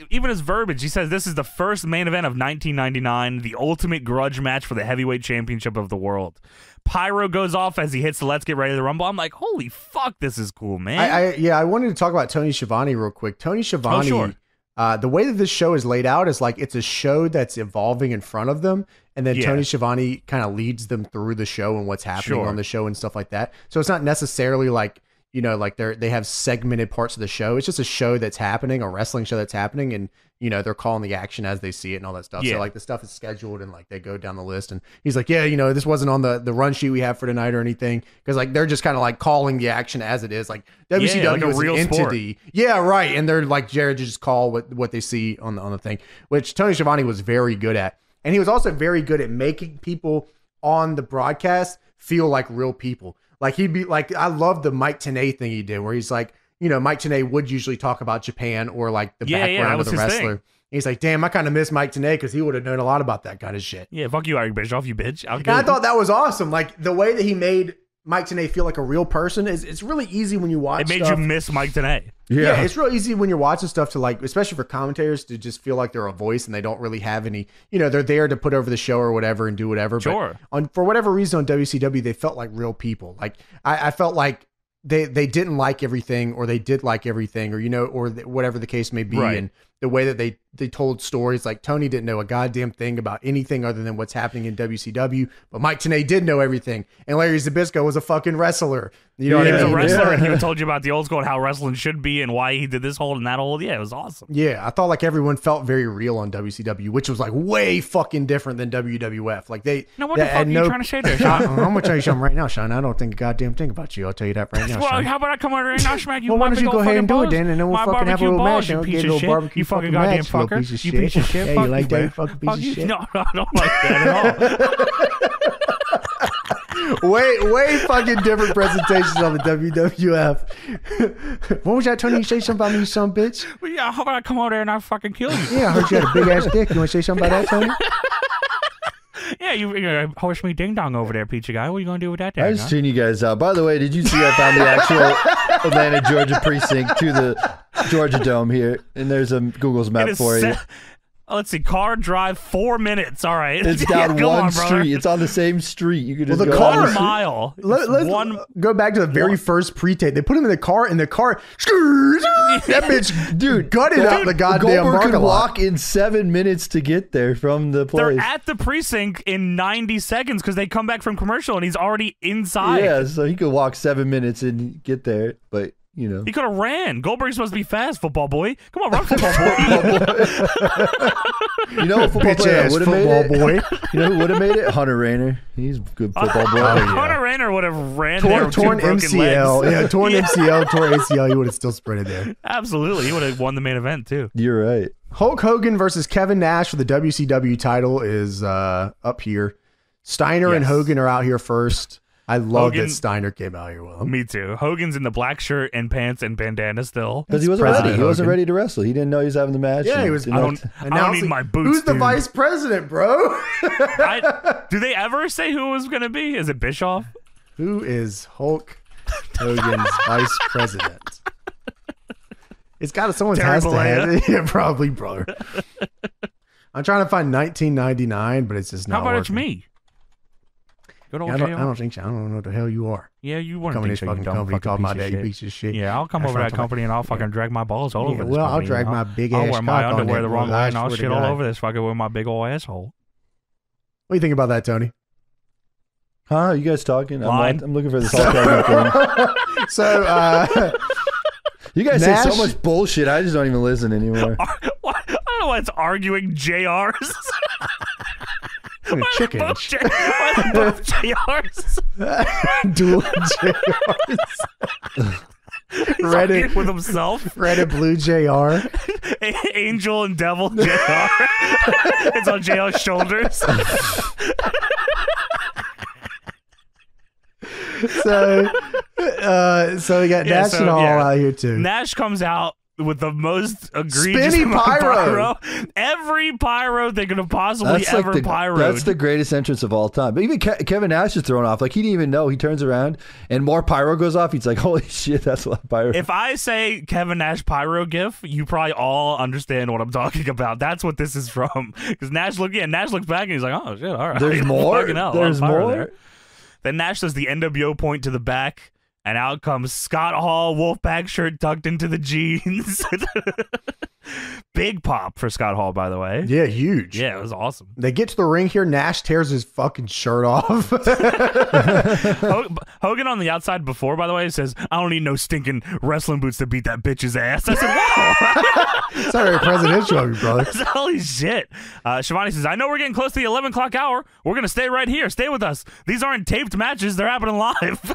even his verbiage, he says this is the first main event of 1999, the ultimate grudge match for the heavyweight championship of the world. Pyro goes off as he hits the Let's Get Ready to Rumble. I'm like, holy fuck, this is cool, man. I wanted to talk about Tony Schiavone real quick. Tony Schiavone, the way that this show is laid out is like it's a show that's evolving in front of them. And then Tony Schiavone kind of leads them through the show and what's happening on the show and stuff like that. So it's not necessarily like, you know, like they have segmented parts of the show. It's just a show that's happening, a wrestling show that's happening. And, you know, they're calling the action as they see it and all that stuff. Yeah. So like the stuff is scheduled and like they go down the list and he's like, yeah, you know, this wasn't on the run sheet we have for tonight or anything. Cause like, they're just kind of like calling the action as it is, like WCW like is a real entity. Sport. Yeah. Right. And they're like, Jared, just call what they see on the thing, which Tony Schiavone was very good at. And he was also very good at making people on the broadcast feel like real people. Like he'd be like, I love the Mike Tenay thing he did where he's like, you know, Mike Tenay would usually talk about Japan or like the background of the wrestler. And he's like, damn, I kind of miss Mike Tenay because he would have known a lot about that kind of shit. Yeah, fuck you, Eric Bischoff, you bitch. And I thought that was awesome. Like the way that he made Mike Tenay feel like a real person is it's really easy when you watch stuff. It made you miss Mike Tenay. Yeah, it's real easy when you're watching stuff to like, especially for commentators, to just feel like they're a voice and they don't really have any, you know, they're there to put over the show or whatever and do whatever. Sure. But for whatever reason on WCW, they felt like real people. Like I felt like they didn't like everything or they did like everything or, you know, or whatever the case may be. Right. And the way that they told stories, like Tony didn't know a goddamn thing about anything other than what's happening in WCW, but Mike Tenay did know everything. And Larry Zbyszko was a fucking wrestler. You know, he was a wrestler and he told you about the old school and how wrestling should be and why he did this hold and that hold. Yeah, it was awesome. Yeah, I thought like everyone felt very real on WCW, which was like way fucking different than WWF. Like they. No, what the fuck are you trying to say there, Sean? I'm gonna tell you something right now, Sean. I don't think a goddamn thing about you. I'll tell you that right now. Well, Sean. How about I come over and I'll smack you? Well, why don't you go ahead and do it then, and then we'll fucking have a little match and get a little barbecue. Fucking goddamn fucker. You piece of shit. Hey, you like that fucking piece of shit? No, I don't like that at all. Way fucking different presentations on the WWF. What was that, Tony? You say something about me, you son of a bitch? Well, yeah, how about I come over there and I fucking kill you? Yeah, I heard you had a big ass dick. You want to say something about that, Tony? Yeah, you're a horse meat ding dong over there, Peachy Guy. What are you going to do with that? I just tuned you guys out. By the way, did you see I found the actual Atlanta, Georgia precinct to the Georgia Dome here? And there's a Google's map for you. Let's see, car drive 4 minutes. All right, it's down one street. It's on the same street. You could just the car mile. Let's go back to the very first pre-tape. They put him in the car, and the car that bitch, dude, gutted out the goddamn Goldberg could walk in 7 minutes to get there from the place. They're at the precinct in 90 seconds because they come back from commercial, and he's already inside. Yeah, so he could walk 7 minutes and get there, but. You know. He could have ran. Goldberg's supposed to be fast, football boy. Come on, run, football boy. You know what football player would have made it? You know who would have made it? Hunter Rainer. He's a good football boy. Hunter Rainer would have ran there with torn MCL. Legs. Yeah, torn MCL, torn ACL. He would have still sprinted there. Absolutely. He would have won the main event, too. You're right. Hulk Hogan versus Kevin Nash for the WCW title is up here. Steiner and Hogan are out here first. I love that Steiner came out here with him. Me too. Hogan's in the black shirt and pants and bandana still. Because he wasn't ready. He wasn't ready to wrestle. He didn't know he was having the match. Yeah, he was. I don't need my boots. Who's the vice president, bro? Do they ever say who it was going to be? Is it Bischoff? Who is Hulk Hogan's vice president? It's got someone has to have it. Yeah, probably, brother. I'm trying to find 1999, but it's just not. How about working. It's me? Good old I don't think so. I don't know what the hell you are. Yeah, you want to be fucking company called my dad, you piece of shit. Yeah, I'll come over to that company and I'll fucking drag my balls all over. Well, I'll drag my big ass. I'll wear my underwear the wrong way and I'll shit all over this fucker with my big old asshole. What do you think about that, Tony? Huh? Are you guys talking? I'm looking for this whole thing. So, you guys say so much bullshit. I just don't even listen anymore. I don't know why it's arguing JRs. Chicken. Both JRs. Dual JRs. Red and, with himself. Red and blue JR. Angel and devil JR. It's on JR's shoulders. So we got Nash and Hall out here too. Nash comes out with the most egregious pyro. Every pyro they could have possibly pyroed. That's the greatest entrance of all time. But even Kevin Nash is thrown off. Like, he didn't even know. He turns around and more pyro goes off. He's like, holy shit, that's a lot of pyro. If I say Kevin Nash pyro gif, you probably all understand what I'm talking about. That's what this is from. Because Nash looks back and he's like, oh shit, all right. There's more? There's more? There. Then Nash does the NWO point to the back, and out comes Scott Hall, Wolfpack shirt tucked into the jeans. Big pop for Scott Hall, by the way. Yeah, huge. Yeah, it was awesome. They get to the ring here. Nash tears his fucking shirt off. Hogan on the outside before, by the way, says, I don't need no stinking wrestling boots to beat that bitch's ass. I said, whoa. It's not very presidential of you, brother. Holy shit. Shivani says, I know we're getting close to the 11 o'clock hour. We're going to stay right here. Stay with us. These aren't taped matches. They're happening live.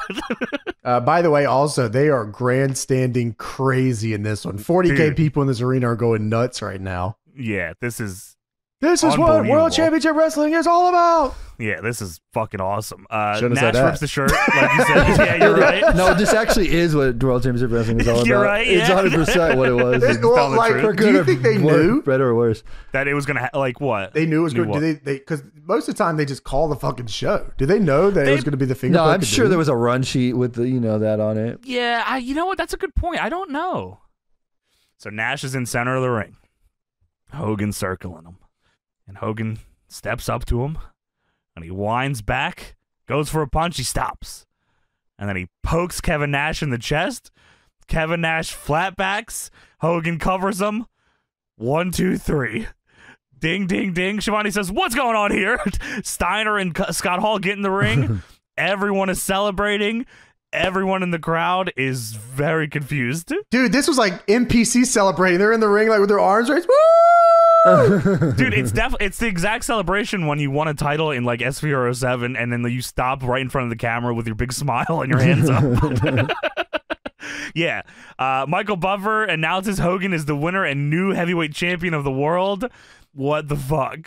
By the way, also, they are grandstanding crazy in this one. 40K people in this arena are going nuts right now. Yeah, this is what World Championship Wrestling is all about. Yeah, this is fucking awesome. Nash rips the shirt, like you said. Yeah, you're right. No, this actually is what World Championship Wrestling is all about. You're right. Yeah. It's 100% what it was. Well, like, do you think they knew, better or worse, that it was gonna like what? They knew it was gonna. Do they? Because most of the time they just call the fucking show. Do they know that it was gonna be the finger? No, I'm sure there was a run sheet with the, you know, that on it. Yeah, you know what? That's a good point. I don't know. So Nash is in center of the ring. Hogan circling him. And Hogan steps up to him. And he winds back. Goes for a punch. He stops. And then he pokes Kevin Nash in the chest. Kevin Nash flatbacks. Hogan covers him. 1, 2, 3. Ding, ding, ding. Schiavone says, what's going on here? Steiner and Scott Hall get in the ring. Everyone is celebrating. Everyone in the crowd is very confused. Dude, this was like NPC celebrating. They're in the ring like with their arms raised. Woo! Dude, it's the exact celebration when you won a title in like SVR07 and then you stop right in front of the camera with your big smile and your hands up. Yeah. Michael Buffer announces Hogan is the winner and new heavyweight champion of the world. What the fuck?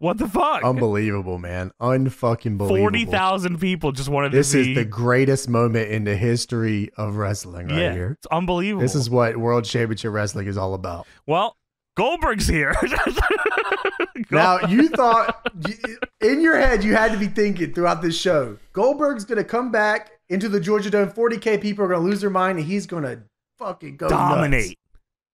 What the fuck? Unbelievable, man. Unfucking believable. 40,000 people just wanted to see. This is the greatest moment in the history of wrestling right here. It's unbelievable. This is what World Championship Wrestling is all about. Well, Goldberg's here. Now, you thought, in your head, you had to be thinking throughout this show, Goldberg's going to come back into the Georgia Dome. 40K people are going to lose their mind, and he's going to fucking go dominate. Nuts.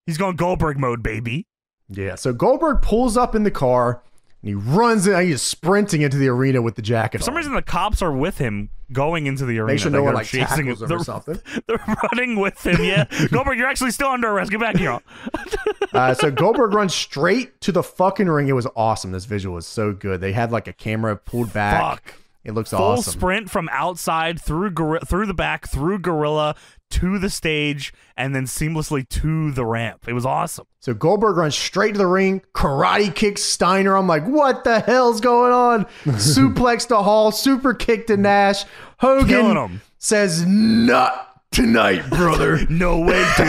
He's going Goldberg mode, baby. Yeah, so Goldberg pulls up in the car. And he runs in. He's sprinting into the arena with the jacket. For some reason, the cops are with him going into the arena. They should know what, like, chasing him or something. They're running with him. Yeah, Goldberg, you're actually still under arrest. Get back here. So Goldberg runs straight to the fucking ring. It was awesome. This visual was so good. They had like a camera pulled back. Fuck. It looks awesome. Full sprint from outside through the back, through Gorilla, to the stage, and then seamlessly to the ramp. It was awesome. So Goldberg runs straight to the ring, karate kicks Steiner. I'm like, what the hell's going on? Suplex to Hall, super kick to Nash. Hogan says, not tonight, brother. No way, dude.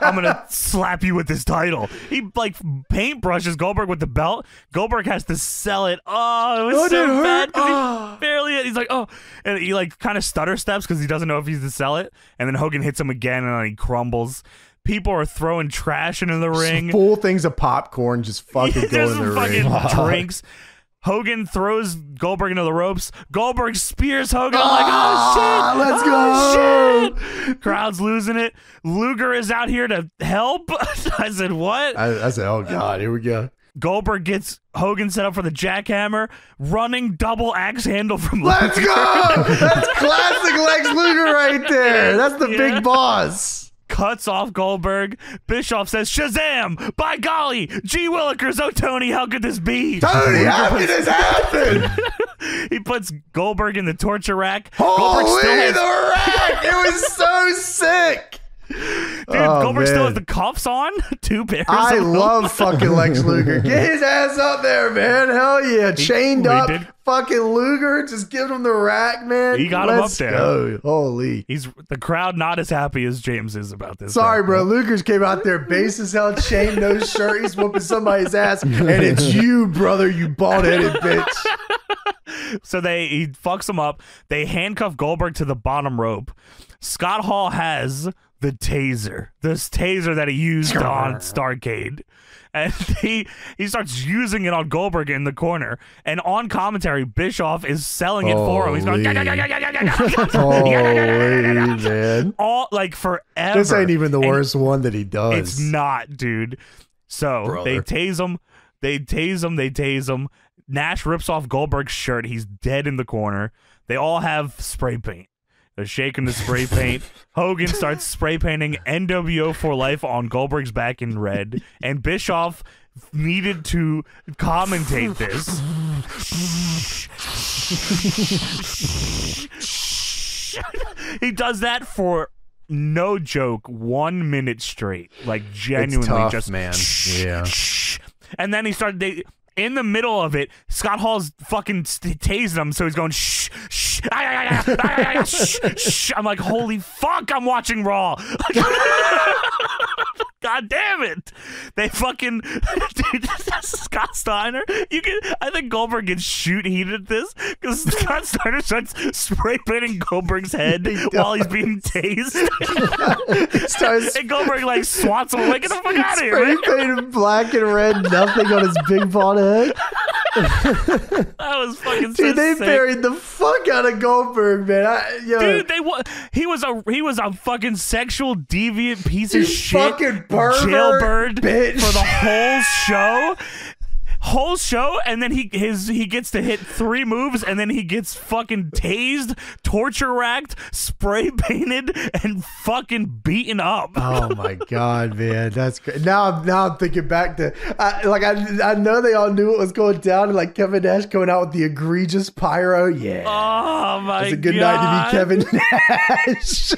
I'm gonna slap you with this title. He like paintbrushes Goldberg with the belt. Goldberg has to sell it. Oh, it was so bad. He's like, oh, and he like kind of stutter steps because he doesn't know if he's to sell it. And then Hogan hits him again, and then he crumbles. People are throwing trash into the ring. Full things of popcorn, just fucking going in the ring. Fucking drinks. Hogan throws Goldberg into the ropes. Goldberg spears Hogan. I'm like, oh, shit. Let's go. Shit. Crowd's losing it. Luger is out here to help. I said, what? I said, oh, God, here we go. Goldberg gets Hogan set up for the jackhammer, running double axe handle from Luger. Let's go! That's classic Lex Luger right there. That's the big boss. Cuts off Goldberg. Bischoff says, Shazam! By golly! Gee Willikers, oh Tony, how could this be? Tony, how could this happen? He puts Goldberg in the torture rack. Holy Goldberg still has the rack! It was so sick! Dude, oh, Goldberg still has the cuffs on. Two pairs. I love fucking Lex Luger. Get his ass up there, man. Hell yeah. Chained up fucking Luger. Just give him the rack, man. He got him up there. Go. Holy. The crowd not as happy as James is about this. Sorry, bro. Luger's came out there, base as hell, chain, no shirt. He's whooping somebody's ass. And it's you, brother, you bald-headed bitch. So he fucks him up. They handcuff Goldberg to the bottom rope. Scott Hall has... the taser. This taser that he used on Starcade. And he starts using it on Goldberg in the corner. And on commentary, Bischoff is selling it for him. He's going, man. All like forever. This ain't even the worst one that he does. It's not, dude. So they tase him. They tase him. They tase him. Nash rips off Goldberg's shirt. He's dead in the corner. They all have spray paint. They're shaking the spray paint. Hogan starts spray painting NWO for life on Goldberg's back in red. And Bischoff needed to commentate this. He does that for, no joke, 1 minute straight. Like, genuinely, it's tough, just, man. Yeah. And then he started... in the middle of it, Scott Hall's fucking tasing him, so he's going, shh, shh, ay, ay, ay, ay, ay, shh, shh. I'm like, holy fuck, I'm watching Raw. God damn it. They fucking, dude, Scott Steiner, I think Goldberg can shoot heat at this, because Scott Steiner starts spray painting Goldberg's head while he's being tased. And Goldberg like swats him, like, get the fuck out of here. Spray painted black and red, nothing on his big bald head. That was fucking sick. Dude, they buried the fuck out of Goldberg, man. Dude, he was a fucking sexual deviant piece of shit. Fucking jailbird bitch for the whole show. And then he gets to hit three moves, and then he gets fucking tased, torture racked, spray painted, and fucking beaten up. Oh my god, man, that's great. Now I'm thinking back to I know they all knew what was going down, and like Kevin Nash coming out with the egregious pyro. Yeah. Oh my god, it's a good night to be Kevin Nash.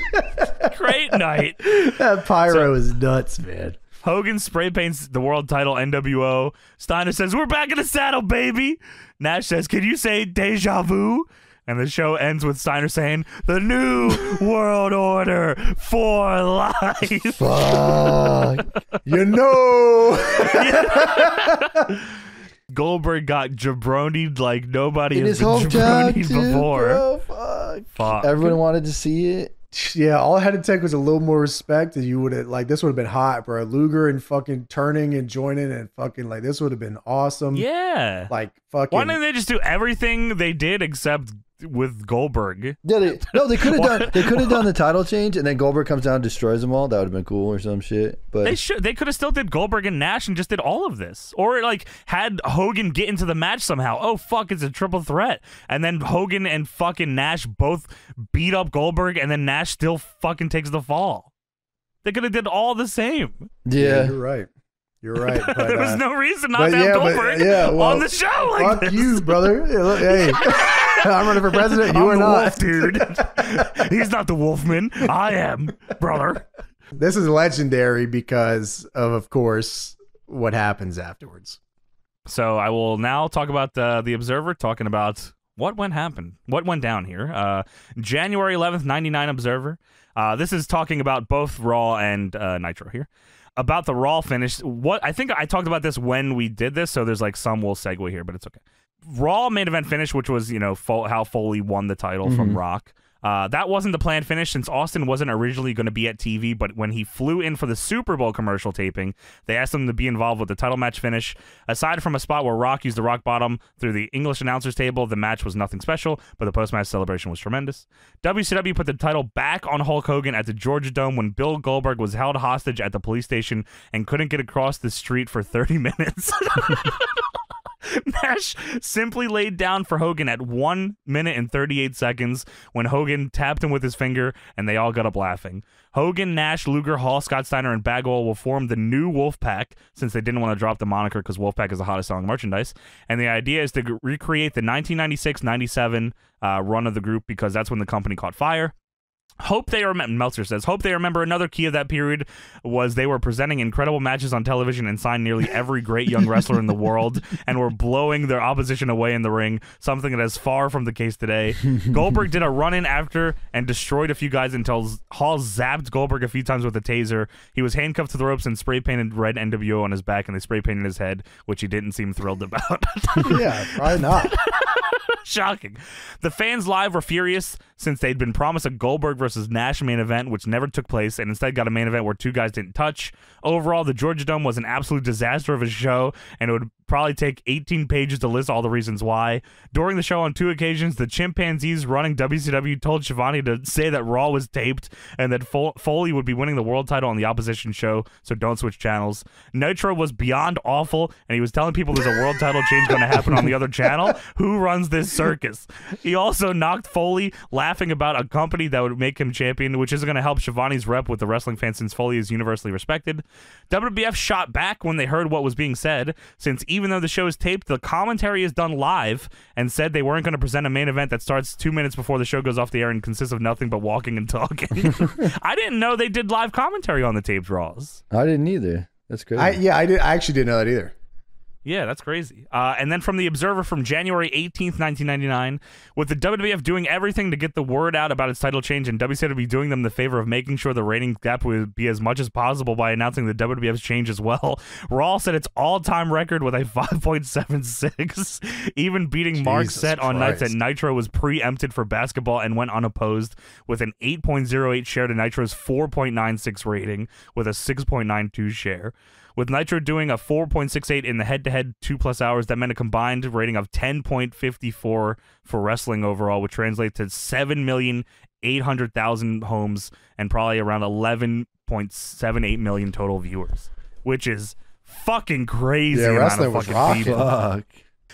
Great night. That pyro is nuts, man. Hogan spray paints the world title NWO. Steiner says, we're back in the saddle, baby. Nash says, can you say deja vu? And the show ends with Steiner saying, the new world order for life. Fuck. You know. Yeah. Goldberg got jabronied like nobody has been jabronied before. Oh, fuck. Everyone wanted to see it. Yeah, all it had to take was a little more respect, and you would have, like, this would have been hot, bro. Luger and fucking turning and joining and fucking, like, this would have been awesome. Yeah. Like, fucking. Why didn't they just do everything they did except with Goldberg? Yeah, they could have done the title change, and then Goldberg comes down and destroys them all. That would have been cool or some shit. But they could have still did Goldberg and Nash and just did all of this, or like had Hogan get into the match somehow. Oh fuck, it's a triple threat, and then Hogan and fucking Nash both beat up Goldberg, and then Nash still fucking takes the fall. They could have did all the same. Yeah, you're right. You're right. But, there was no reason not to have Goldberg on the show like this. Fuck you, brother. Hey, I'm running for president. You are not. Wolf, dude. He's not the Wolfman. I am, brother. This is legendary because of course, what happens afterwards. So I will now talk about the Observer, talking about what went down here. January 11th, 99 Observer. This is talking about both Raw and Nitro here. About the Raw finish, what I think I talked about this when we did this, so there's like some will segue here, but it's okay. Raw main event finish, which was, you know, how Foley won the title from Rock. That wasn't the planned finish, since Austin wasn't originally going to be at TV, but when he flew in for the Super Bowl commercial taping, they asked him to be involved with the title match finish. Aside from a spot where Rock used the Rock Bottom through the English announcer's table, the match was nothing special, but the post-match celebration was tremendous. WCW put the title back on Hulk Hogan at the Georgia Dome when Bill Goldberg was held hostage at the police station and couldn't get across the street for 30 minutes. Nash simply laid down for Hogan at 1 minute and 38 seconds when Hogan tapped him with his finger, and they all got up laughing. Hogan, Nash, Luger, Hall, Scott Steiner, and Bagwell will form the new Wolfpack, since they didn't want to drop the moniker because Wolfpack is the hottest selling merchandise. And the idea is to recreate the 1996-97 run of the group, because that's when the company caught fire. Hope they remember, Meltzer says, hope they remember another key of that period was they were presenting incredible matches on television and signed nearly every great young wrestler in the world and were blowing their opposition away in the ring, something that is far from the case today. Goldberg did a run-in after and destroyed a few guys until Hall zapped Goldberg a few times with a taser. He was handcuffed to the ropes and spray-painted red NWO on his back, and they spray-painted his head, which he didn't seem thrilled about. Yeah, probably not. Shocking. The fans live were furious, since they'd been promised a Goldberg versus Nash main event, which never took place, and instead got a main event where two guys didn't touch. Overall, the Georgia Dome was an absolute disaster of a show, and it would probably take 18 pages to list all the reasons why. During the show on two occasions, the chimpanzees running WCW told Schiavone to say that Raw was taped and that Foley would be winning the world title on the opposition show, so don't switch channels. Nitro was beyond awful, and he was telling people there's a world title change going to happen on the other channel. Who runs this circus? He also knocked Foley, laughing about a company that would make him champion, which isn't going to help Schiavone's rep with the wrestling fans, since Foley is universally respected. WBF shot back when they heard what was being said, since even though the show is taped, the commentary is done live, and said they weren't going to present a main event that starts 2 minutes before the show goes off the air and consists of nothing but walking and talking. I didn't know they did live commentary on the taped Raws. I didn't either. That's crazy. I actually didn't know that either. Yeah, that's crazy. And then from The Observer from January 18th, 1999, with the WWF doing everything to get the word out about its title change and WCW doing them the favor of making sure the ratings gap would be as much as possible by announcing the WWF's change as well, Raw set its all-time record with a 5.76, even beating Mark's set on nights that Nitro was preempted for basketball and went unopposed, with an 8.08 share to Nitro's 4.96 rating with a 6.92 share. With Nitro doing a 4.68 in the head-to-head 2+ hours, that meant a combined rating of 10.54 for wrestling overall, which translates to 7,800,000 homes and probably around 11.78 million total viewers, which is fucking crazy. Yeah, wrestling was rough.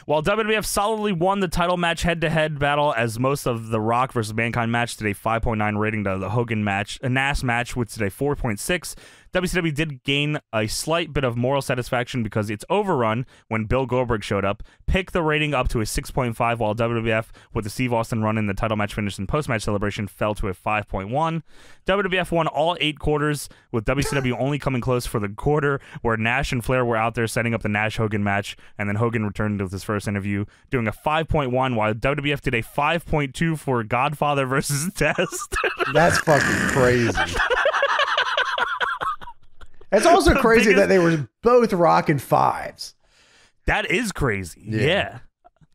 While WWF solidly won the title match head-to-head battle, as most of the Rock versus Mankind match did a 5.9 rating to the Hogan match, a Nash match which did a 4.6, WCW did gain a slight bit of moral satisfaction because its overrun, when Bill Goldberg showed up, picked the rating up to a 6.5, while WWF, with the Steve Austin run-in, the title match finish, and post-match celebration, fell to a 5.1. WWF won all 8 quarters, with WCW only coming close for the quarter, where Nash and Flair were out there setting up the Nash-Hogan match, and then Hogan returned with his first interview, doing a 5.1, while WWF did a 5.2 for Godfather versus Test. That's fucking crazy. It's also crazy that they were both rocking 5s. That is crazy. Yeah.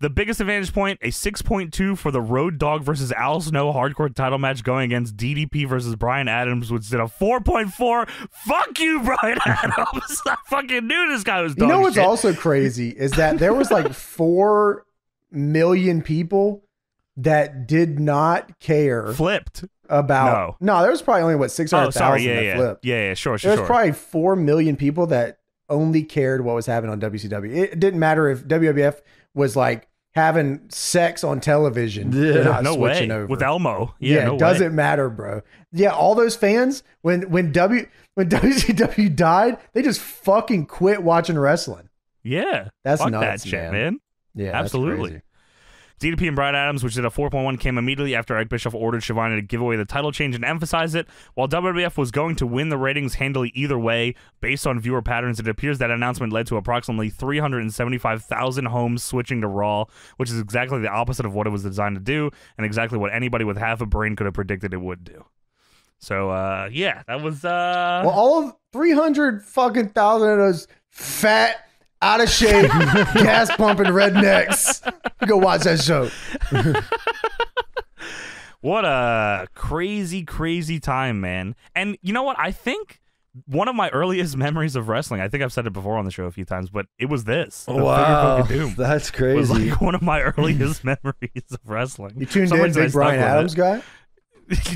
The biggest advantage point, a 6.2 for the Road Dogg versus Al Snow hardcore title match going against DDP versus Brian Adams, which did a 4.4. Fuck you, Brian Adams. I fucking knew this guy was dog shit. You know what's also crazy is that there was like 4 million people that did not care. Flipped. About no, there was probably only what 600,000. Oh, sorry, yeah, flipped. Yeah, sure. There was probably 4 million people that only cared what was happening on WCW. It didn't matter if WWF was like having sex on television. Yeah, no way. Over. With Elmo, yeah, no it doesn't matter, bro. Yeah, all those fans when WCW died, they just fucking quit watching wrestling. Yeah, that's nuts, that shit, man. Yeah, absolutely. That's DDP and Brian Adams, which did a 4.1, came immediately after Eric Bischoff ordered Schiavone to give away the title change and emphasize it. While WWF was going to win the ratings handily either way, based on viewer patterns, it appears that announcement led to approximately 375,000 homes switching to Raw, which is exactly the opposite of what it was designed to do and exactly what anybody with half a brain could have predicted it would do. So, yeah, that was... Well, all of 300 fucking thousand of those fat... out of shape, gas pumping rednecks. Go watch that show. What a crazy, crazy time, man. And you know what? I think one of my earliest memories of wrestling, I think I've said it before on the show a few times, but it was this. Wow. Doom that's crazy. It was like one of my earliest memories of wrestling. You tuned in to Brian Adams guy?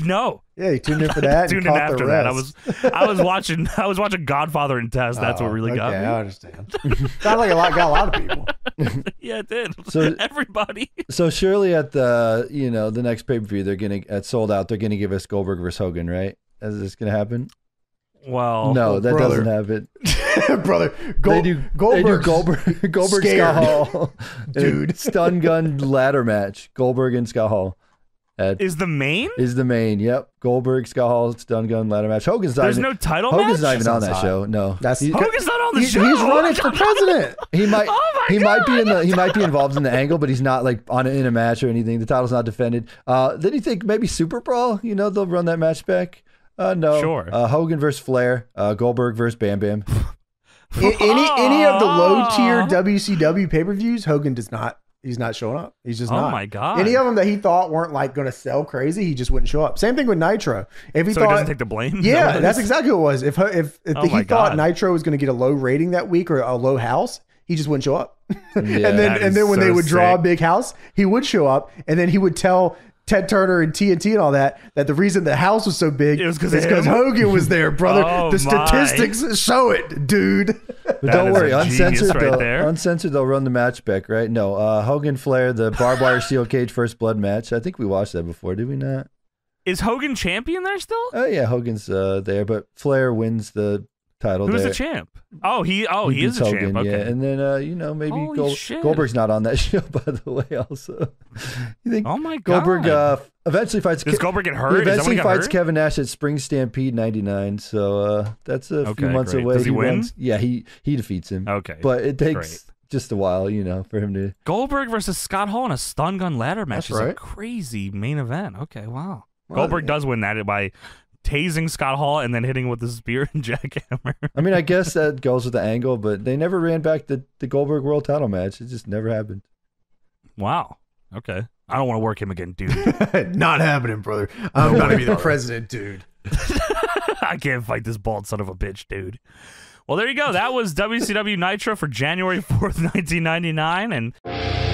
No. Yeah, you tuned in for that. Tuned in after that. I was watching Godfather and Test. That's what really got me. I understand. Sounds like got a lot of people. Yeah, it did. So everybody. So surely at the the next pay per view they're gonna at Sold Out they're gonna give us Goldberg versus Hogan, right? Is this gonna happen? Well, no, that doesn't happen, brother. Goldberg, Scott Hall, dude. Stun gun ladder match. Goldberg and Scott Hall. Is the main? Is the main? Yep. Goldberg, Scott Hall, stun gun ladder match. Hogan's not even on that show. No, Hogan's not on the show. He's running for president. He might be involved in the angle, but he's not like in a match or anything. The title's not defended. Then you think maybe Super Brawl? You know they'll run that match back. No. Sure. Hogan versus Flair. Goldberg versus Bam Bam. any of the low tier WCW pay per views, Hogan does not. He's not showing up. He's just not. Oh my god! Any of them that he thought weren't like going to sell crazy, he just wouldn't show up. Same thing with Nitro. If he so thought, he doesn't take the blame. Yeah, that's exactly what it was. If he thought Nitro was going to get a low rating that week or a low house, he just wouldn't show up. Yeah, and then when they would draw a big house, he would show up, and then he would tell Ted Turner and TNT and all that the reason the house was so big is because Hogan was there, brother. Oh, the statistics show it, dude. But don't worry, uncensored they'll run the match back, right? No, Hogan Flair, the barbed wire steel cage first blood match. I think we watched that before, did we not? Is Hogan champion there still? Oh yeah, Hogan's there, but Flair wins the title. Who's the champ? Oh, he is a champ. Okay. Yeah, and then maybe Goldberg's not on that show, by the way. Also, you think? Oh my god! Goldberg eventually fights. Does Goldberg get hurt? Eventually fights Kevin Nash at Spring Stampede '99. So that's a few months away. Does he win? Yeah, he defeats him. Okay, but it takes just a while, for him to. Goldberg versus Scott Hall in a stun gun ladder match is a crazy main event. Okay, wow. Goldberg does win that by tasing Scott Hall and then hitting with the spear and jackhammer. I mean, I guess that goes with the angle, but they never ran back the Goldberg World Title match. It just never happened. Wow. Okay. I don't want to work him again, dude. Not happening, brother. I'm going to be the president, dude. I can't fight this bald son of a bitch, dude. Well, there you go. That was WCW Nitro for January 4th, 1999, and...